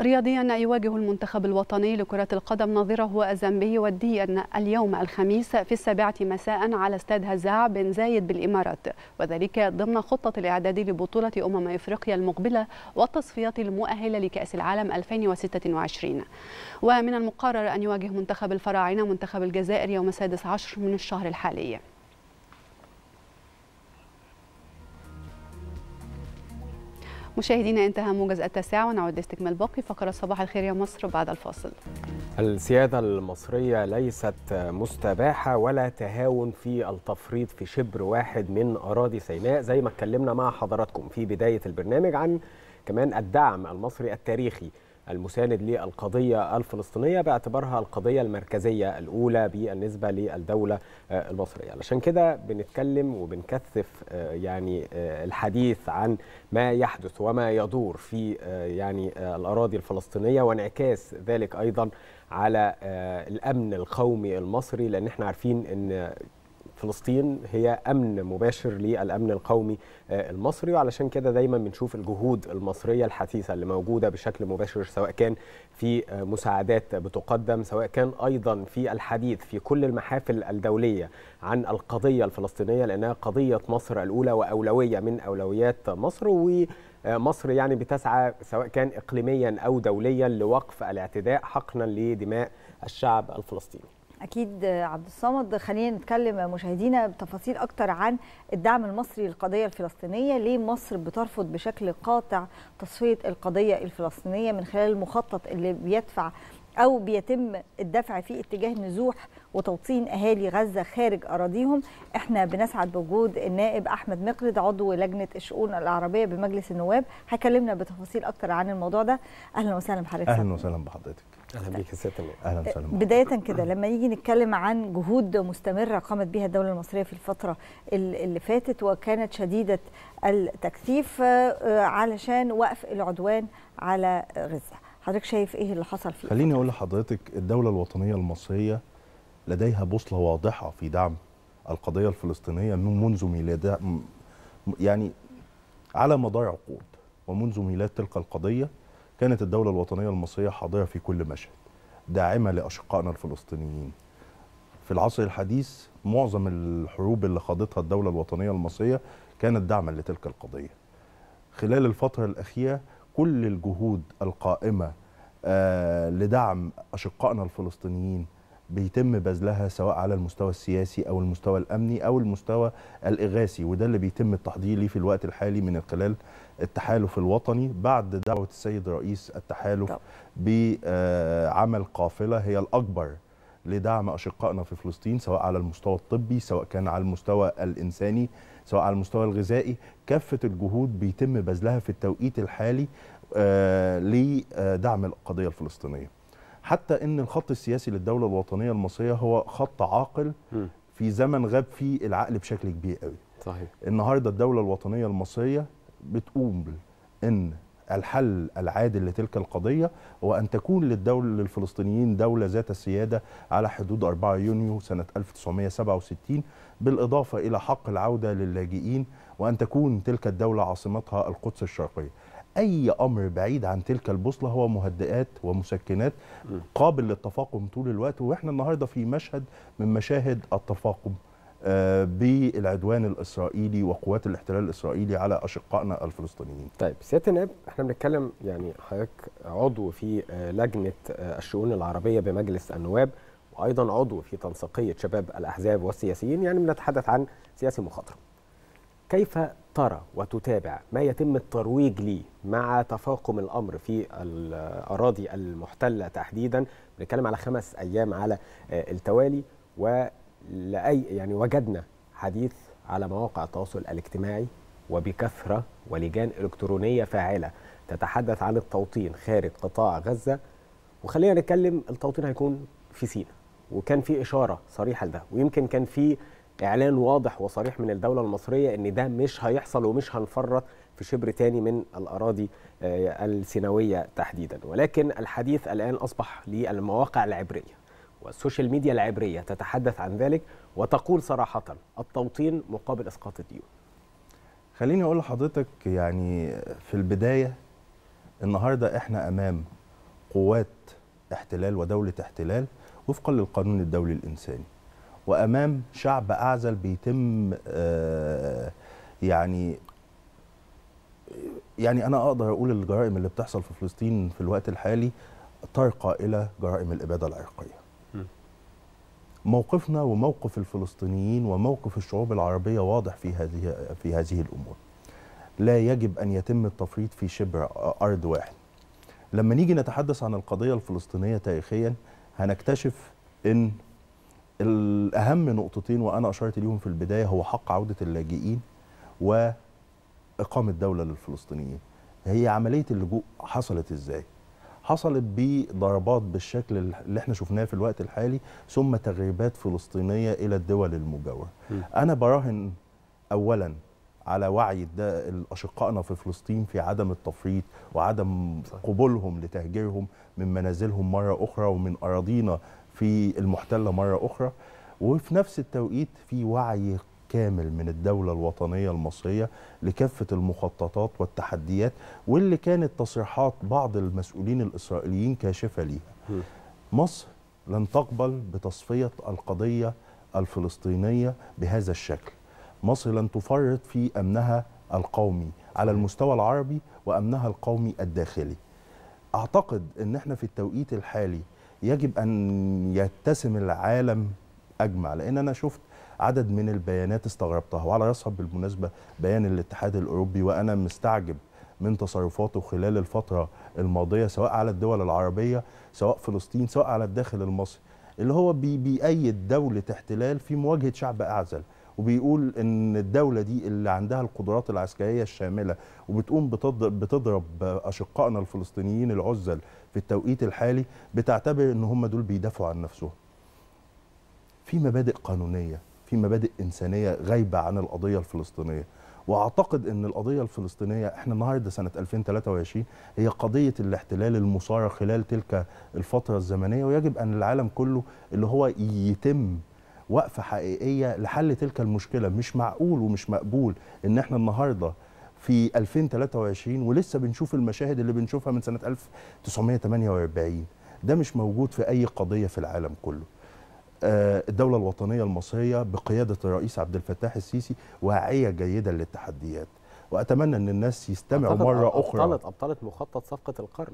رياضيا، يواجه المنتخب الوطني لكرة القدم نظيره الزامبي وديا اليوم الخميس في 7 مساء على استاد هزاع بن زايد بالإمارات، وذلك ضمن خطة الإعداد لبطولة إفريقيا المقبلة والتصفيات المؤهلة لكأس العالم 2026. ومن المقرر أن يواجه منتخب الفراعنة منتخب الجزائر يوم 16 من الشهر الحالي. مشاهدينا، انتهى موجز التاسعة، ونعود لاستكمال باقي فقرة صباح الخير يا مصر بعد الفاصل. السيادة المصرية ليست مستباحة ولا تهاون في التفريط في شبر واحد من أراضي سيناء، زي ما اتكلمنا مع حضراتكم في بداية البرنامج عن كمان الدعم المصري التاريخي المساند للقضية الفلسطينية باعتبارها القضية المركزية الأولى بالنسبة للدولة المصرية. علشان كده بنتكلم وبنكثف يعني الحديث عن ما يحدث وما يدور في يعني الأراضي الفلسطينية وانعكاس ذلك أيضا على الأمن القومي المصري، لأن احنا عارفين أن فلسطين هي أمن مباشر للأمن القومي المصري، وعلشان كده دايما بنشوف الجهود المصرية الحثيثة اللي موجودة بشكل مباشر، سواء كان في مساعدات بتقدم، سواء كان أيضا في الحديث في كل المحافل الدولية عن القضية الفلسطينية لأنها قضية مصر الأولى وأولوية من أولويات مصر. مصر يعني بتسعى سواء كان إقليميا أو دوليا لوقف الاعتداء حقنا لدماء الشعب الفلسطيني. أكيد عبد الصمد، خلينا نتكلم مشاهدينا بتفاصيل أكتر عن الدعم المصري للقضية الفلسطينية. ليه مصر بترفض بشكل قاطع تصفية القضية الفلسطينية من خلال المخطط اللي بيدفع أو بيتم الدفع فيه اتجاه نزوح وتوطين أهالي غزة خارج أراضيهم؟ احنا بنسعد بوجود النائب أحمد مقلد عضو لجنة الشؤون العربية بمجلس النواب، هيكلمنا بتفاصيل أكتر عن الموضوع ده. أهلا وسهلا بحضرتك. أهلا وسهلا بحضرتك. أهلا بيك يا سيادة النائب. أهلا وسهلا. بداية كده، لما نيجي نتكلم عن جهود مستمرة قامت بها الدولة المصرية في الفترة اللي فاتت وكانت شديدة التكثيف علشان وقف العدوان على غزة، حضرتك شايف ايه اللي حصل فيه؟ خليني اقول لحضرتك الدولة الوطنية المصرية لديها بوصلة واضحة في دعم القضية الفلسطينية منذ ميلادها، يعني على مدار عقود ومنذ ميلاد تلك القضية كانت الدولة الوطنية المصرية حاضرة في كل مشهد، داعمة لأشقائنا الفلسطينيين. في العصر الحديث معظم الحروب اللي خاضتها الدولة الوطنية المصرية كانت دعما لتلك القضية. خلال الفترة الأخيرة كل الجهود القائمة لدعم أشقائنا الفلسطينيين بيتم بذلها سواء على المستوى السياسي أو المستوى الأمني أو المستوى الإغاثي، وده اللي بيتم التحضير ليه في الوقت الحالي من خلال التحالف الوطني بعد دعوة السيد رئيس التحالف بعمل قافلة هي الأكبر لدعم أشقائنا في فلسطين، سواء على المستوى الطبي، سواء كان على المستوى الإنساني، سواء على المستوى الغذائي. كافة الجهود بيتم بذلها في التوقيت الحالي لدعم القضية الفلسطينية. حتى أن الخط السياسي للدولة الوطنية المصرية هو خط عاقل في زمن غاب فيه العقل بشكل كبير قوي. صحيح. النهاردة الدولة الوطنية المصرية بتقوم أن الحل العادل لتلك القضية هو أن تكون للفلسطينيين دولة ذات السيادة على حدود 4 يونيو سنة 1967، بالإضافة إلى حق العودة للاجئين، وأن تكون تلك الدولة عاصمتها القدس الشرقية. أي أمر بعيد عن تلك البوصلة هو مهدئات ومسكنات قابل للتفاقم طول الوقت، وإحنا النهاردة في مشهد من مشاهد التفاقم بالعدوان الإسرائيلي وقوات الاحتلال الإسرائيلي على أشقائنا الفلسطينيين. طيب سيادة النائب، احنا بنتكلم يعني حضرتك عضو في لجنة الشؤون العربية بمجلس النواب، وأيضا عضو في تنسيقية شباب الأحزاب والسياسيين، يعني بنتحدث عن سياسي مخضرم. كيف ترى وتتابع ما يتم الترويج ليه مع تفاقم الأمر في الأراضي المحتلة تحديدا؟ بنتكلم على 5 أيام على التوالي، و يعني وجدنا حديث على مواقع التواصل الاجتماعي وبكثرة ولجان إلكترونية فاعلة تتحدث عن التوطين خارج قطاع غزة. وخلينا نتكلم، التوطين هيكون في سيناء، وكان في إشارة صريحة لده، ويمكن كان في إعلان واضح وصريح من الدولة المصرية إن ده مش هيحصل ومش هنفرط في شبر تاني من الأراضي السيناوية تحديدا. ولكن الحديث الآن أصبح للمواقع العبرية والسوشيال ميديا العبرية تتحدث عن ذلك وتقول صراحة التوطين مقابل إسقاط الديون. خليني أقول لحضرتك يعني في البداية، النهاردة إحنا أمام قوات احتلال ودولة احتلال وفقا للقانون الدولي الإنساني، وأمام شعب أعزل بيتم يعني أنا أقدر أقول الجرائم اللي بتحصل في فلسطين في الوقت الحالي ترقى إلى جرائم الإبادة العرقية. موقفنا وموقف الفلسطينيين وموقف الشعوب العربية واضح في هذه الأمور. لا يجب أن يتم التفريط في شبر أرض واحد. لما نيجي نتحدث عن القضية الفلسطينية تاريخيا هنكتشف أن الأهم نقطتين وأنا أشرت ليهم في البداية هو حق عودة اللاجئين وإقامة دولة للفلسطينيين. هي عملية اللجوء حصلت إزاي؟ حصلت بضربات بالشكل اللي احنا شفناه في الوقت الحالي، ثم تغريبات فلسطينية إلى الدول المجاورة. أنا براهن أولا على وعي أشقائنا في فلسطين في عدم التفريط وعدم قبولهم لتهجيرهم من منازلهم مرة أخرى ومن أراضينا في المحتلة مرة أخرى، وفي نفس التوقيت في وعي كامل من الدولة الوطنية المصرية لكافة المخططات والتحديات واللي كانت تصريحات بعض المسؤولين الإسرائيليين كاشفة ليها. مصر لن تقبل بتصفية القضية الفلسطينية بهذا الشكل. مصر لن تفرط في أمنها القومي على المستوى العربي وأمنها القومي الداخلي. أعتقد أن احنا في التوقيت الحالي يجب أن يتسم العالم أجمع، لأن أنا شفت عدد من البيانات استغربتها، وعلى رأسها بالمناسبة بيان الاتحاد الأوروبي، وأنا مستعجب من تصرفاته خلال الفترة الماضية سواء على الدول العربية سواء فلسطين سواء على الداخل المصري، اللي هو بيأيد دولة احتلال في مواجهة شعب أعزل، وبيقول إن الدولة دي اللي عندها القدرات العسكرية الشاملة وبتقوم بتضرب أشقائنا الفلسطينيين العزل في التوقيت الحالي، بتعتبر إن هم دول بيدافعوا عن نفسهم. في مبادئ قانونية، في مبادئ إنسانية غايبة عن القضية الفلسطينية، وأعتقد أن القضية الفلسطينية إحنا النهاردة سنة 2023 هي قضية الاحتلال المصارعة خلال تلك الفترة الزمنية، ويجب أن العالم كله اللي هو يتم وقفة حقيقية لحل تلك المشكلة. مش معقول ومش مقبول أن إحنا النهاردة في 2023 ولسه بنشوف المشاهد اللي بنشوفها من سنة 1948. ده مش موجود في أي قضية في العالم كله. الدولة الوطنية المصرية بقيادة الرئيس عبد الفتاح السيسي واعية جيدا للتحديات، وأتمنى أن الناس يستمعوا مرة أخرى. أبطلت مخطط صفقة القرن.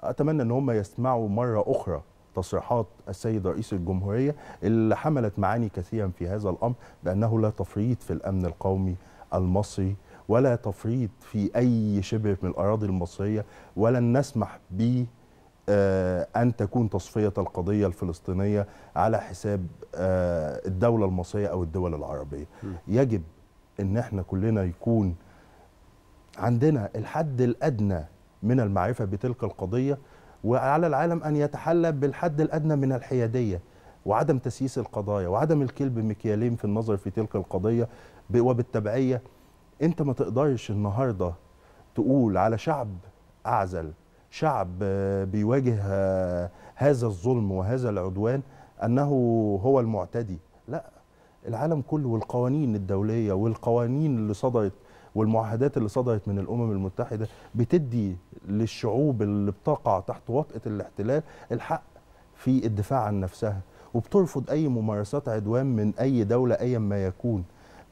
أتمنى أن هم يسمعوا مرة أخرى تصريحات السيد رئيس الجمهورية اللي حملت معاني كثيرا في هذا الأمر، بأنه لا تفريط في الأمن القومي المصري ولا تفريط في أي شبر من الأراضي المصرية، ولن نسمح ب أن تكون تصفية القضية الفلسطينية على حساب الدولة المصرية أو الدول العربية. يجب أن احنا كلنا يكون عندنا الحد الأدنى من المعرفة بتلك القضية، وعلى العالم أن يتحلى بالحد الأدنى من الحيادية وعدم تسييس القضايا وعدم الكيل بمكيالين في النظر في تلك القضية وبالتبعية. أنت ما تقدرش النهاردة تقول على شعب أعزل، شعب بيواجه هذا الظلم وهذا العدوان، أنه هو المعتدي. لا، العالم كله والقوانين الدولية والقوانين اللي صدرت والمعاهدات اللي صدرت من الأمم المتحدة بتدي للشعوب اللي بتقع تحت وطأة الاحتلال الحق في الدفاع عن نفسها، وبترفض أي ممارسات عدوان من أي دولة أيا ما يكون.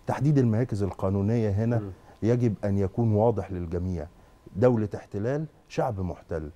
تحديد المراكز القانونية هنا يجب أن يكون واضح للجميع. دولة احتلال، شعب محتل،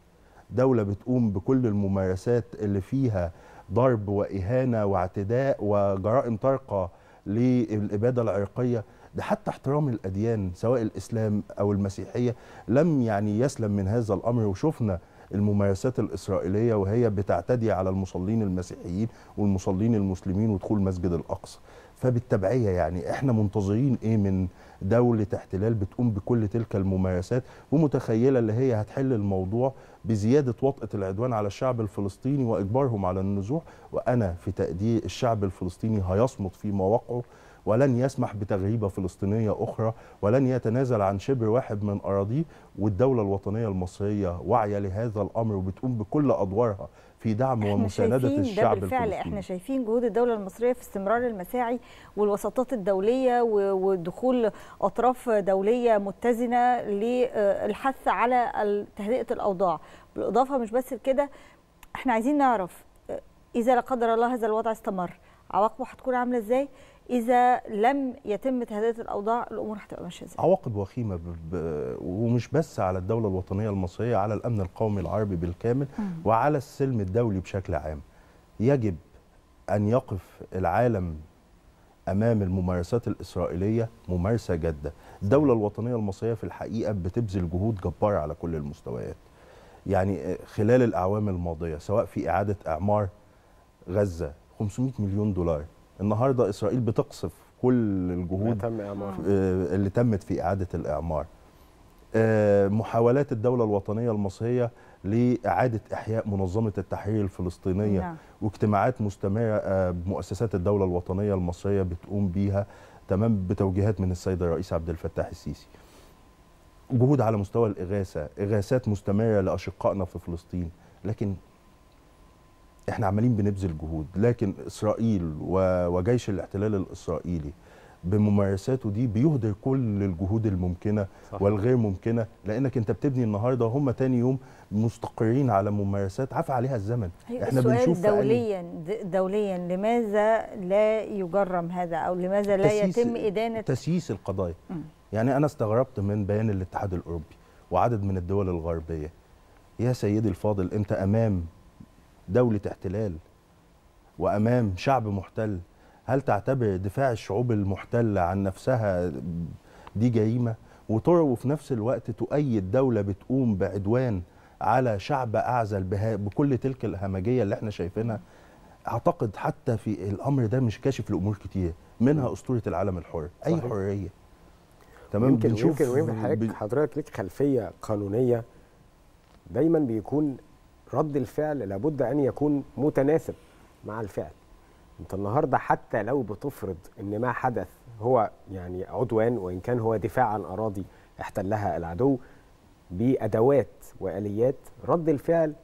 دولة بتقوم بكل الممارسات اللي فيها ضرب وإهانة واعتداء وجرائم طارقة للإبادة العرقية. ده حتى احترام الأديان سواء الإسلام أو المسيحية لم يعني يسلم من هذا الأمر، وشفنا الممارسات الإسرائيلية وهي بتعتدي على المصلين المسيحيين والمصلين المسلمين ودخول مسجد الأقصى. فبالتبعية يعني احنا منتظرين ايه من دولة احتلال بتقوم بكل تلك الممارسات ومتخيلة اللي هي هتحل الموضوع بزيادة وطأة العدوان على الشعب الفلسطيني وإجبارهم على النزوح؟ وأنا في تقدير الشعب الفلسطيني هيصمت في مواقعه، ولن يسمح بتغريبة فلسطينية أخرى، ولن يتنازل عن شبر واحد من أراضيه. والدولة الوطنية المصرية واعية لهذا الأمر وبتقوم بكل أدوارها في دعم ومساندة الشعب الفلسطيني. احنا شايفين جهود الدولة المصرية في استمرار المساعي والوساطات الدولية ودخول أطراف دولية متزنة للحث على تهدئة الأوضاع. بالإضافة مش بس كده، احنا عايزين نعرف إذا لا قدر الله هذا الوضع استمر عواقبه هتكون عاملة إزاي؟ إذا لم يتم تهدئة الأوضاع الأمور هتبقى ماشية إزاي؟ عواقب وخيمة ومش بس على الدولة الوطنية المصرية، على الأمن القومي العربي بالكامل وعلى السلم الدولي بشكل عام. يجب أن يقف العالم أمام الممارسات الإسرائيلية ممارسة جادة. الدولة الوطنية المصرية في الحقيقة بتبذل جهود جبارة على كل المستويات، يعني خلال الأعوام الماضية سواء في إعادة إعمار غزة 500 مليون دولار. النهارده إسرائيل بتقصف كل الجهود اللي تمت في إعادة الإعمار. محاولات الدولة الوطنية المصرية لإعادة إحياء منظمة التحرير الفلسطينية واجتماعات مستمرة بمؤسسات الدولة الوطنية المصرية بتقوم بيها تمام بتوجيهات من السيد الرئيس عبد الفتاح السيسي. جهود على مستوى الإغاثة، إغاثات مستمرة لأشقائنا في فلسطين. لكن احنا عمالين بنبذل جهود، لكن إسرائيل وجيش الاحتلال الإسرائيلي بممارساته دي بيهدر كل الجهود الممكنة والغير ممكنة، لأنك انت بتبني النهاردة هم تاني يوم مستقرين على ممارسات عفى عليها الزمن. احنا بنشوف دوليا لماذا لا يجرم هذا أو لماذا لا يتم إدانة تسييس القضايا؟ يعني أنا استغربت من بيان الاتحاد الأوروبي وعدد من الدول الغربية. يا سيدي الفاضل، انت أمام دولة احتلال وأمام شعب محتل، هل تعتبر دفاع الشعوب المحتلة عن نفسها دي جريمة؟ وفي نفس الوقت تؤيد دولة بتقوم بعدوان على شعب أعزل بكل تلك الهمجية اللي احنا شايفينها. أعتقد حتى في الأمر ده مش كاشف لأمور كتير، منها أسطورة العالم الحر. أي حرية تمام. يمكن حضرتك ليك خلفية قانونية، دايما بيكون رد الفعل لابد أن يكون متناسب مع الفعل. أنت النهاردة حتى لو بتفرض أن ما حدث هو يعني عدوان، وإن كان هو دفاع عن أراضي احتلها العدو، بأدوات وآليات رد الفعل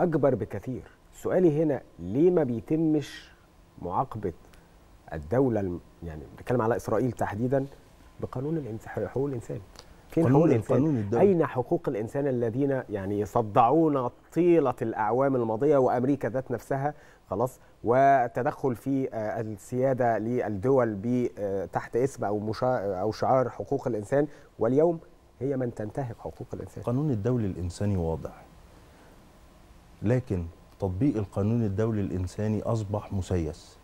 أكبر بكثير. سؤالي هنا، ليه ما بيتمش معاقبة الدولة، يعني بنتكلم على إسرائيل تحديدا، بقانون حقوق الإنسان؟ فين حقوق الإنسان؟ أين حقوق الإنسان الذين يعني صدعونا طيلة الأعوام الماضية، وأمريكا ذات نفسها خلاص، وتدخل في السيادة للدول تحت اسم أو شعار حقوق الإنسان، واليوم هي من تنتهك حقوق الإنسان. القانون الدولي الإنساني واضح، لكن تطبيق القانون الدولي الإنساني أصبح مسيس.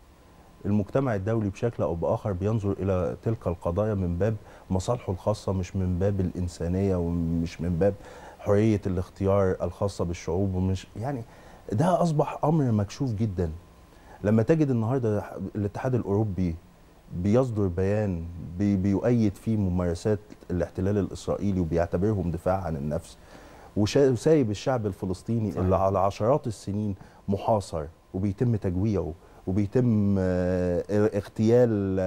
المجتمع الدولي بشكل أو بآخر بينظر إلى تلك القضايا من باب مصالحه الخاصة، مش من باب الإنسانية ومش من باب حرية الاختيار الخاصة بالشعوب، ومش يعني ده أصبح أمر مكشوف جدا. لما تجد النهاردة الاتحاد الأوروبي بيصدر بيان بيؤيد فيه ممارسات الاحتلال الإسرائيلي وبيعتبرهم دفاع عن النفس، وسايب الشعب الفلسطيني اللي على عشرات السنين محاصر وبيتم تجويعه وبيتم اغتيال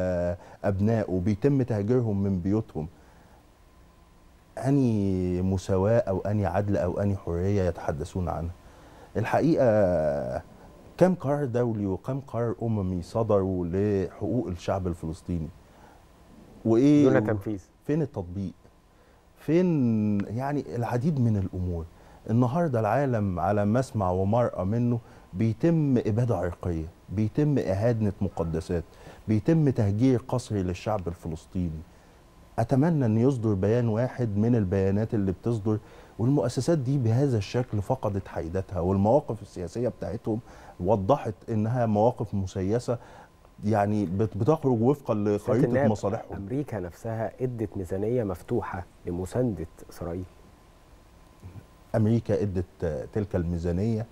أبنائه وبيتم تهجيرهم من بيوتهم. أني مساواة أو أني عدل أو أني حرية يتحدثون عنها؟ الحقيقة كم قرار دولي وكم قرار أممي صدروا لحقوق الشعب الفلسطيني وإيه دون تنفيذ؟ فين التطبيق؟ فين يعني العديد من الأمور. النهاردة العالم على مسمع ومرأة منه بيتم إبادة عرقية، بيتم إهانة مقدسات، بيتم تهجير قسري للشعب الفلسطيني. أتمنى أن يصدر بيان واحد من البيانات اللي بتصدر، والمؤسسات دي بهذا الشكل فقدت حيدتها، والمواقف السياسية بتاعتهم وضحت أنها مواقف مسيسة يعني بتخرج وفقا لخريطة مصالحهم. أمريكا نفسها أدت ميزانية مفتوحة لمساندة إسرائيل. أمريكا أدت تلك الميزانية،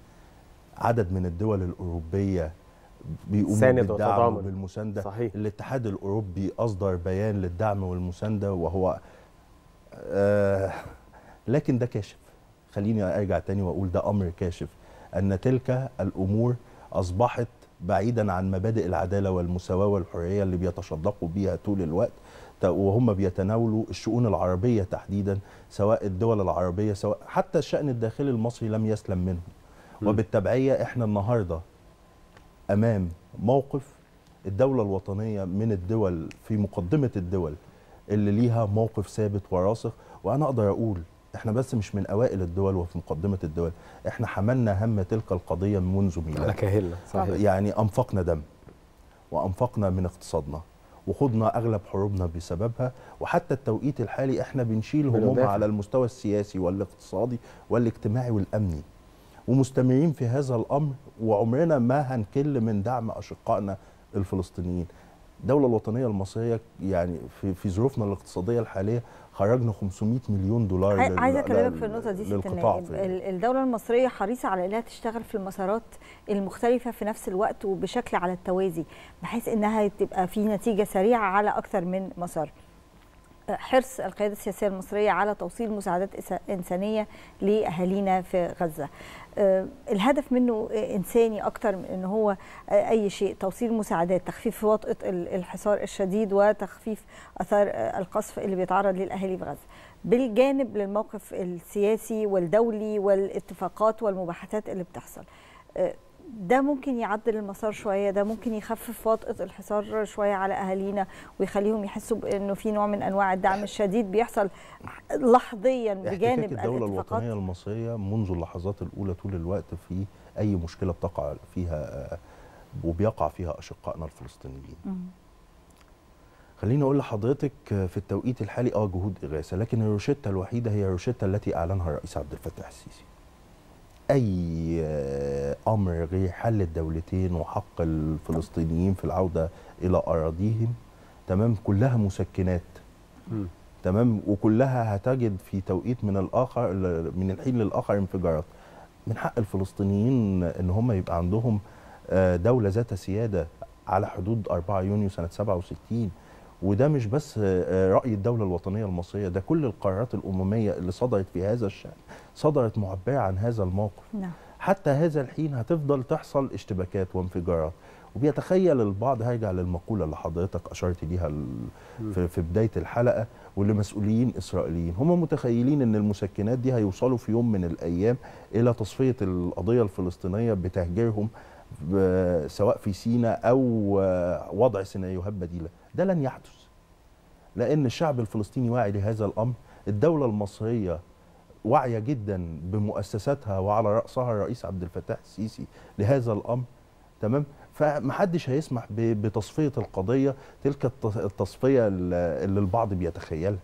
عدد من الدول الأوروبية بيقوموا بالدعم والمساندة. صحيح. الاتحاد الأوروبي أصدر بيان للدعم والمساندة وهو لكن ده كاشف. خليني أرجع تاني وأقول ده أمر كاشف، أن تلك الأمور أصبحت بعيدا عن مبادئ العدالة والمساواة والحرية اللي بيتشدقوا بيها طول الوقت، وهم بيتناولوا الشؤون العربية تحديدا، سواء الدول العربية سواء حتى الشأن الداخلي المصري لم يسلم منه. وبالتبعية احنا النهاردة أمام موقف الدولة الوطنية من الدول في مقدمة الدول اللي ليها موقف ثابت وراسخ. وأنا أقدر أقول احنا بس مش من أوائل الدول وفي مقدمة الدول، احنا حملنا هم تلك القضية منذ ميلاد على كاهلنا. صحيح. يعني أنفقنا دم وأنفقنا من اقتصادنا وخضنا أغلب حروبنا بسببها، وحتى التوقيت الحالي احنا بنشيل همومها على المستوى السياسي والاقتصادي والاجتماعي والأمني، ومستمرين في هذا الأمر، وعمرنا ما هنكل من دعم أشقائنا الفلسطينيين. الدولة الوطنية المصرية يعني في ظروفنا الاقتصادية الحالية خرجنا 500 مليون دولار. عايزة أكلمك في النقطة دي ست نائب. الدولة المصرية حريصة على أنها تشتغل في المسارات المختلفة في نفس الوقت وبشكل على التوازي، بحيث أنها تبقى في نتيجة سريعة على أكثر من مسار. حرص القيادة السياسية المصرية على توصيل مساعدات إنسانية لأهالينا في غزة، الهدف منه إنساني أكتر من أنه هو أي شيء، توصيل مساعدات، تخفيف وطأة الحصار الشديد وتخفيف أثار القصف اللي بيتعرض للأهالي في غزة، بالجانب للموقف السياسي والدولي والاتفاقات والمباحثات اللي بتحصل. ده ممكن يعدل المسار شويه، ده ممكن يخفف وطأة الحصار شويه على اهالينا ويخليهم يحسوا بانه في نوع من انواع الدعم الشديد بيحصل لحظيا بجانب الاتفاقات. الدوله الوطنيه المصريه منذ اللحظات الاولى طول الوقت في اي مشكله بتقع فيها وبيقع فيها اشقائنا الفلسطينيين. خليني اقول لحضرتك في التوقيت الحالي جهود اغاثه، لكن الروشته الوحيده هي الروشته التي اعلنها الرئيس عبد الفتاح السيسي. أي أمر غير حل الدولتين وحق الفلسطينيين في العودة إلى أراضيهم، تمام، كلها مسكنات، تمام، وكلها هتجد في توقيت من الآخر من الحين للآخر انفجارات. من حق الفلسطينيين إن هم يبقى عندهم دولة ذات سيادة على حدود 4 يونيو سنة 67، وده مش بس رأي الدولة الوطنية المصرية، ده كل القرارات الأممية اللي صدرت في هذا الشأن صدرت معبرة عن هذا الموقف. نعم. حتى هذا الحين هتفضل تحصل اشتباكات وانفجارات، وبيتخيل البعض، هيرجع للمقولة اللي حضرتك أشرت ليها في بداية الحلقة، ولمسؤولين إسرائيليين هم متخيلين أن المسكنات دي هيوصلوا في يوم من الأيام إلى تصفية القضية الفلسطينية بتهجيرهم سواء في سيناء أو وضع سيناريوهات بديلة. ده لن يحدث، لأن الشعب الفلسطيني واعي لهذا الأمر. الدولة المصرية واعية جدا بمؤسساتها وعلى رأسها الرئيس عبد الفتاح السيسي لهذا الأمر، تمام، فمحدش هيسمح بتصفية القضية تلك التصفية اللي البعض بيتخيلها.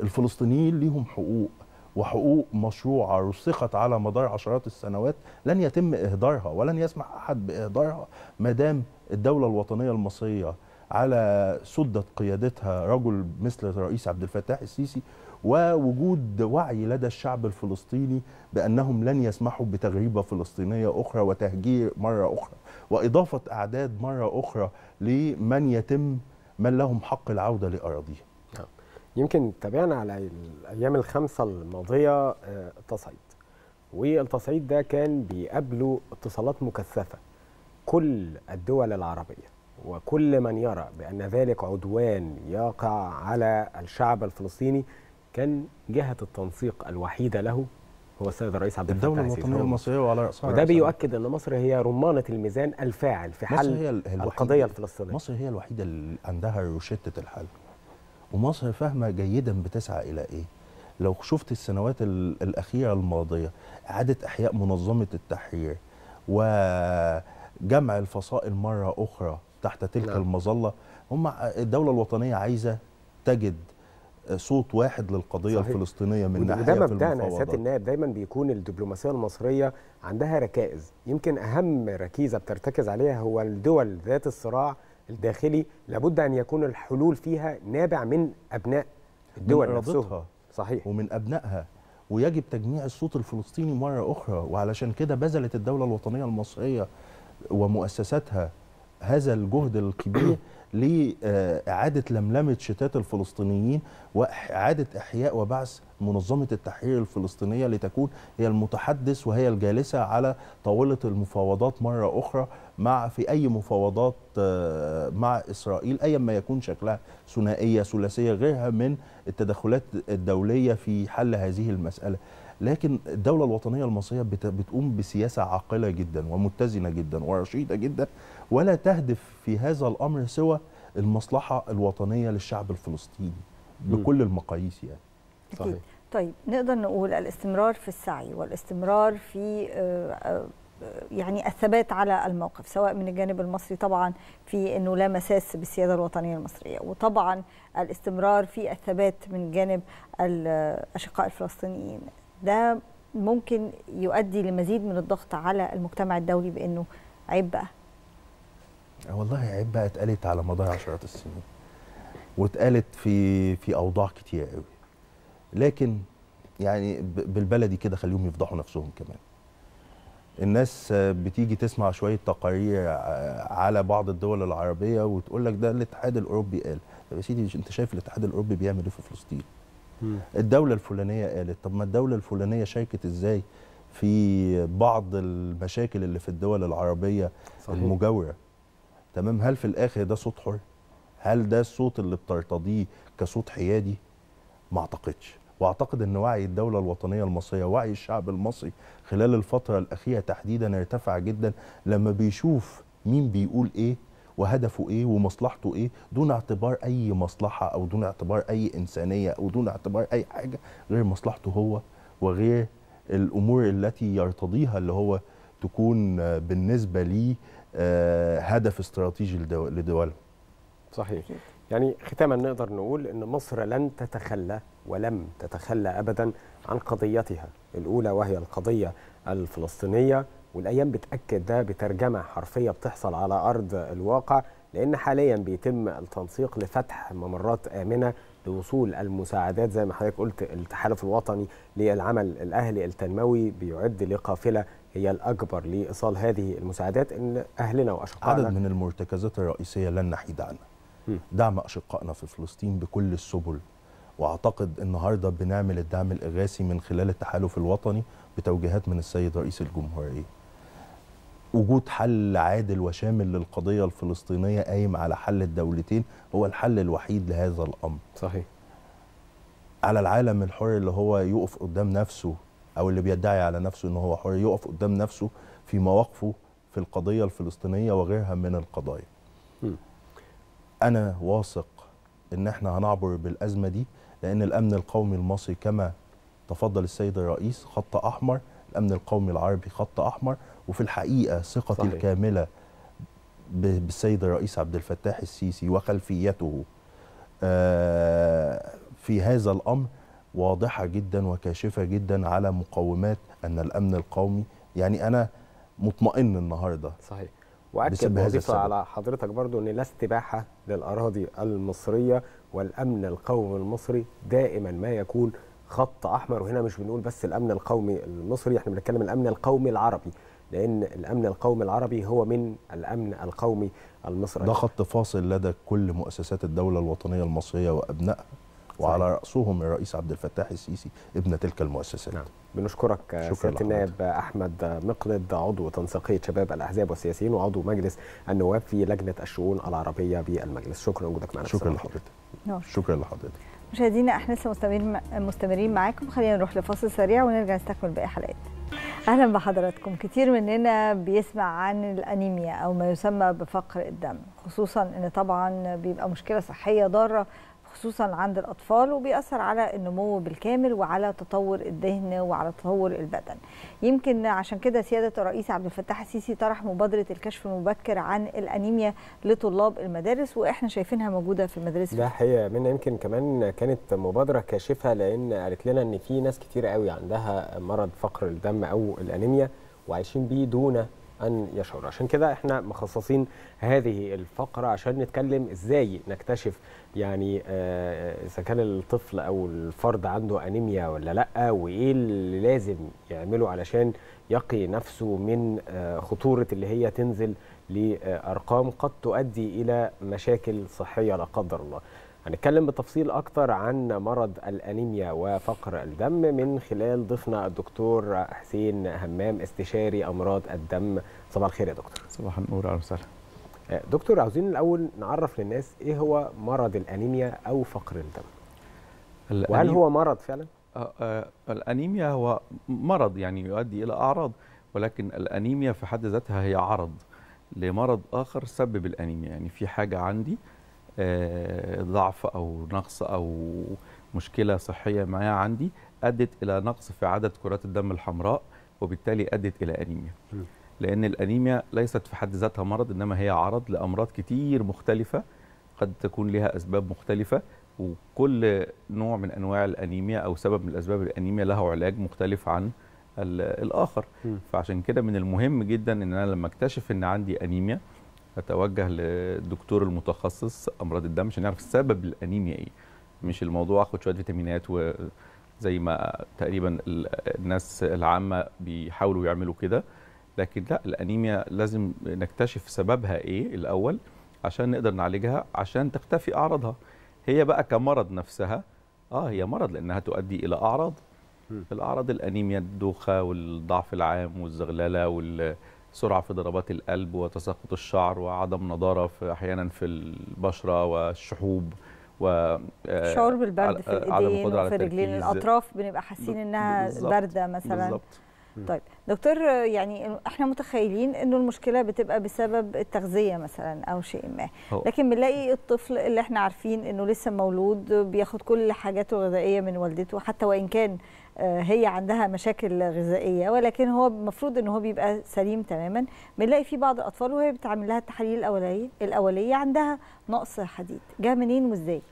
الفلسطينيين ليهم حقوق وحقوق مشروعة رسخت على مدار عشرات السنوات لن يتم إهدارها ولن يسمح أحد بإهدارها ما دام الدولة الوطنية المصرية على سدة قيادتها رجل مثل الرئيس عبد الفتاح السيسي، ووجود وعي لدى الشعب الفلسطيني بأنهم لن يسمحوا بتغريبة فلسطينية أخرى وتهجير مرة أخرى وإضافة أعداد مرة أخرى لمن يتم من لهم حق العودة لأراضيهم. يمكن تابعنا على الأيام الخمسة الماضية تصعيد، والتصعيد ده كان بيقابله اتصالات مكثفة. كل الدول العربية وكل من يرى بأن ذلك عدوان يقع على الشعب الفلسطيني كان جهة التنسيق الوحيدة له هو السيد الرئيس عبد الفتاح السيسي. الدولة الوطنية المصرية وعلى رأسها، وده بيؤكد أن مصر هي رمانة الميزان الفاعل في حل القضية الفلسطينية. مصر هي الوحيدة اللي عندها روشتة الحل، ومصر فاهمة جيدا بتسعى إلى إيه. لو شفت السنوات الأخيرة الماضية، إعادة إحياء منظمة التحرير وجمع الفصائل مرة أخرى تحت تلك المظلة، هم الدولة الوطنية عايزة تجد صوت واحد للقضية صحيح. الفلسطينية من ناحية في المفاوضات. وده مبدأنا يا سيادة النائب، دايما بيكون الدبلوماسية المصرية عندها ركائز، يمكن أهم ركيزة بترتكز عليها هو الدول ذات الصراع الداخلي لابد أن يكون الحلول فيها نابع من أبناء الدول نفسها صحيح ومن أبنائها، ويجب تجميع الصوت الفلسطيني مرة أخرى. وعلشان كده بذلت الدولة الوطنية المصرية ومؤسساتها هذا الجهد الكبير لإعادة لملمة شتات الفلسطينيين وإعادة إحياء وبعث منظمة التحرير الفلسطينية لتكون هي المتحدث وهي الجالسة على طاولة المفاوضات مرة أخرى في أي مفاوضات مع إسرائيل، أي ما يكون شكلها، ثنائية ثلاثية غيرها من التدخلات الدولية في حل هذه المسألة. لكن الدولة الوطنية المصرية بتقوم بسياسة عاقلة جدا ومتزنة جدا ورشيدة جدا، ولا تهدف في هذا الأمر سوى المصلحة الوطنية للشعب الفلسطيني بكل المقاييس يعني. صحيح. طيب نقدر نقول الاستمرار في السعي والاستمرار في يعني الثبات على الموقف، سواء من الجانب المصري طبعا في انه لا مساس بالسياده الوطنيه المصريه، وطبعا الاستمرار في الثبات من جانب الاشقاء الفلسطينيين، ده ممكن يؤدي لمزيد من الضغط على المجتمع الدولي بانه عيب بقى. والله عيب بقى اتقالت على مدار عشرات السنين، واتقالت في اوضاع كتير قوي، لكن يعني بالبلدي كده خليهم يفضحوا نفسهم كمان. الناس بتيجي تسمع شويه تقارير على بعض الدول العربيه وتقول لك ده الاتحاد الاوروبي قال. طب يا سيدي انت شايف الاتحاد الاوروبي بيعمل ايه في فلسطين؟ الدوله الفلانيه قالت. طب ما الدوله الفلانيه شاركت ازاي في بعض المشاكل اللي في الدول العربيه صحيح. المجاوره؟ تمام. هل في الاخر ده صوت حر؟ هل ده الصوت اللي بترتضيه كصوت حيادي؟ ما اعتقدش. واعتقد ان وعي الدوله الوطنيه المصريه ووعي الشعب المصري خلال الفتره الاخيره تحديدا ارتفع جدا لما بيشوف مين بيقول ايه وهدفه ايه ومصلحته ايه، دون اعتبار اي مصلحه او دون اعتبار اي انسانيه او دون اعتبار اي حاجه غير مصلحته هو وغير الامور التي يرتضيها اللي هو تكون بالنسبه ليه هدف استراتيجي لدوله. صحيح. يعني ختاما نقدر نقول ان مصر لن تتخلى ولم تتخلى ابدا عن قضيتها الاولى وهي القضيه الفلسطينيه، والايام بتاكد ده بترجمه حرفيه بتحصل على ارض الواقع، لان حاليا بيتم التنسيق لفتح ممرات امنه لوصول المساعدات زي ما حضرتك قلت. التحالف الوطني للعمل الاهلي التنموي بيعد لقافله هي الاكبر لايصال هذه المساعدات ان اهلنا واشقائنا. عدد من المرتكزات الرئيسيه لن نحيد عنها دعم أشقائنا في فلسطين بكل السبل، وأعتقد النهاردة بنعمل الدعم الإغاثي من خلال التحالف الوطني بتوجيهات من السيد رئيس الجمهورية. وجود حل عادل وشامل للقضية الفلسطينية قايم على حل الدولتين هو الحل الوحيد لهذا الأمر. صحيح. على العالم الحر اللي هو يقف قدام نفسه أو اللي بيدعي على نفسه إنه هو حر يقف قدام نفسه في مواقفه في القضية الفلسطينية وغيرها من القضايا. أنا واثق إن إحنا هنعبر بالأزمة دي، لأن الأمن القومي المصري كما تفضل السيد الرئيس خط أحمر، الأمن القومي العربي خط أحمر، وفي الحقيقة ثقتي الكاملة بالسيد الرئيس عبد الفتاح السيسي وخلفيته في هذا الأمر واضحة جدا وكاشفة جدا على مقومات أن الأمن القومي، يعني أنا مطمئن النهاردة. صحيح. وأكد وظيفة على حضرتك برضو أن لا استباحة للأراضي المصرية، والأمن القومي المصري دائما ما يكون خط أحمر. وهنا مش بنقول بس الأمن القومي المصري، احنا بنتكلم الأمن القومي العربي، لأن الأمن القومي العربي هو من الأمن القومي المصري. ده خط فاصل لدى كل مؤسسات الدولة الوطنية المصرية وأبنائها، وعلى رأسهم الرئيس عبد الفتاح السيسي ابن تلك المؤسسات. نعم. بنشكرك سيادة النائب أحمد مقلد، عضو تنسيقية شباب الأحزاب والسياسيين وعضو مجلس النواب في لجنة الشؤون العربية بالمجلس. شكرا وجودك معنا. شكرا لحضرتك. شكرا لحضرتك. مشاهدينا احنا لسه مستمرين معاكم، خلينا نروح لفاصل سريع ونرجع نستكمل باقي حلقات. اهلا بحضراتكم. كتير مننا بيسمع عن الانيميا او ما يسمى بفقر الدم، خصوصا ان طبعا بيبقى مشكلة صحية ضارة خصوصا عند الأطفال، وبيأثر على النمو بالكامل وعلى تطور الدهن وعلى تطور البدن. يمكن عشان كده سيادة الرئيس عبد الفتاح السيسي طرح مبادرة الكشف المبكر عن الأنيميا لطلاب المدارس، وإحنا شايفينها موجودة في المدارس. ده حقيقة منا يمكن كمان كانت مبادرة كاشفة، لأن قالت لنا إن في ناس كتير قوي عندها مرض فقر الدم أو الأنيميا وعايشين بيه دون أن يشعر. عشان كده احنا مخصصين هذه الفقرة عشان نتكلم إزاي نكتشف يعني إذا كان الطفل أو الفرد عنده أنيميا ولا لأ، وإيه اللي لازم يعمله علشان يقي نفسه من خطورة اللي هي تنزل لأرقام قد تؤدي إلى مشاكل صحية لا قدر الله. هنتكلم بتفصيل أكتر عن مرض الأنيميا وفقر الدم من خلال ضيفنا الدكتور حسين همام، استشاري أمراض الدم. صباح الخير يا دكتور. صباح النور، أهلا وسهلا. دكتور، عاوزين الأول نعرف للناس إيه هو مرض الأنيميا أو فقر الدم، وهل هو مرض فعلا؟ الأنيميا هو مرض يعني يؤدي إلى أعراض، ولكن الأنيميا في حد ذاتها هي عرض لمرض آخر سبب الأنيميا. يعني في حاجة عندي ضعف أو نقص أو مشكلة صحية معايا عندي أدت إلى نقص في عدد كرات الدم الحمراء، وبالتالي أدت إلى أنيميا. لأن الأنيميا ليست في حد ذاتها مرض، إنما هي عرض لأمراض كتير مختلفة قد تكون لها أسباب مختلفة، وكل نوع من أنواع الأنيميا أو سبب من الأسباب الأنيميا له علاج مختلف عن الآخر. فعشان كده من المهم جدا إن أنا لما أكتشف إن عندي أنيميا اتوجه للدكتور المتخصص امراض الدم عشان نعرف سبب الانيميا ايه. مش الموضوع اخد شويه فيتامينات وزي ما تقريبا الناس العامه بيحاولوا يعملوا كده، لكن لا، الانيميا لازم نكتشف سببها ايه الاول عشان نقدر نعالجها، عشان تختفي اعراضها. هي بقى كمرض نفسها هي مرض لانها تؤدي الى اعراض. الاعراض الانيميا الدوخه والضعف العام والزغلله سرعة في ضربات القلب وتساقط الشعر وعدم نضارة أحيانا في البشرة والشحوب، وشعور بالبرد في الإيدين وفي الرجلين، الأطراف بنبقى حاسين إنها باردة مثلا. بالزبط. طيب دكتور، يعني احنا متخيلين انه المشكله بتبقى بسبب التغذيه مثلا او شيء ما، لكن بنلاقي الطفل اللي احنا عارفين انه لسه مولود بياخد كل حاجاته الغذائيه من والدته، حتى وان كان هي عندها مشاكل غذائيه، ولكن هو المفروض ان هو بيبقى سليم تماما. بنلاقي في بعض الاطفال وهي بتعمل لها التحاليل الاوليه عندها نقص حديد، جه منين وازاي؟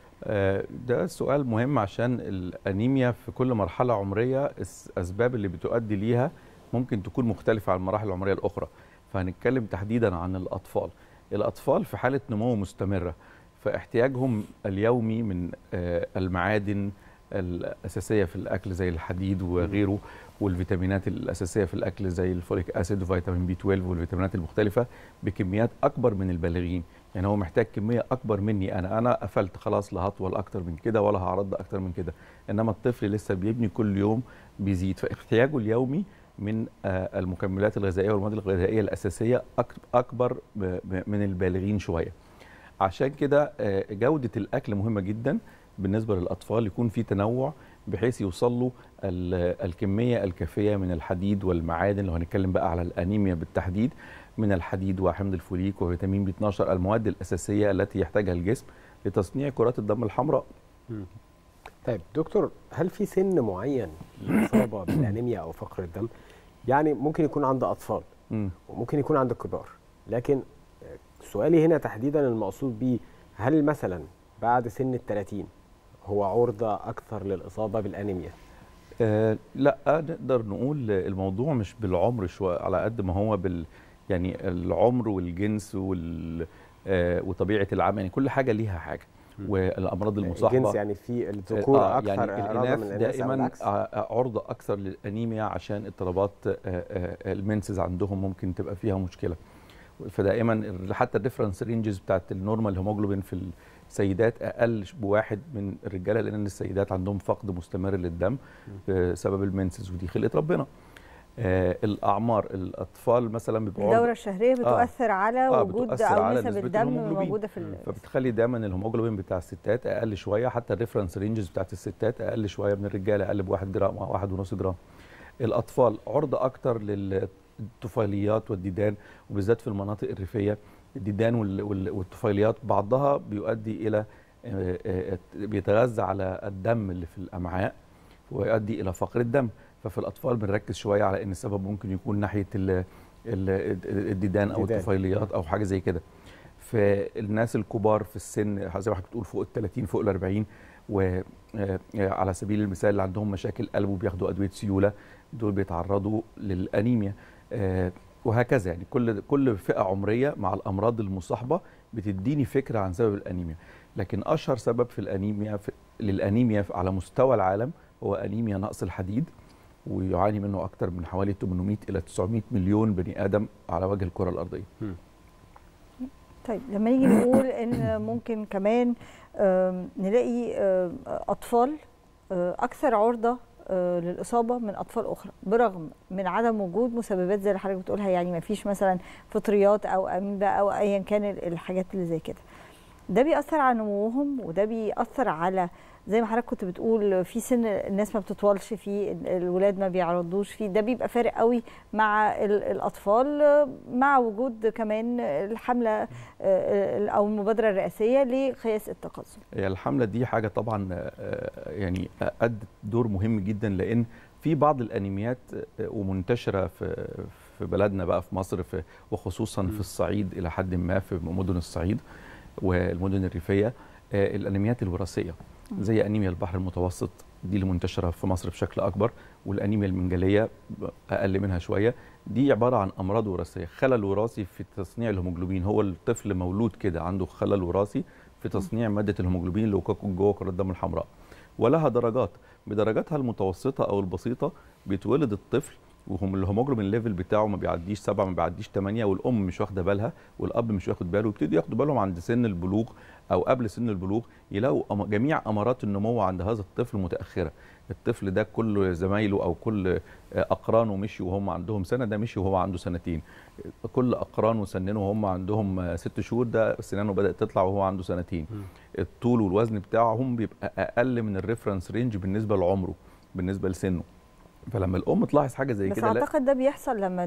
ده سؤال مهم، عشان الأنيميا في كل مرحلة عمرية الأسباب اللي بتؤدي ليها ممكن تكون مختلفة عن المراحل العمرية الأخرى. فهنتكلم تحديدا عن الأطفال. الأطفال في حالة نمو مستمرة، فاحتياجهم اليومي من المعادن الأساسية في الأكل زي الحديد وغيره، والفيتامينات الأساسية في الأكل زي الفوليك أسيد وفيتامين بي 12 والفيتامينات المختلفة بكميات أكبر من البالغين. يعني هو محتاج كمية أكبر مني، أنا قفلت خلاص، لا هطول أكتر من كده ولا هعرض أكتر من كده. إنما الطفل لسه بيبني كل يوم بيزيد، فاحتياجه اليومي من المكملات الغذائية والمواد الغذائية الأساسية أكبر من البالغين شوية. عشان كده جودة الأكل مهمة جدا بالنسبة للأطفال، يكون في تنوع بحيث يوصلوا الكمية الكافية من الحديد والمعادن. لو هنتكلم بقى على الأنيميا بالتحديد، من الحديد وحمض الفوليك وفيتامين بي 12، المواد الأساسية التي يحتاجها الجسم لتصنيع كرات الدم الحمراء. طيب دكتور، هل في سن معين للإصابة بالأنيميا أو فقر الدم؟ يعني ممكن يكون عند أطفال وممكن يكون عند الكبار، لكن سؤالي هنا تحديدا المقصود بيه، هل مثلا بعد سن ال 30 هو عرضة أكثر للإصابة بالأنيميا؟ لا، نقدر نقول الموضوع مش بالعمر شوية على قد ما هو يعني العمر والجنس وطبيعة العمل، يعني كل حاجة ليها حاجة. والأمراض المصاحبة الجنس يعني في الذكور أكثر يعني الإناث دائما عرضة أكثر للأنيميا عشان اضطرابات المنسز عندهم ممكن تبقى فيها مشكلة، فدائما حتى الريفرنس رينجز بتاعت النورمال هيموجلوبين في السيدات اقل بواحد من الرجاله، لان السيدات عندهم فقد مستمر للدم بسبب المنسز ودي خلقه ربنا. الاعمار الاطفال مثلا بيبقوا الدوره الشهريه بتؤثر على وجود او نسب الدم موجوده في فبتخلي دايما الهيموجلوبين بتاع الستات اقل شويه، حتى الريفرنس رينجز بتاعت الستات اقل شويه من الرجاله، اقل بواحد جرام او 1.5 جرام. الاطفال عرضه اكتر الطفيليات والديدان، وبالذات في المناطق الريفيه الديدان والطفيليات بعضها بيؤدي الى بيتغذى على الدم اللي في الامعاء ويؤدي الى فقر الدم، ففي الاطفال بنركز شويه على ان السبب ممكن يكون ناحيه الديدان او الطفيليات او حاجه زي كده. فالناس الكبار في السن زي ما حضرتك بتقول فوق ال 30 فوق ال 40، وعلى سبيل المثال اللي عندهم مشاكل قلب وبياخدوا ادويه سيوله دول بيتعرضوا للانيميا، وهكذا يعني كل فئه عمريه مع الامراض المصاحبه بتديني فكره عن سبب الانيميا. لكن اشهر سبب في الانيميا للانيميا على مستوى العالم هو انيميا نقص الحديد، ويعاني منه اكثر من حوالي 800 الى 900 مليون بني ادم على وجه الكره الارضيه. طيب لما نيجي نقول ان ممكن كمان نلاقي اطفال اكثر عرضه للاصابه من اطفال اخرى برغم من عدم وجود مسببات زي اللي حضرتك بتقولها، يعني ما فيش مثلا فطريات او اميبا او ايا كان الحاجات اللي زي كده، ده بيأثر على نموهم وده بيأثر على زي ما حضرتك كنت بتقول في سن الناس ما بتطولش فيه، الولاد ما بيعرضوش فيه، ده بيبقى فارق قوي مع الاطفال مع وجود كمان الحمله او المبادره الرئاسيه لقياس التقزم. هي الحمله دي حاجه طبعا يعني ادت دور مهم جدا، لان في بعض الانيميات ومنتشره في بلدنا بقى في مصر وخصوصا في الصعيد الى حد ما في مدن الصعيد والمدن الريفيه، الانيميات الوراثيه زي انيميا البحر المتوسط دي اللي منتشره في مصر بشكل اكبر، والانيميا المنجليه اقل منها شويه، دي عباره عن امراض وراثيه، خلل وراثي في تصنيع الهيموجلوبين. هو الطفل مولود كده عنده خلل وراثي في تصنيع ماده الهيموجلوبين اللي جوه كرات الدم الحمراء، ولها درجات، بدرجاتها المتوسطه او البسيطه بيتولد الطفل وهم الهيموجلوبين ليفل بتاعه ما بيعديش 7 ما بيعديش 8، والام مش واخده بالها والاب مش واخد باله، ويبتدوا ياخدوا بالهم عند سن البلوغ او قبل سن البلوغ، يلاقوا جميع امارات النمو عند هذا الطفل متاخره. الطفل ده كل زمايله او كل اقرانه مشي وهم عندهم سنه، ده مشي وهو عنده سنتين، كل اقرانه سننه وهم عندهم 6 شهور، ده سنانه بدات تطلع وهو عنده سنتين. الطول والوزن بتاعهم بيبقى اقل من الريفرنس رينج بالنسبه لعمره بالنسبه لسنه، فلما الام تلاحظ حاجه زي كده. بس اعتقد ده بيحصل لما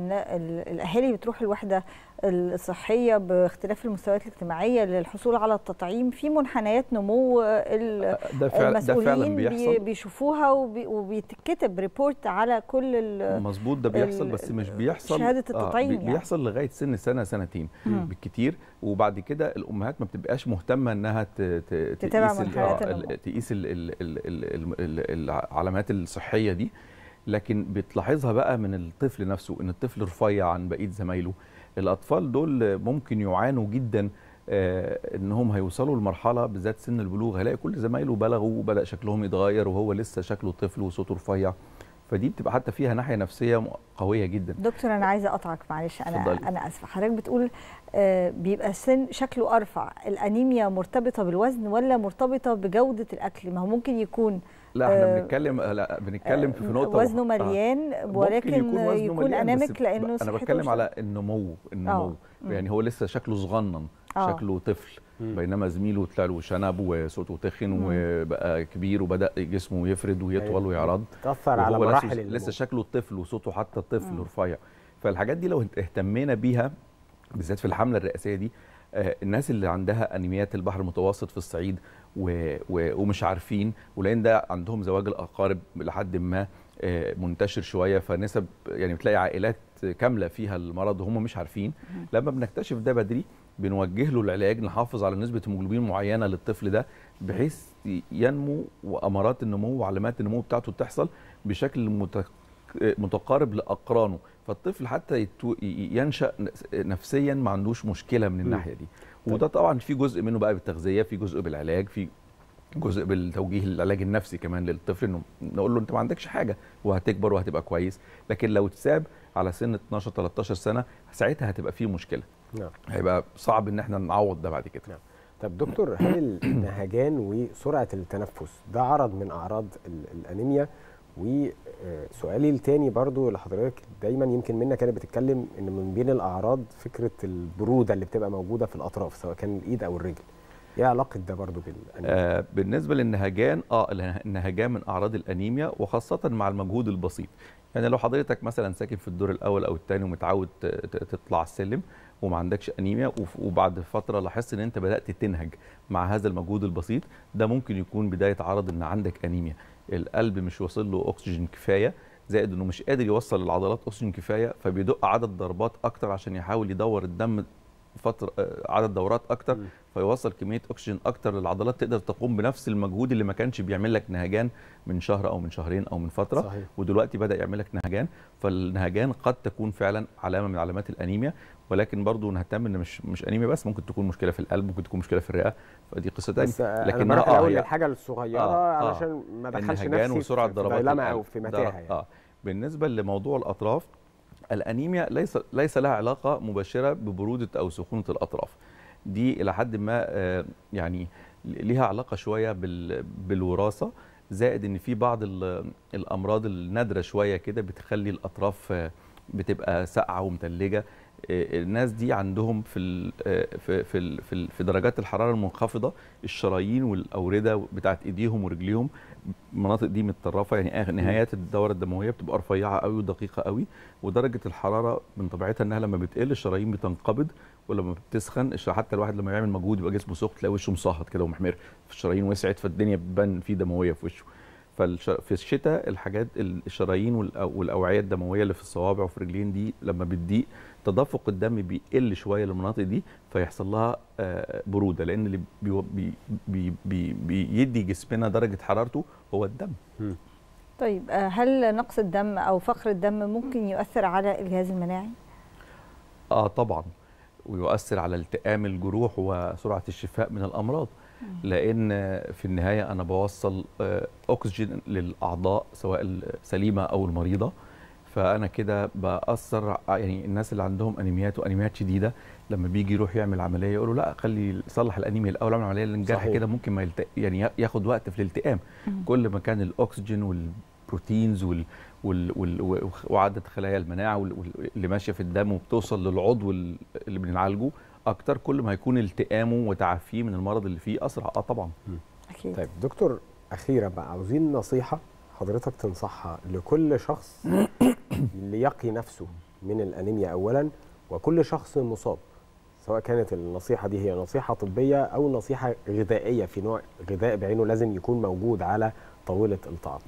الاهالي بتروح الوحده الصحيه باختلاف المستويات الاجتماعيه للحصول على التطعيم، في منحنيات نمو المسؤولين بيشوفوها وبيتكتب ريبورت على كل. مظبوط، ده بيحصل بس مش بيحصل شهاده التطعيم، يعني بيحصل لغايه سن سنه سنتين بالكتير، وبعد كده الامهات ما بتبقاش مهتمه انها تقيس العلامات الصحيه دي، لكن بتلاحظها بقى من الطفل نفسه ان الطفل رفيع عن بقيه زمايله. الاطفال دول ممكن يعانوا جدا انهم هيوصلوا لمرحله بالذات سن البلوغ هيلاقي كل زمايله بلغوا وبدا شكلهم يتغير وهو لسه شكله طفل وصوته رفيع، فدي بتبقى حتى فيها ناحيه نفسيه قويه جدا. دكتور انا عايزه اقطعك معلش، انا اسفه، حضرتك بتقول بيبقى السن شكله ارفع، الانيميا مرتبطه بالوزن ولا مرتبطه بجوده الاكل؟ ما هو ممكن يكون لا احنا بنتكلم في نقطه وزنه مليان ولكن يكون انامك لانه انا بتكلم على النمو يعني هو لسه شكله صغنن شكله طفل بينما زميله طلع له شنب وصوته تخن وبقى كبير وبدا جسمه يفرد ويطول ويعرض، تاثر على مراحل لسه شكله طفل وصوته حتى طفل رفيع. فالحاجات دي لو اهتمينا بيها بالذات في الحمله الرئاسيه دي، الناس اللي عندها انيميات البحر المتوسط في الصعيد ومش عارفين، ولان ده عندهم زواج الاقارب لحد ما منتشر شويه، فنسب يعني بتلاقي عائلات كامله فيها المرض وهم مش عارفين. لما بنكتشف ده بدري بنوجه له العلاج، نحافظ على نسبه هيموجلوبين معينه للطفل ده بحيث ينمو وأمارات النمو وعلامات النمو بتاعته تحصل بشكل متقارب لأقرانه، فالطفل حتى ينشأ نفسيا ما عندوش مشكلة من الناحية دي. وده طبعا في جزء منه بقى بالتغذية، في جزء بالعلاج، في جزء بالتوجيه العلاج النفسي كمان للطفل، انه نقول له انت ما عندكش حاجه وهتكبر وهتبقى كويس. لكن لو اتساب على سن 12 13 سنه ساعتها هتبقى فيه مشكله. نعم. هيبقى صعب ان احنا نعوض ده بعد كده. نعم. طب دكتور، هل النهجان وسرعه التنفس ده عرض من اعراض الانيميا؟ وسؤالي الثاني برضو لحضرتك دايما، يمكن منا كانت بتتكلم ان من بين الاعراض فكره البروده اللي بتبقى موجوده في الاطراف سواء كان الايد او الرجل، ايه علاقه ده برضه بالانيميا؟ بالنسبه للنهجان، النهجان من اعراض الانيميا وخاصه مع المجهود البسيط. يعني لو حضرتك مثلا ساكن في الدور الاول او الثاني ومتعود تطلع السلم وما عندكش انيميا، وبعد فتره لاحظت ان انت بدات تنهج مع هذا المجهود البسيط، ده ممكن يكون بدايه عرض ان عندك انيميا. القلب مش واصل له اكسجين كفايه، زائد انه مش قادر يوصل للعضلات اكسجين كفايه، فبيدق عدد ضربات اكتر عشان يحاول يدور الدم فتره عدد دورات اكتر فيوصل كميه اكسجين اكتر للعضلات تقدر تقوم بنفس المجهود اللي ما كانش بيعمل لك نهجان من شهر او من شهرين او من فتره. صحيح. ودلوقتي بدا يعمل لك نهجان، فالنهجان قد تكون فعلا علامه من علامات الانيميا. ولكن برضو نهتم ان مش انيميا بس، ممكن تكون مشكله في القلب، ممكن تكون مشكله في الرئه، فدي قصه ثانيه. بس لكن انا اقول الحاجه الصغيره علشان ما ادخلش نفسي في دايلاما او في متاهه يعني. بالنسبه لموضوع الاطراف، الأنيميا ليس لها علاقة مباشرة ببرودة أو سخونة الأطراف. دي إلى حد ما يعني لها علاقة شوية بالوراثة، زائد إن في بعض الأمراض النادرة شوية كده بتخلي الأطراف بتبقى ساقعة ومتلجة. الناس دي عندهم في درجات الحرارة المنخفضة الشرايين والأوردة بتاعت إيديهم ورجليهم، المناطق دي متطرفة، يعني نهايات الدورة الدموية بتبقى رفيعة قوي ودقيقة قوي، ودرجة الحرارة من طبيعتها إنها لما بتقل الشرايين بتنقبض، ولما بتسخن حتى الواحد لما يعمل مجهود يبقى جسمه سخن، تلاقي وشه مصهط كده ومحمر، الشرايين وسعت، فالدنيا بتبان في دموية في وشه. في الشتاء الحاجات الشرايين والاوعيه الدمويه اللي في الصوابع وفي الرجلين دي لما بتضيق تدفق الدم بيقل شويه للمناطق دي، فيحصل لها بروده، لان اللي بي بي بي بيدي جسمنا درجه حرارته هو الدم. طيب، هل نقص الدم او فقر الدم ممكن يؤثر على الجهاز المناعي؟ طبعا، ويؤثر على التئام الجروح وسرعه الشفاء من الامراض، لأن في النهاية أنا بوصل أكسجين للأعضاء سواء السليمة أو المريضة، فأنا كده بأثر. يعني الناس اللي عندهم أنيميات وأنيميات شديدة لما بيجي يروح يعمل عملية يقولوا لا خلي صلح الأنيميا الأول، اعمل عملية للجرح كده ممكن ما يعني ياخد وقت في الالتئام. كل ما كان الأكسجين والبروتينز وعدد خلايا المناعة اللي ماشية في الدم وبتوصل للعضو اللي بنعالجه اكتر، كل ما هيكون التئامه وتعافيه من المرض اللي فيه اسرع. طبعا اكيد. طيب دكتور، اخيرا بقى عاوزين نصيحه حضرتك تنصحها لكل شخص ليقي نفسه من الانيميا اولا، وكل شخص مصاب، سواء كانت النصيحه دي هي نصيحه طبيه او نصيحه غذائيه، في نوع غذاء بعينه لازم يكون موجود على طاوله الطعام.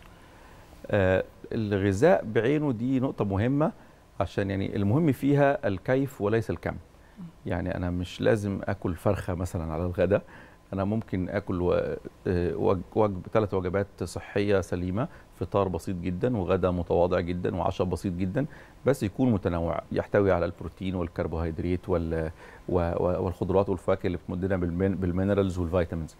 الغذاء بعينه دي نقطه مهمه، عشان يعني المهم فيها الكيف وليس الكم. يعني أنا مش لازم أكل فرخة مثلا على الغداء، أنا ممكن أكل ثلاث وجبات صحية سليمة، فطار بسيط جدا وغدا متواضع جدا وعشاء بسيط جدا، بس يكون متنوع، يحتوي على البروتين والكربوهيدرات والخضروات والفواكه اللي بتمدنا بالمينرالز والفيتامينز.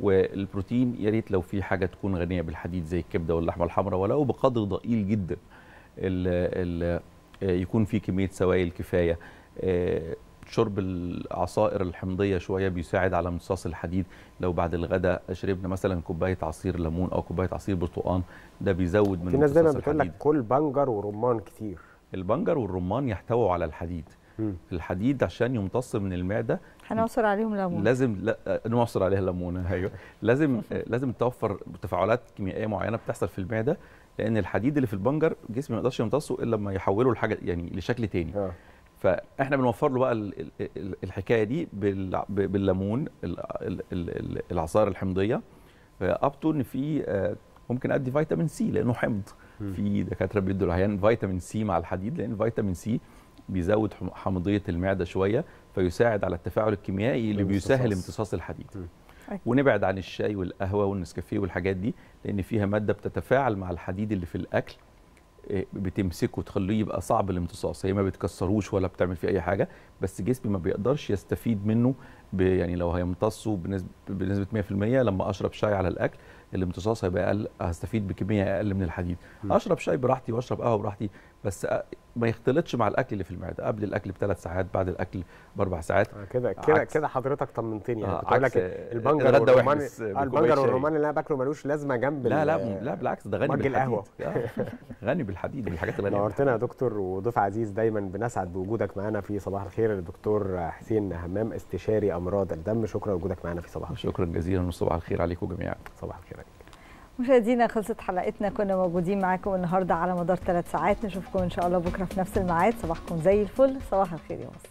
والبروتين يا ريت لو في حاجة تكون غنية بالحديد زي الكبدة واللحمة الحمراء، ولو بقدر ضئيل جدا. يكون في كمية سوائل كفاية. شرب العصائر الحمضيه شويه بيساعد على امتصاص الحديد. لو بعد الغداء شربنا مثلا كوبايه عصير ليمون او كوبايه عصير برتقان، ده بيزود من امتصاص الحديد. في ناس دايما بتقول لك كل بنجر ورمان كتير. البنجر والرمان يحتووا على الحديد. الحديد عشان يمتص من المعده هنعصر عليهم ليمون، لازم نعصر عليها ليمونه. ايوه لازم توفر تفاعلات كيميائيه معينه بتحصل في المعده، لان الحديد اللي في البنجر الجسم ما يقدرش يمتصه الا لما يحوله لحاجه يعني لشكل تاني. فاحنا بنوفر له بقى الحكايه دي بالليمون، العصائر الحمضيه. فابطوا ان في ممكن ادي فيتامين سي لانه حمض. في دكاتره بيدوا العيان فيتامين سي مع الحديد، لان فيتامين سي بيزود حمضيه المعده شويه، فيساعد على التفاعل الكيميائي اللي بيسهل امتصاص الحديد. ونبعد عن الشاي والقهوه والنسكافيه والحاجات دي، لان فيها ماده بتتفاعل مع الحديد اللي في الاكل، بتمسكه وتخليه يبقى صعب الامتصاص. هي ما بتكسروش ولا بتعمل فيه اي حاجه، بس جسمي ما بيقدرش يستفيد منه يعني لو هيمتصه بنسبه 100%. لما اشرب شاي على الاكل الامتصاص هيبقى اقل، هستفيد بكميه اقل من الحديد. اشرب شاي براحتي واشرب قهوه براحتي، بس ما يختلطش مع الاكل اللي في المعده. قبل الاكل بثلاث ساعات، بعد الاكل باربع ساعات. كده حضرتك طمنتني. يعني كنت اقول لك البنجر والرومان اللي انا باكله ملوش لازمه جنب. لا لا لا بالعكس، ده غني بالقهوه غني بالحديد، بالحاجات الغنيه. نورتنا يا دكتور وضيف عزيز، دايما بنسعد بوجودك معانا في صباح الخير. الدكتور حسين همام استشاري امراض الدم، شكرا لوجودك معانا في صباح الخير. شكرا جزيلا وصباح الخير عليكم جميعا. صباح الخير عليك. مشاهدينا، خلصت حلقتنا، كنا موجودين معاكم النهارده على مدار 3 ساعات. نشوفكم ان شاء الله بكره في نفس الميعاد. صباحكم زي الفل، صباح الخير يا مصر.